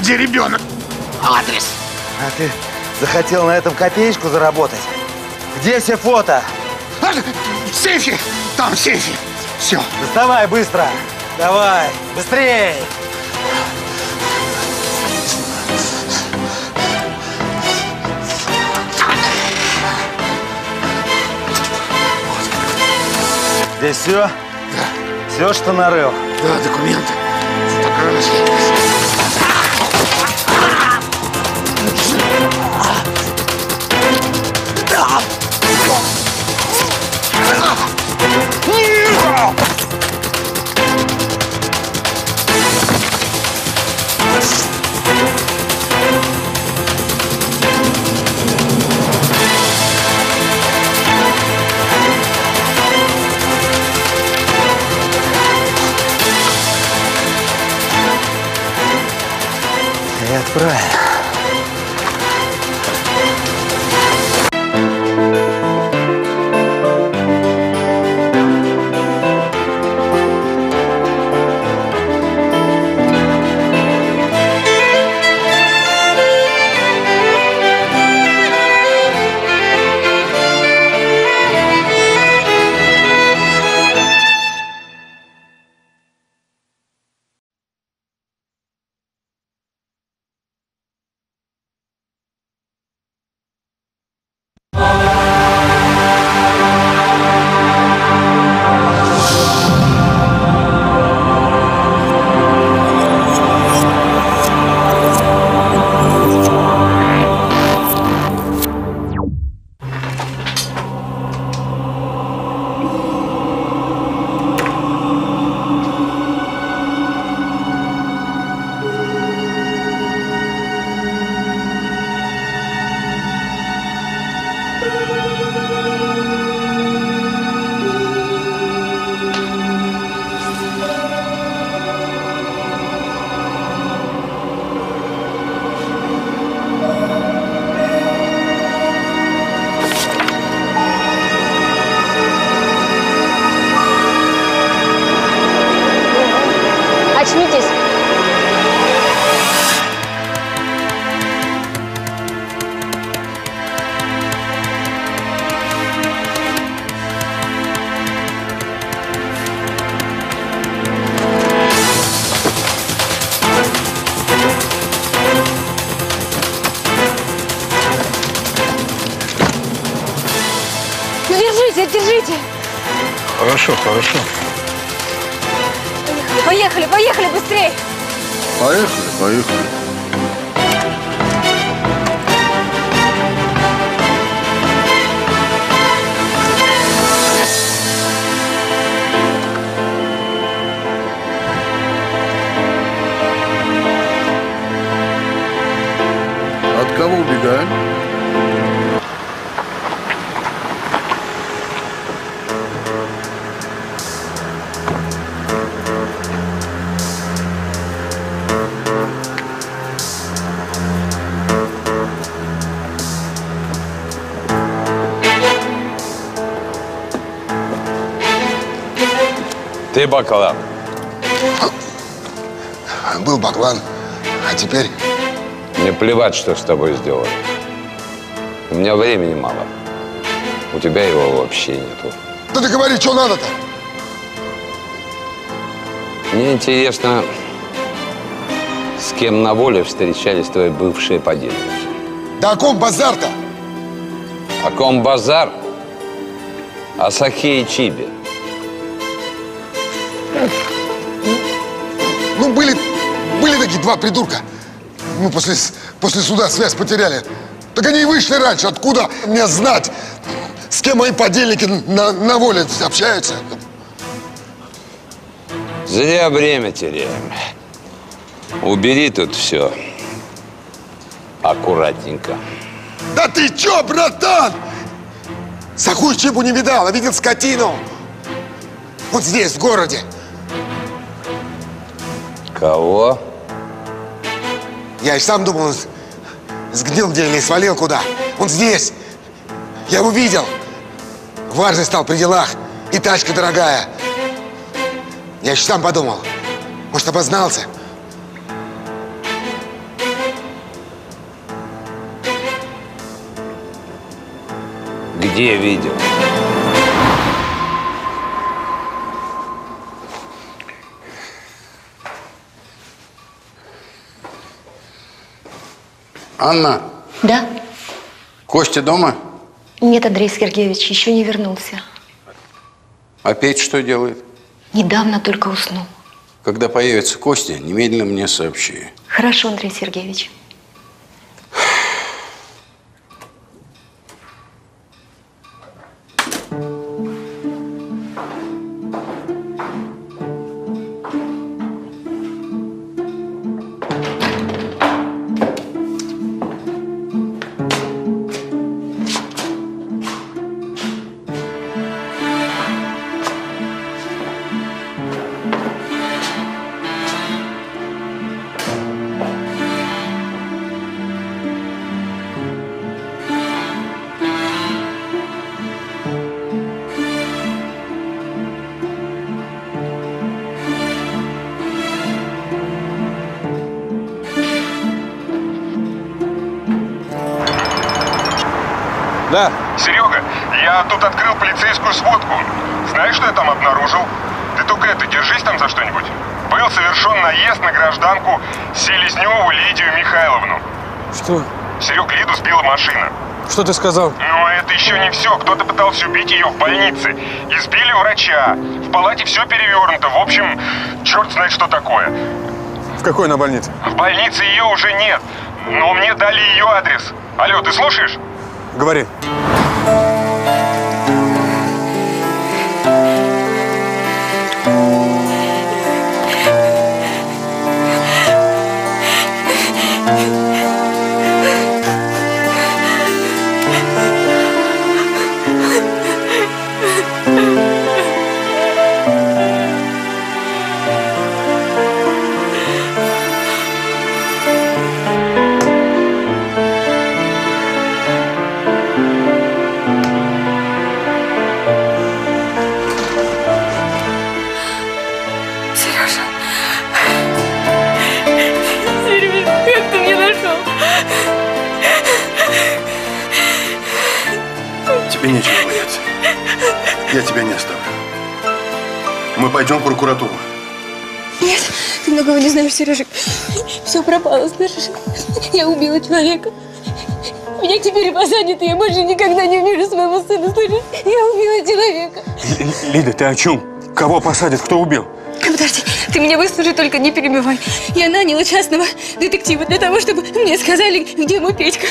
где ребенок. Адрес. А ты захотел на этом копеечку заработать? Где все фото? В сейфе. Там в сейфе. Все. Доставай быстро. Давай. Быстрее. Здесь все? Да. Все, что нарыл? Да, документы. Я отправил. Хорошо, хорошо. Поехали, поехали, быстрее! Поехали, поехали. Кого убегаем? Ты Баклан. Был Баклан, а теперь... Мне плевать, что с тобой сделали. У меня времени мало. У тебя его вообще нету. Да ты говори, что надо-то? Мне интересно, с кем на воле встречались твои бывшие подельники. Да о ком базар-то? О ком базар? О Сахе и Чибе. Ну, были такие два придурка. Мы после суда связь потеряли. Так они и вышли раньше. Откуда мне знать, с кем мои подельники на воле общаются? Зря время теряем. Убери тут все аккуратненько. Да ты чё, братан? Саху и Чибу не видал, а видел скотину. Вот здесь, в городе. Кого? Я и сам думал, он сгнил где или свалил куда. Он здесь. Я его видел. Важный стал при делах. И тачка дорогая. Я еще сам подумал. Может, обознался? Где видел? Анна? Да? Костя дома? Нет, Андрей Сергеевич, еще не вернулся. Опять что делает? Недавно только уснул. Когда появится Костя, немедленно мне сообщи. Хорошо, Андрей Сергеевич. Серега, я тут открыл полицейскую сводку. Знаешь, что я там обнаружил? Ты только это, держись там за что-нибудь. Был совершен наезд на гражданку Селезневу Лидию Михайловну. Что? Серег, Лиду сбила машина. Что ты сказал? Ну, это еще не все. Кто-то пытался убить ее в больнице. Избили врача. В палате все перевернуто. В общем, черт знает, что такое. В какой она больнице? В больнице ее уже нет. Но мне дали ее адрес. Алло, ты слушаешь? Говори. Я тебя не оставлю. Мы пойдем в прокуратуру. Нет, ты многого не знаешь, Сережик. Все пропало, слышишь? Я убила человека. меня теперь посадят, и я больше никогда не увижу своего сына. Слышишь? Я убила человека. Лида, ты о чем? Кого посадят? Кто убил? Подожди, ты меня выслушай, только не перебивай. Я наняла частного детектива для того, чтобы мне сказали, где мой Петька.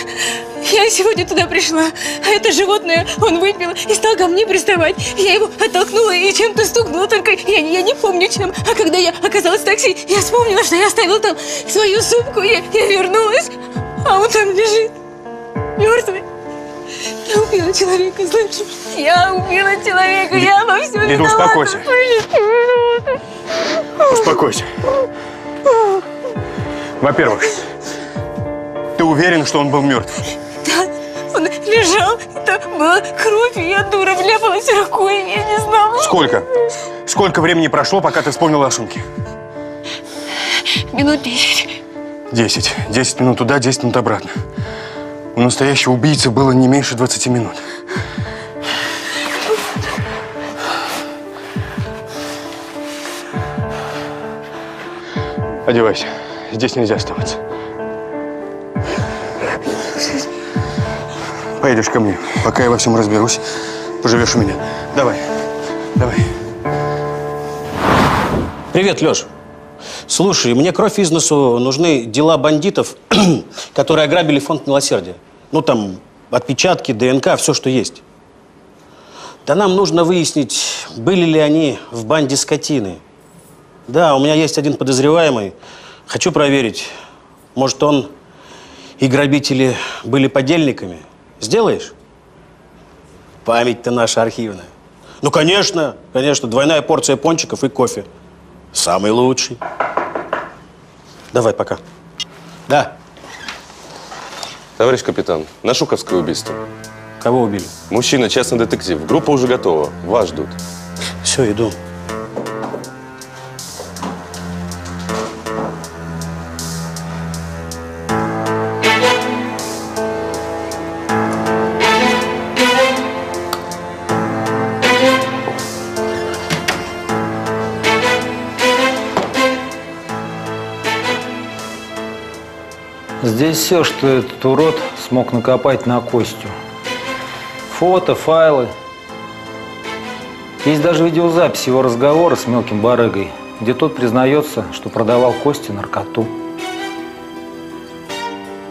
Я сегодня туда пришла, а это животное он выпил и стал ко мне приставать. Я его оттолкнула и чем-то стукнула, только я не помню чем. А когда я оказалась в такси, я вспомнила, что я оставила там свою сумку, я вернулась, а он там лежит, мертвый. Я убила человека, слышишь? Я убила человека, я во всем виновата. Лида, успокойся. Успокойся. Во-первых, ты уверена, что он был мертв? Да, он лежал, там была кровь, и я, дура, вляпалась рукой, я не знала. Сколько? Сколько времени прошло, пока ты вспомнила о сумке? Минут 10. 10. 10 минут туда, 10 минут обратно. У настоящего убийцы было не меньше 20 минут. Одевайся. Здесь нельзя оставаться. Поедешь ко мне, пока я во всем разберусь. Поживешь у меня. Давай. Давай. Привет, Лёш. Слушай, мне кровь из носу нужны дела бандитов, которые ограбили фонд Милосердия. Ну, там, отпечатки, ДНК, все, что есть. Да нам нужно выяснить, были ли они в банде скотины. Да, у меня есть один подозреваемый. Хочу проверить, может, он и грабители были подельниками. Сделаешь? Память-то наша архивная. Ну, конечно, конечно. Двойная порция пончиков и кофе. Самый лучший. Давай, пока. Да. Товарищ капитан, на Шуховское убийство. Кого убили? Мужчина, частный детектив. Группа уже готова. Вас ждут. Все, иду. Здесь все, что этот урод смог накопать на Костю. Фото, файлы. Есть даже видеозапись его разговора с мелким барыгой, где тот признается, что продавал Косте наркоту.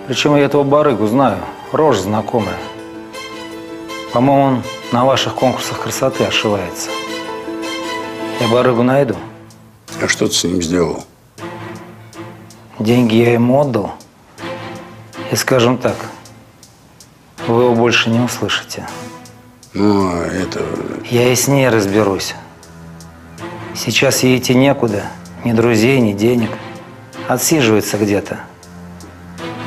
Причем я этого барыгу знаю, рожа знакомая. По-моему, он на ваших конкурсах красоты ошивается. Я барыгу найду. А что ты с ним сделал? Деньги я ему отдал. И, скажем так, вы его больше не услышите. Ну, это… Я и с ней разберусь. Сейчас ей идти некуда. Ни друзей, ни денег. Отсиживается где-то.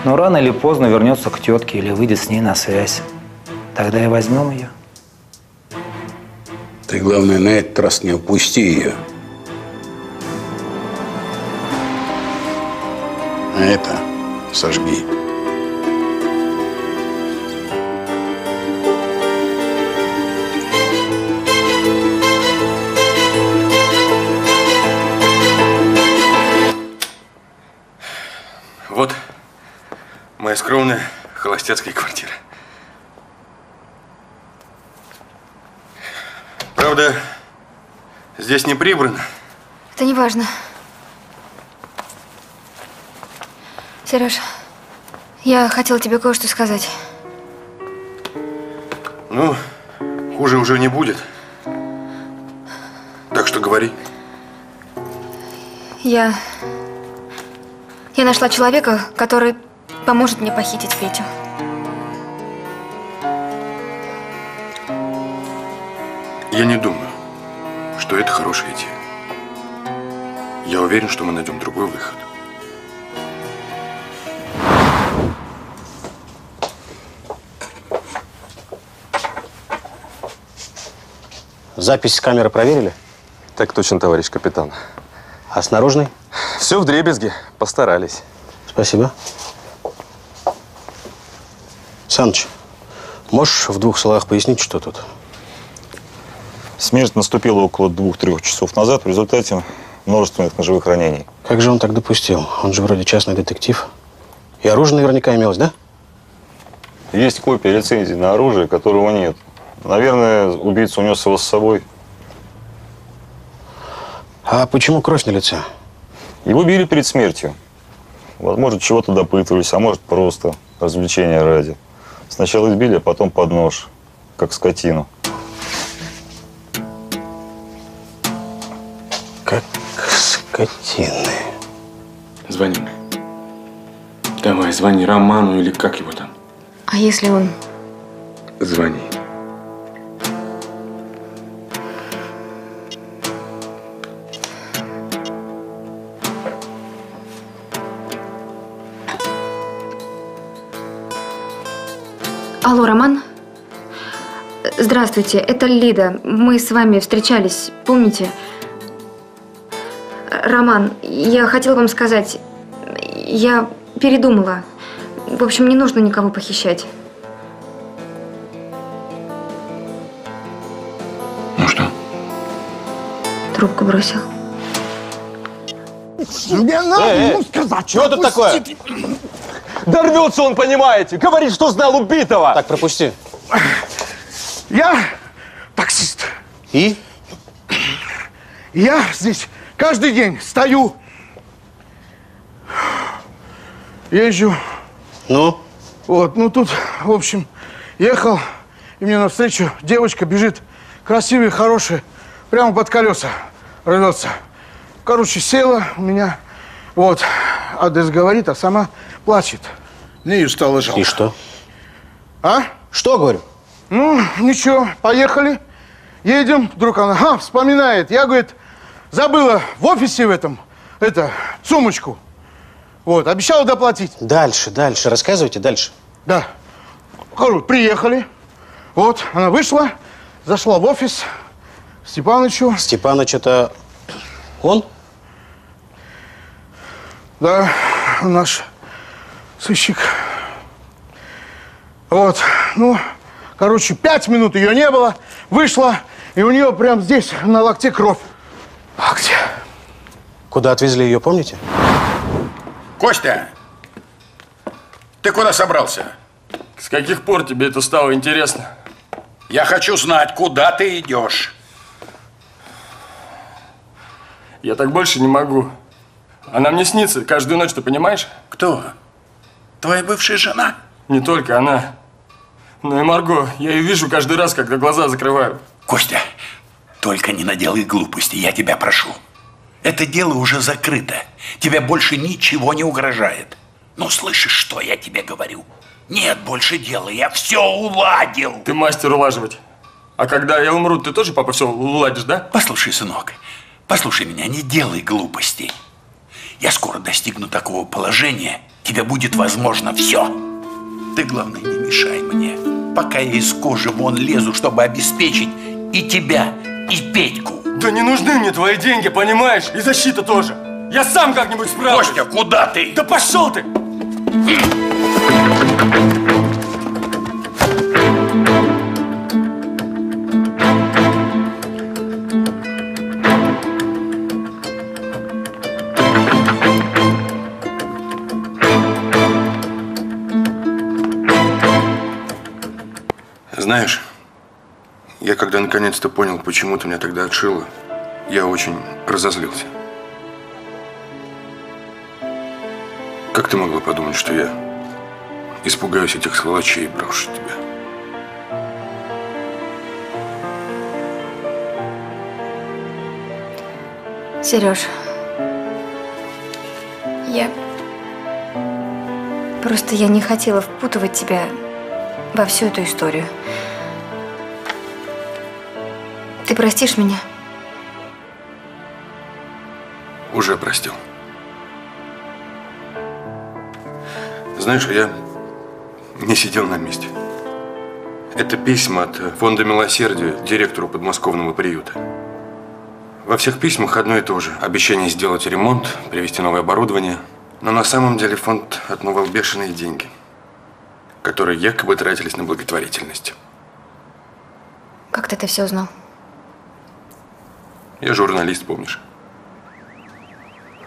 Но рано или поздно вернется к тетке или выйдет с ней на связь. Тогда и возьмем ее. Ты, главное, на этот раз не упусти ее. А это сожги. Моя скромная холостяцкая квартира. Правда, здесь не прибрано. Это не важно. Сереж, я хотела тебе кое-что сказать. Ну, хуже уже не будет. Так что говори. Я нашла человека, который поможет мне похитить Петю. Я не думаю, что это хорошая идея. Я уверен, что мы найдем другой выход. Запись с камеры проверили? Так точно, товарищ капитан. А с наружной? Все вдребезги. Постарались. Спасибо. Саныч, можешь в 2 словах пояснить, что тут? Смерть наступила около 2–3 часов назад в результате множественных ножевых ранений. Как же он так допустил? Он же вроде частный детектив. И оружие наверняка имелось, да? Есть копия лицензии на оружие, которого нет. Наверное, убийца унес его с собой. А почему кровь на лице? Его били перед смертью. Возможно, чего-то допытывались, а может, просто развлечения ради. Сначала избили, а потом под нож, как скотину. Как скотины. Звони. Давай, звони Роману или как его там. А если он… Звони. Алло, Роман? Здравствуйте, это Лида. Мы с вами встречались, помните? Роман, я хотела вам сказать, я передумала. В общем, не нужно никого похищать. Ну что? Трубку бросил. Тебе надо ему сказать, что это такое? Дорвется он, понимаете? Говорит, что знал убитого. Так, пропусти. Я таксист. И? Я здесь каждый день стою, езжу. Ну? Вот, ну тут, в общем, ехал, и мне навстречу девочка бежит, красивая, хорошая, прямо под колеса рвется. Короче, села у меня, вот, адрес говорит, а сама плачет. Мне ее стало жалко. И что? А? Что, говорю? Ну, ничего, поехали, едем, вдруг она вспоминает. Я, говорит, забыла в офисе в этом, сумочку. Вот, обещала доплатить. Дальше, дальше, рассказывайте дальше. Да. Короче, приехали. Вот, она вышла, зашла в офис к Степанычу. Степаныч, это он? Да, наш сыщик. Вот, ну, короче, 5 минут ее не было, вышла, и у нее прям здесь на локте кровь. А где? Куда отвезли ее, помните? Костя, ты куда собрался? С каких пор тебе это стало интересно? Я хочу знать, куда ты идешь. Я так больше не могу. Она мне снится каждую ночь, ты понимаешь? Кто? Твоя бывшая жена? Не только она, но и Марго. Я ее вижу каждый раз, когда глаза закрываю. Костя, только не наделай глупости, я тебя прошу. Это дело уже закрыто. Тебе больше ничего не угрожает. Ну, слышишь, что я тебе говорю? Нет больше дела, я все уладил. Ты мастер улаживать. А когда я умру, ты тоже, папа, все уладишь, да? Послушай, сынок, послушай меня, не делай глупостей. Я скоро достигну такого положения, тебе будет возможно все. Ты, главное, не мешай мне, пока я из кожи вон лезу, чтобы обеспечить и тебя, и Петьку. Да не нужны мне твои деньги, понимаешь? И защита тоже. Я сам как-нибудь справлюсь. Костя, куда ты? Да пошел ты! Знаешь, я когда наконец-то понял, почему ты меня тогда отшила, я очень разозлился. Как ты могла подумать, что я испугаюсь этих сволочей и брошу тебя? Сереж, я… Просто я не хотела впутывать тебя во всю эту историю. Ты простишь меня? Уже простил. Знаешь, я не сидел на месте. Это письма от фонда Милосердия директору подмосковного приюта. Во всех письмах одно и то же. Обещание сделать ремонт, привезти новое оборудование. Но на самом деле фонд отмывал бешеные деньги, которые якобы тратились на благотворительность. Как ты это все узнал? Я журналист, помнишь?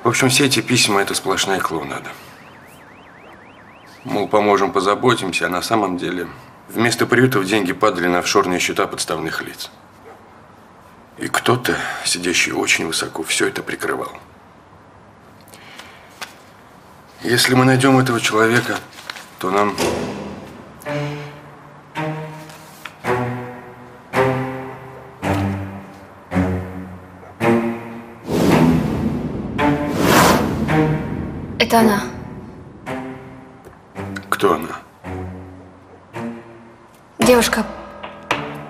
В общем, все эти письма – это сплошная клоунада. Мол, поможем, позаботимся, а на самом деле вместо приютов деньги падали на офшорные счета подставных лиц. И кто-то, сидящий очень высоко, все это прикрывал. Если мы найдем этого человека, то нам… Это она. Кто она? Девушка,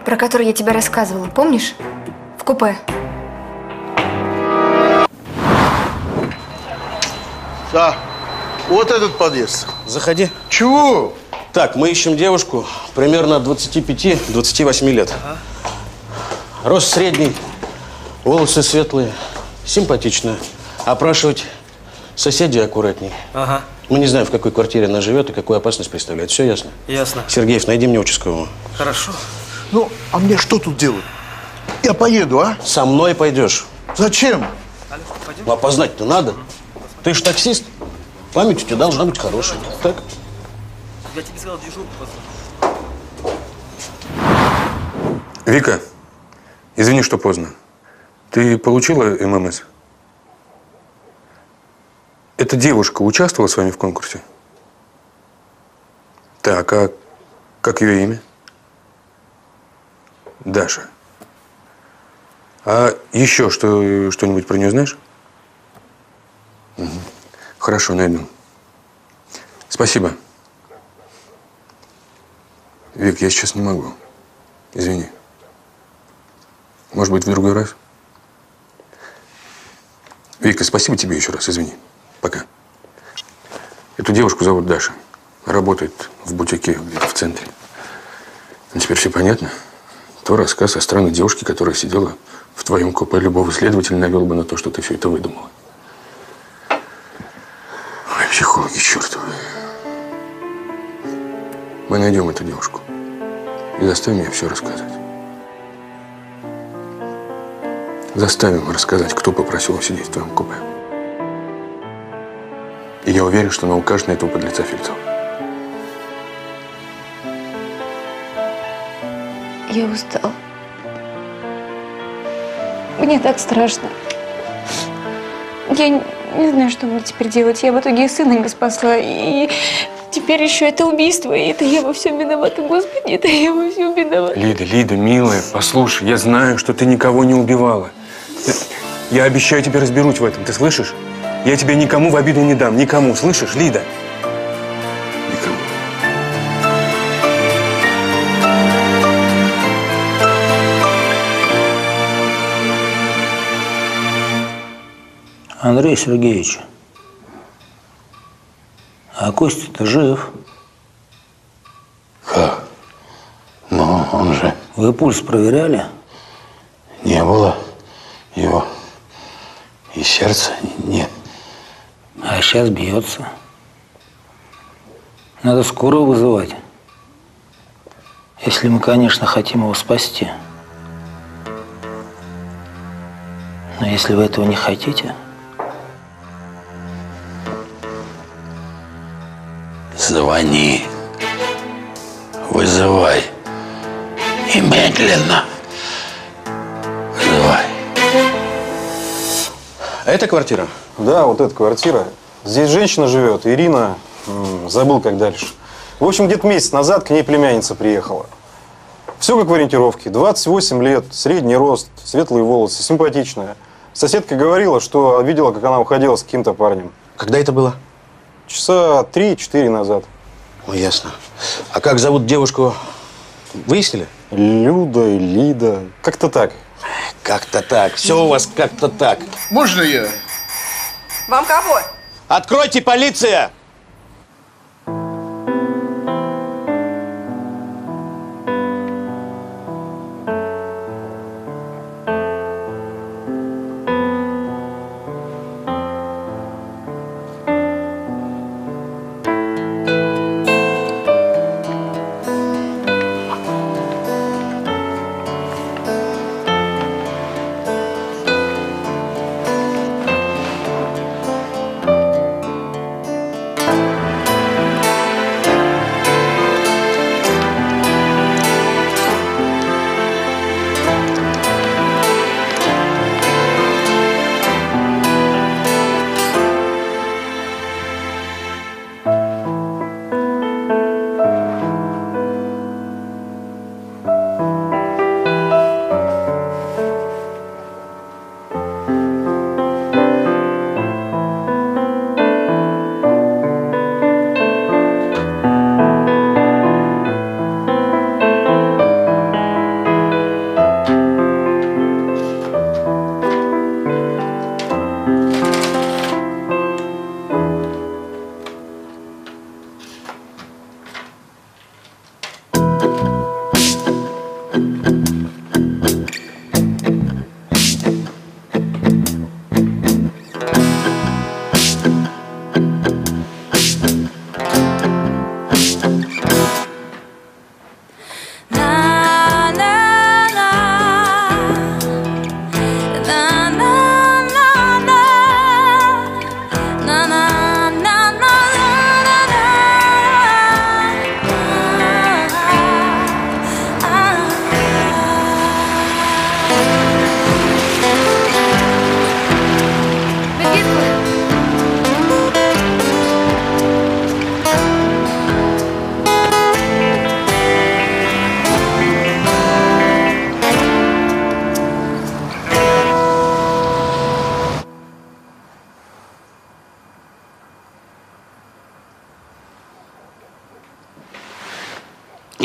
про которую я тебе рассказывала, помнишь? В купе. Да. Вот этот подъезд. Заходи. Чего? Так, мы ищем девушку примерно 25-28 лет. Ага. Рост средний, волосы светлые, симпатичная. Опрашивать соседей аккуратней. Ага. Мы не знаем, в какой квартире она живет и какую опасность представляет. Все ясно? Ясно. Сергеев, найди мне участкового. Хорошо. Ну, а мне что тут делать? Я поеду, а? Со мной пойдешь. Зачем? Ну, опознать-то надо. Ты же таксист. Память у тебя должна быть хорошая. Так? Я тебе сказал, дежурку позвоню. Вика, извини, что поздно. Ты получила ММС? Эта девушка участвовала с вами в конкурсе? Так, а как ее имя? Даша. А еще что-нибудь про нее знаешь? Угу. Хорошо, найду. Спасибо. Вик, я сейчас не могу. Извини. Может быть, в другой раз? Вика, спасибо тебе еще раз, извини. Пока. Эту девушку зовут Даша. Работает в бутике где-то в центре. А теперь все понятно? То рассказ о странной девушке, которая сидела в твоем купе, любого следователя навел бы на то, что ты все это выдумала. Психологи чертовы. Мы найдем эту девушку и заставим ее все рассказать. Заставим рассказать, кто попросил сидеть в твоем купе. И я уверен, что она укажет на этого подлеца Фельцова. Я устал. Мне так страшно. Я не знаю, что мне теперь делать. Я в итоге и сына спасла, и теперь еще это убийство, и это я во всем виновата, Господи, это я во всем виновата. Лида, Лида, милая, послушай, я знаю, что ты никого не убивала. Я обещаю, тебе разберусь в этом, ты слышишь? Я тебя никому в обиду не дам, никому, слышишь, Лида? Никому. Андрей Сергеевич, а Костя-то жив. Как? Ну, он же… Вы пульс проверяли? Не было его. И сердца нет. А сейчас бьется. Надо скорую вызывать. Если мы, конечно, хотим его спасти. Но если вы этого не хотите… Звони, вызывай, и медленно вызывай. А это квартира? Да, вот эта квартира. Здесь женщина живет, Ирина, забыл как дальше. В общем, где-то месяц назад к ней племянница приехала. Все как в ориентировке, 28 лет, средний рост, светлые волосы, симпатичная. Соседка говорила, что видела, как она уходила с каким-то парнем. Когда это было? Часа 3-4 назад. Ну, ясно. А как зовут девушку, выяснили? Люда, Лида, как-то так. Как-то так. Все у вас как-то так. Можно я? Вам кого? Откройте, полиция!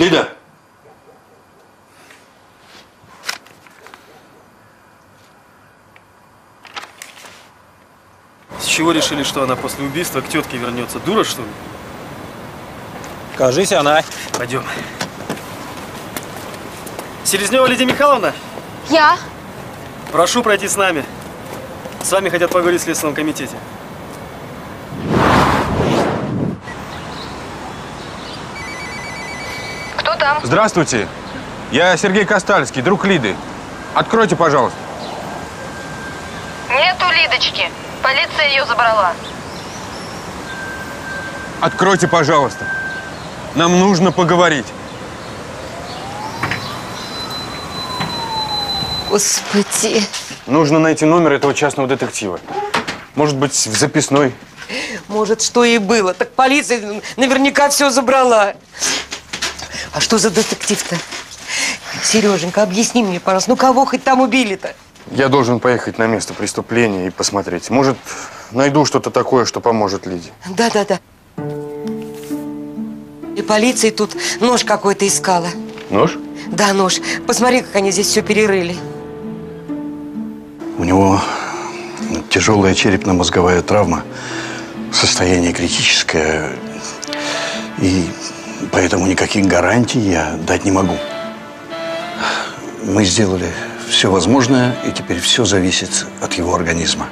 Лида! С чего решили, что она после убийства к тетке вернется? Дура, что ли? Кажись, она. Пойдем. Селезнева Лидия Михайловна? Я. Прошу пройти с нами. С вами хотят поговорить в Следственном комитете. Кто там? Здравствуйте. Я Сергей Кастальский, друг Лиды. Откройте, пожалуйста. Нету Лидочки. Полиция ее забрала. Откройте, пожалуйста. Нам нужно поговорить. Господи. Нужно найти номер этого частного детектива. Может быть, в записной. Может, что и было. Так полиция наверняка все забрала. А что за детектив-то? Сереженька, объясни мне, пожалуйста, ну кого хоть там убили-то? Я должен поехать на место преступления и посмотреть. Может, найду что-то такое, что поможет Лиде. Да. И полиция тут нож какой-то искала. Нож? Да, нож. Посмотри, как они здесь все перерыли. У него тяжелая черепно-мозговая травма, состояние критическое, и поэтому никаких гарантий я дать не могу. Мы сделали все возможное, и теперь все зависит от его организма.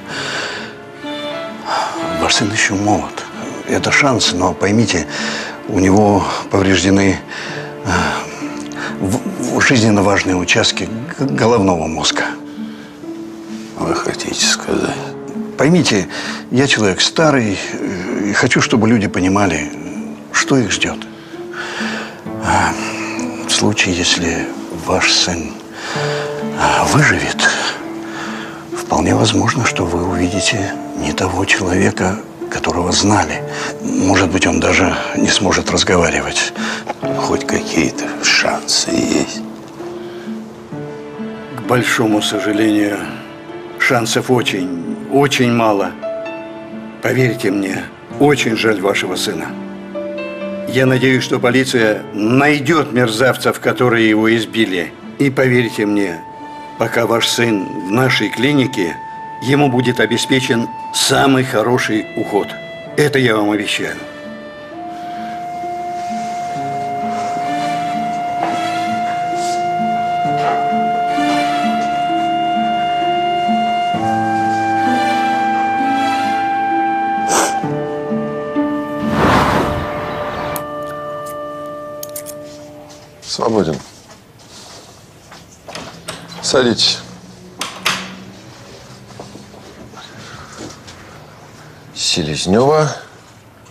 Ваш сын еще молод. Это шанс, но поймите, у него повреждены жизненно важные участки головного мозга. Вы хотите сказать? Поймите, я человек старый, и хочу, чтобы люди понимали, что их ждет. В случае, если ваш сын выживет, вполне возможно, что вы увидите не того человека, которого знали. Может быть, он даже не сможет разговаривать. Хоть какие-то шансы есть. К большому сожалению, шансов очень, очень мало. Поверьте мне, очень жаль вашего сына. Я надеюсь, что полиция найдет мерзавцев, которые его избили. И поверьте мне, пока ваш сын в нашей клинике, ему будет обеспечен самый хороший уход. Это я вам обещаю. Свободен. Садитесь. Селезнева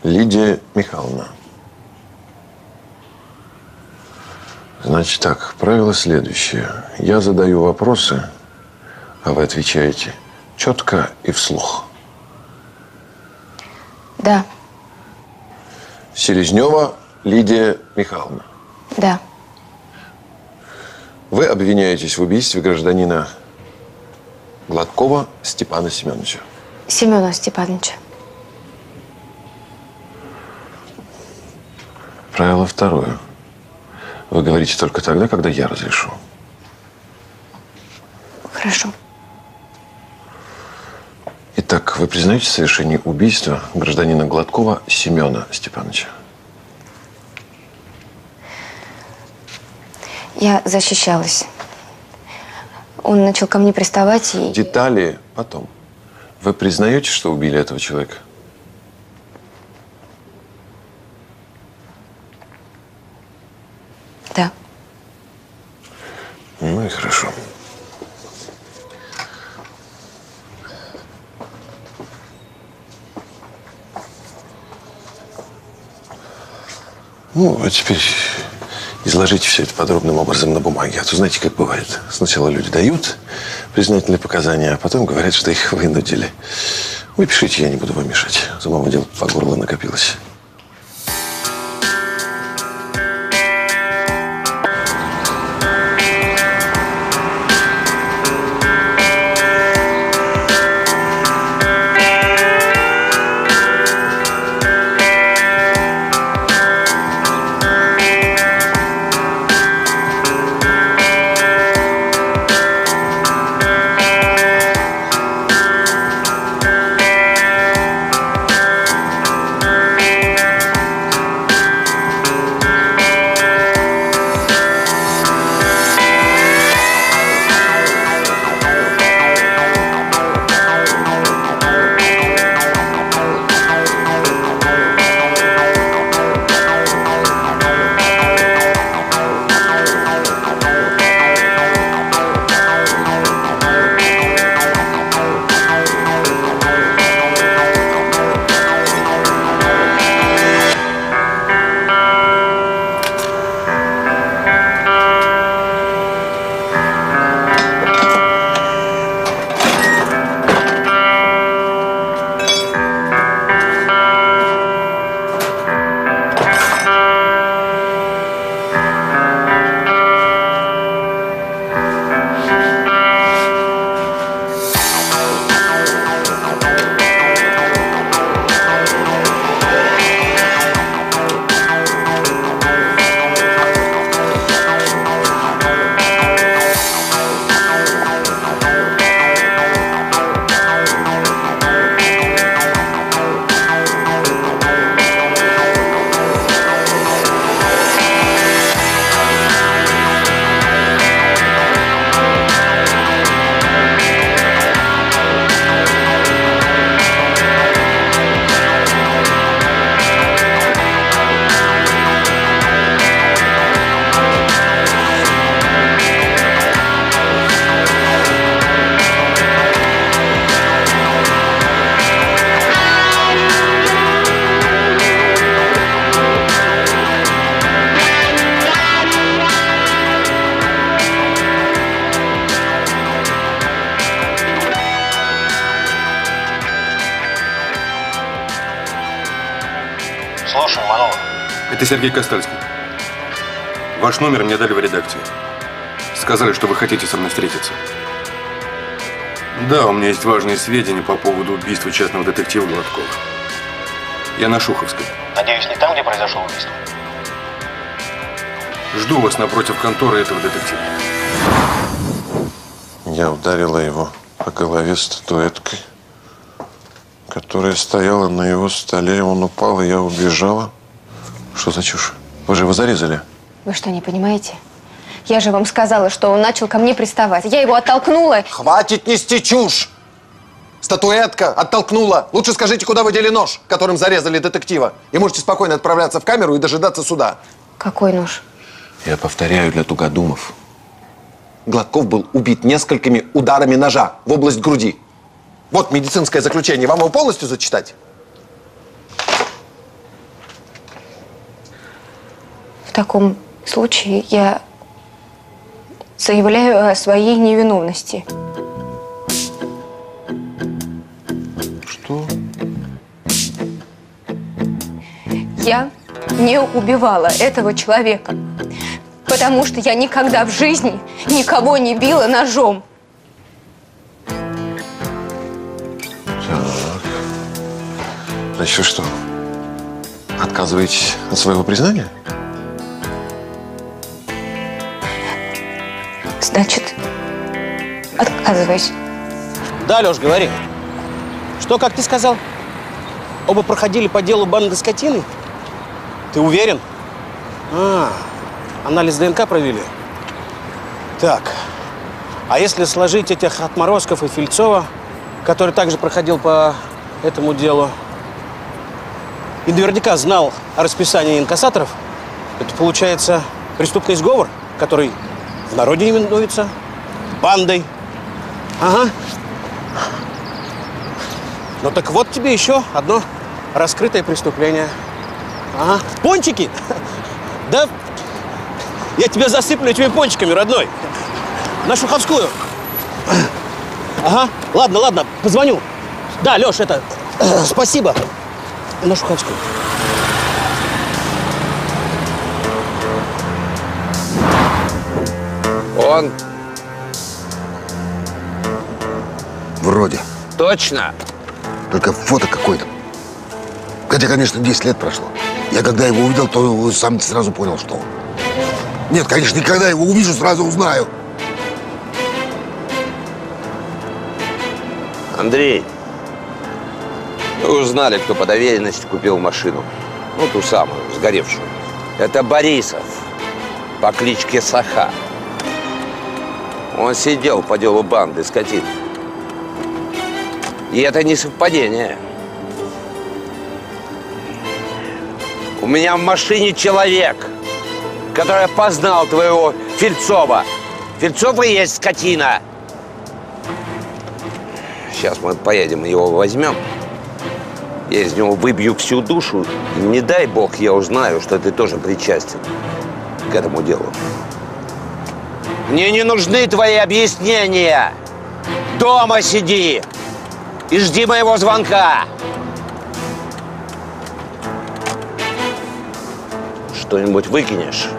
Лидия Михайловна. Значит так, правило следующее. Я задаю вопросы, а вы отвечаете четко и вслух. Да. Селезнева Лидия Михайловна. Да. Вы обвиняетесь в убийстве гражданина Гладкова Степана Семеновича. Семена Степановича. Правило второе. Вы говорите только тогда, когда я разрешу. Хорошо. Итак, вы признаете совершение убийства гражданина Гладкова Семена Степановича? Я защищалась. Он начал ко мне приставать и… Детали потом. Вы признаете, что убили этого человека? Да. Ну и хорошо. Ну, а теперь изложите все это подробным образом на бумаге. А то знаете, как бывает. Сначала люди дают признательные показания, а потом говорят, что их вынудили. Вы пишите, я не буду вам мешать. Самому дело по горло накопилось. слушаю, Манулов. Это Сергей Кастальский. Ваш номер мне дали в редакции. Сказали, что вы хотите со мной встретиться. Да, у меня есть важные сведения по поводу убийства частного детектива Гладкова. Я на Шуховской. Надеюсь, не там, где произошло убийство? Жду вас напротив конторы этого детектива. Я ударила его по голове статуэткой, которая стояла на его столе. Он упал, и я убежала. Что за чушь? Вы же его зарезали. Вы что, не понимаете? Я же вам сказала, что он начал ко мне приставать. Я его оттолкнула. Хватит нести чушь! Статуэтка оттолкнула. Лучше скажите, куда вы дели нож, которым зарезали детектива. И можете спокойно отправляться в камеру и дожидаться суда. Какой нож? Я повторяю для тугодумов. Гладков был убит несколькими ударами ножа в область груди. Вот медицинское заключение. Вам его полностью зачитать? В таком случае я заявляю о своей невиновности. Что? Я не убивала этого человека, потому что я никогда в жизни никого не била ножом. Так. Значит, что? Отказываетесь от своего признания? Значит, отказываюсь. Да, Лёш, говори. Что, как ты сказал? Оба проходили по делу банды скотины? Ты уверен? А, анализ ДНК провели? Так, а если сложить этих отморозков и Фельцова, который также проходил по этому делу, и наверняка знал о расписании инкассаторов, это получается преступный сговор, который... в народе именуется бандой. Ага. Ну так вот тебе еще одно раскрытое преступление. Ага. Пончики? Да я тебя засыплю этими пончиками, родной. На Шуховскую. Ага. Ладно, ладно, позвоню. Да, Леш, это... спасибо. На Шуховскую. Он? Вроде. Точно? Только фото какое-то. Хотя, конечно, 10 лет прошло. Я когда его увидел, то сам сразу понял, что он. Нет, конечно, никогда его увижу, сразу узнаю. Андрей, вы узнали, кто по доверенности купил машину. Ну, ту самую, сгоревшую. Это Борисов по кличке Саха. Он сидел по делу банды скотин. И это не совпадение. У меня в машине человек, который опознал твоего Фельцова. Фельцов и есть скотина. Сейчас мы поедем, его возьмем. Я из него выбью всю душу. И не дай бог, я узнаю, что ты тоже причастен к этому делу. Мне не нужны твои объяснения. Дома сиди и жди моего звонка. Что-нибудь выкинешь?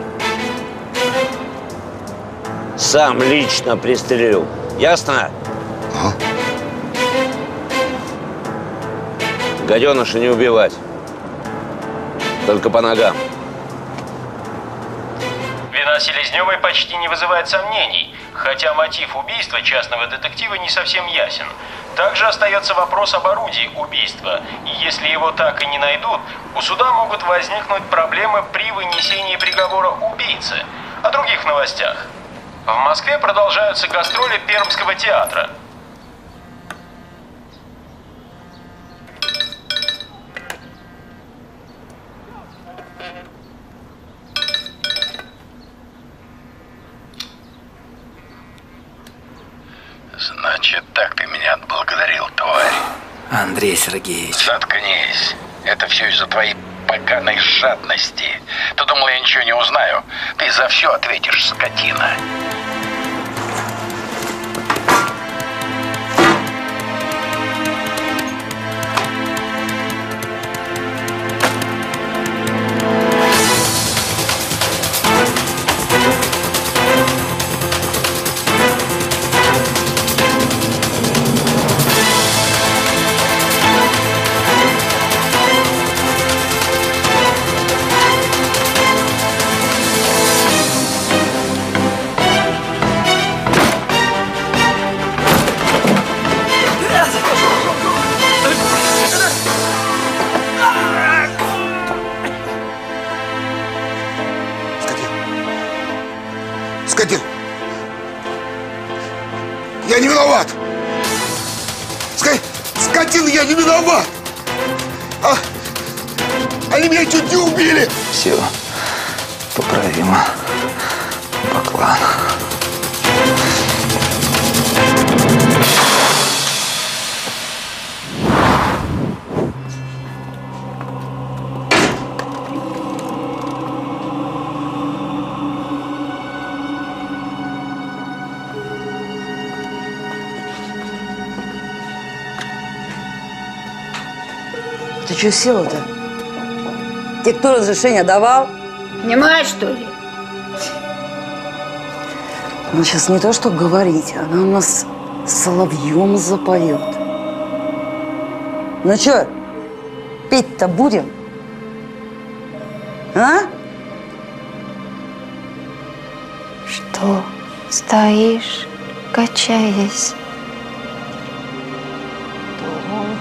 Сам лично пристрелю. Ясно? Ага. Гаденыша не убивать. Только по ногам. Вина Селезневой почти не вызывает сомнений, хотя мотив убийства частного детектива не совсем ясен. Также остается вопрос об орудии убийства, и если его так и не найдут, у суда могут возникнуть проблемы при вынесении приговора убийцы. О других новостях. В Москве продолжаются гастроли Пермского театра. Значит, так ты меня отблагодарил, тварь. Андрей Сергеевич. Заткнись. Это все из-за твоей поганой жадности. Ты думал, я ничего не узнаю? Ты за все ответишь, скотина. Скотина, я не виноват! Они меня чуть не убили! Все поправимо. Баклан. Ты что села-то? Тебе кто разрешение давал? Понимаешь, что ли? Она сейчас не то, что говорить, она у нас соловьем запоет. Ну что, петь-то будем? А? Что стоишь, качаясь?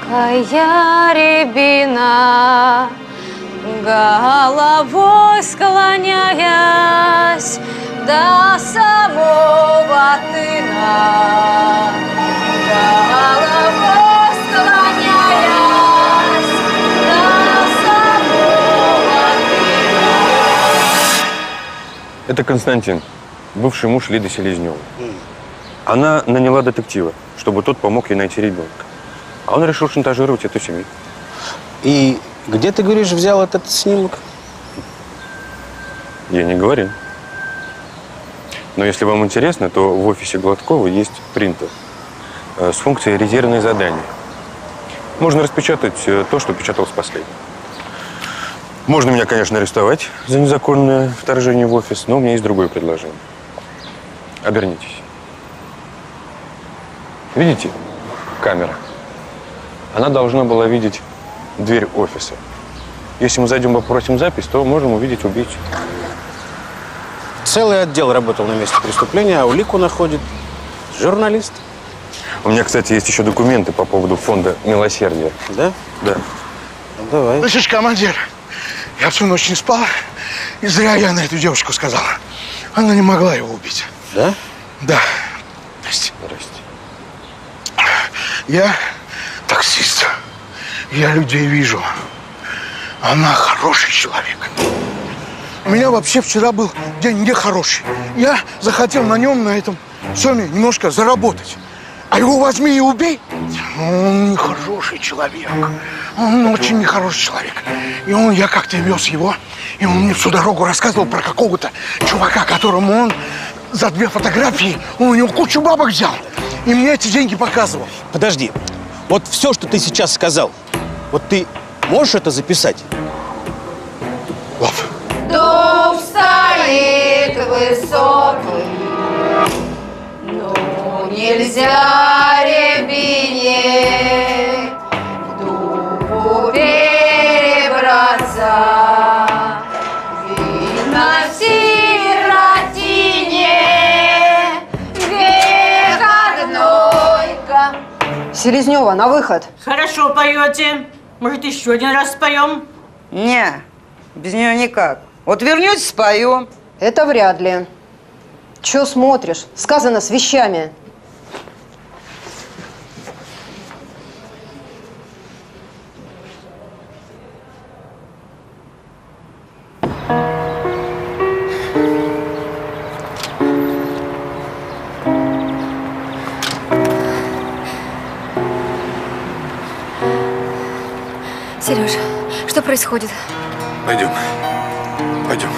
Тонкая рябина, головой склоняясь до самого тына, головой склоняясь до самого тына. Это Константин, бывший муж Лиды Селезневой. Она наняла детектива, чтобы тот помог ей найти ребенка. А он решил шантажировать эту семью. И где, ты говоришь, взял этот снимок? Я не говорил. Но если вам интересно, то в офисе Гладкова есть принтер с функцией резервные задания. Можно распечатать то, что печаталось последним. Можно меня, конечно, арестовать за незаконное вторжение в офис, но у меня есть другое предложение. Обернитесь. Видите? Камера. Она должна была видеть дверь офиса. Если мы зайдем и попросим запись, то можем увидеть убийцу. Целый отдел работал на месте преступления, а улику находит журналист. У меня, кстати, есть еще документы по поводу фонда «Милосердие». Да? Да. Ну, давай. Слышишь, командир, я всю ночь не спал, и зря я на эту девушку сказал. Она не могла его убить. Да? Да. Здрасте. Здрасте. Я таксист. Я людей вижу. Она хороший человек. У меня вообще вчера был день нехороший. Я захотел на нем, на этом соме, немножко заработать. А его возьми и убей. Он нехороший человек. Он очень нехороший человек. И он, я как-то вез его, и он мне всю дорогу рассказывал про какого-то чувака, которому он за 2 фотографии, он у него кучу бабок взял. И мне эти деньги показывал. Подожди. Вот все, что ты сейчас сказал, вот ты можешь это записать? Лоб. Дуб стоит высокий, но нельзя рябине к дубу перебраться. Видно в сиротине век одной-ка. Селезнева, на выход. Хорошо поете. Может, еще один раз споем? Не, без нее никак. Вот вернусь, спою. Это вряд ли. Че смотришь? Сказано с вещами. Сереж, что происходит? Пойдем. Пойдем.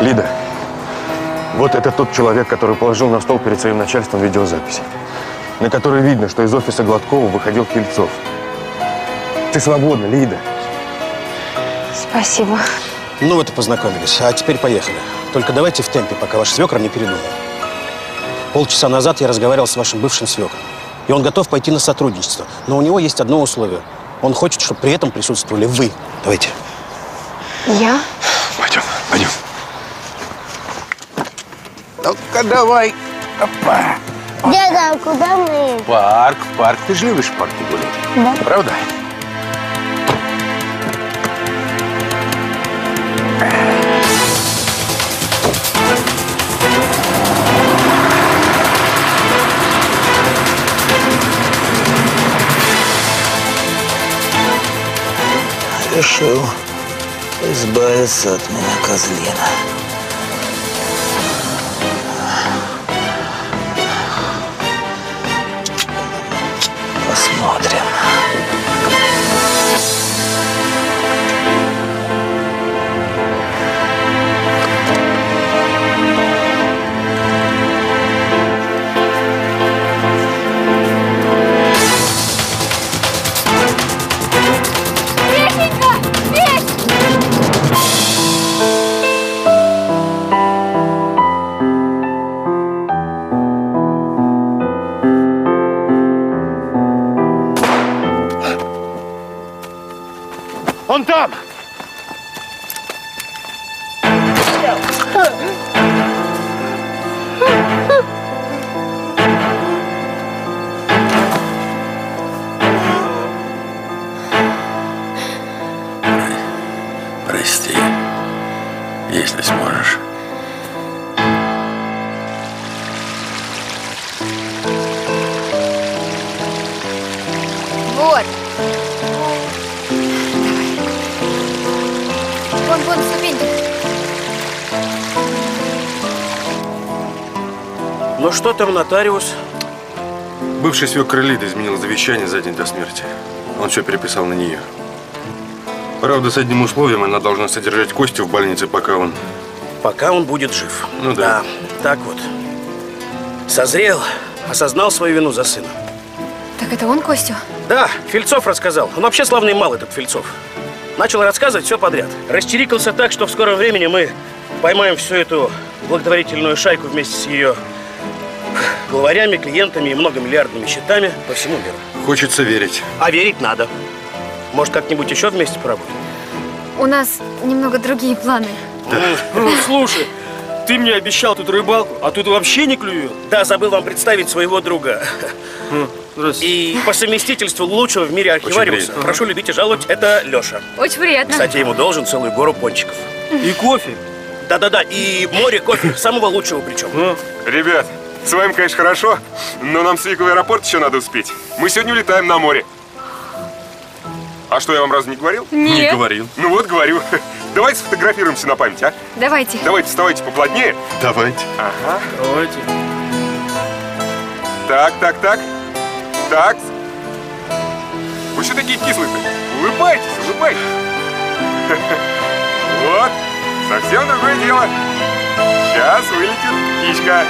Лида, вот это тот человек, который положил на стол перед своим начальством видеозаписи, на которой видно, что из офиса Гладкова выходил Фельцов. Ты свободна, Лида. Спасибо. Ну вот и познакомились. А теперь поехали. Только давайте в темпе, пока ваш свекр не передумал. Полчаса назад я разговаривал с вашим бывшим свекром. И он готов пойти на сотрудничество. Но у него есть одно условие. Он хочет, чтобы при этом присутствовали вы. Давайте. Я? Пойдем, пойдем. Ну-ка, давай. Опа. Деда, куда мы? Парк, парк. Ты же любишь в парке гулять? Да. Правда? решил избавиться от меня, козлина. Посмотрим. Он там! Прости, если сможешь. Вот. Вон, ступеньки. Ну что там, нотариус? Бывший свекр Лида изменил завещание за день до смерти. Он все переписал на нее. Правда, с одним условием: она должна содержать Костю в больнице, пока он… Пока он будет жив. Ну да. Так вот. Созрел, осознал свою вину за сына. Так это он Костю? Да, Фельцов рассказал. Он вообще славный мал, этот Фельцов. Начал рассказывать все подряд. Расчирикался так, что в скором времени мы поймаем всю эту благотворительную шайку вместе с ее главарями, клиентами и многомиллиардными счетами по всему миру. Хочется верить. А верить надо. Может, как-нибудь еще вместе поработаем? У нас немного другие планы. Да. Слушай, ты мне обещал тут рыбалку, а тут вообще не клюет. Да, забыл вам представить своего друга. И по совместительству лучшего в мире архивариуса. Прошу любить и жаловать, это Леша. Очень приятно. Кстати, ему должен целую гору пончиков. И кофе. Да-да-да, и море кофе. Самого лучшего причем. Ребят, с вами, конечно, хорошо, но нам с Викой в аэропорт еще надо успеть. Мы сегодня улетаем на море. А что, я вам разве не говорил? Нет. Не говорил. Ну вот, говорю. Давайте сфотографируемся на память, а? Давайте. Давайте, вставайте поплотнее. Давайте. Ага. Давайте. Так. Так. Вы что такие кислые-то? Улыбайтесь. Вот. Совсем другое дело. Сейчас вылетит птичка.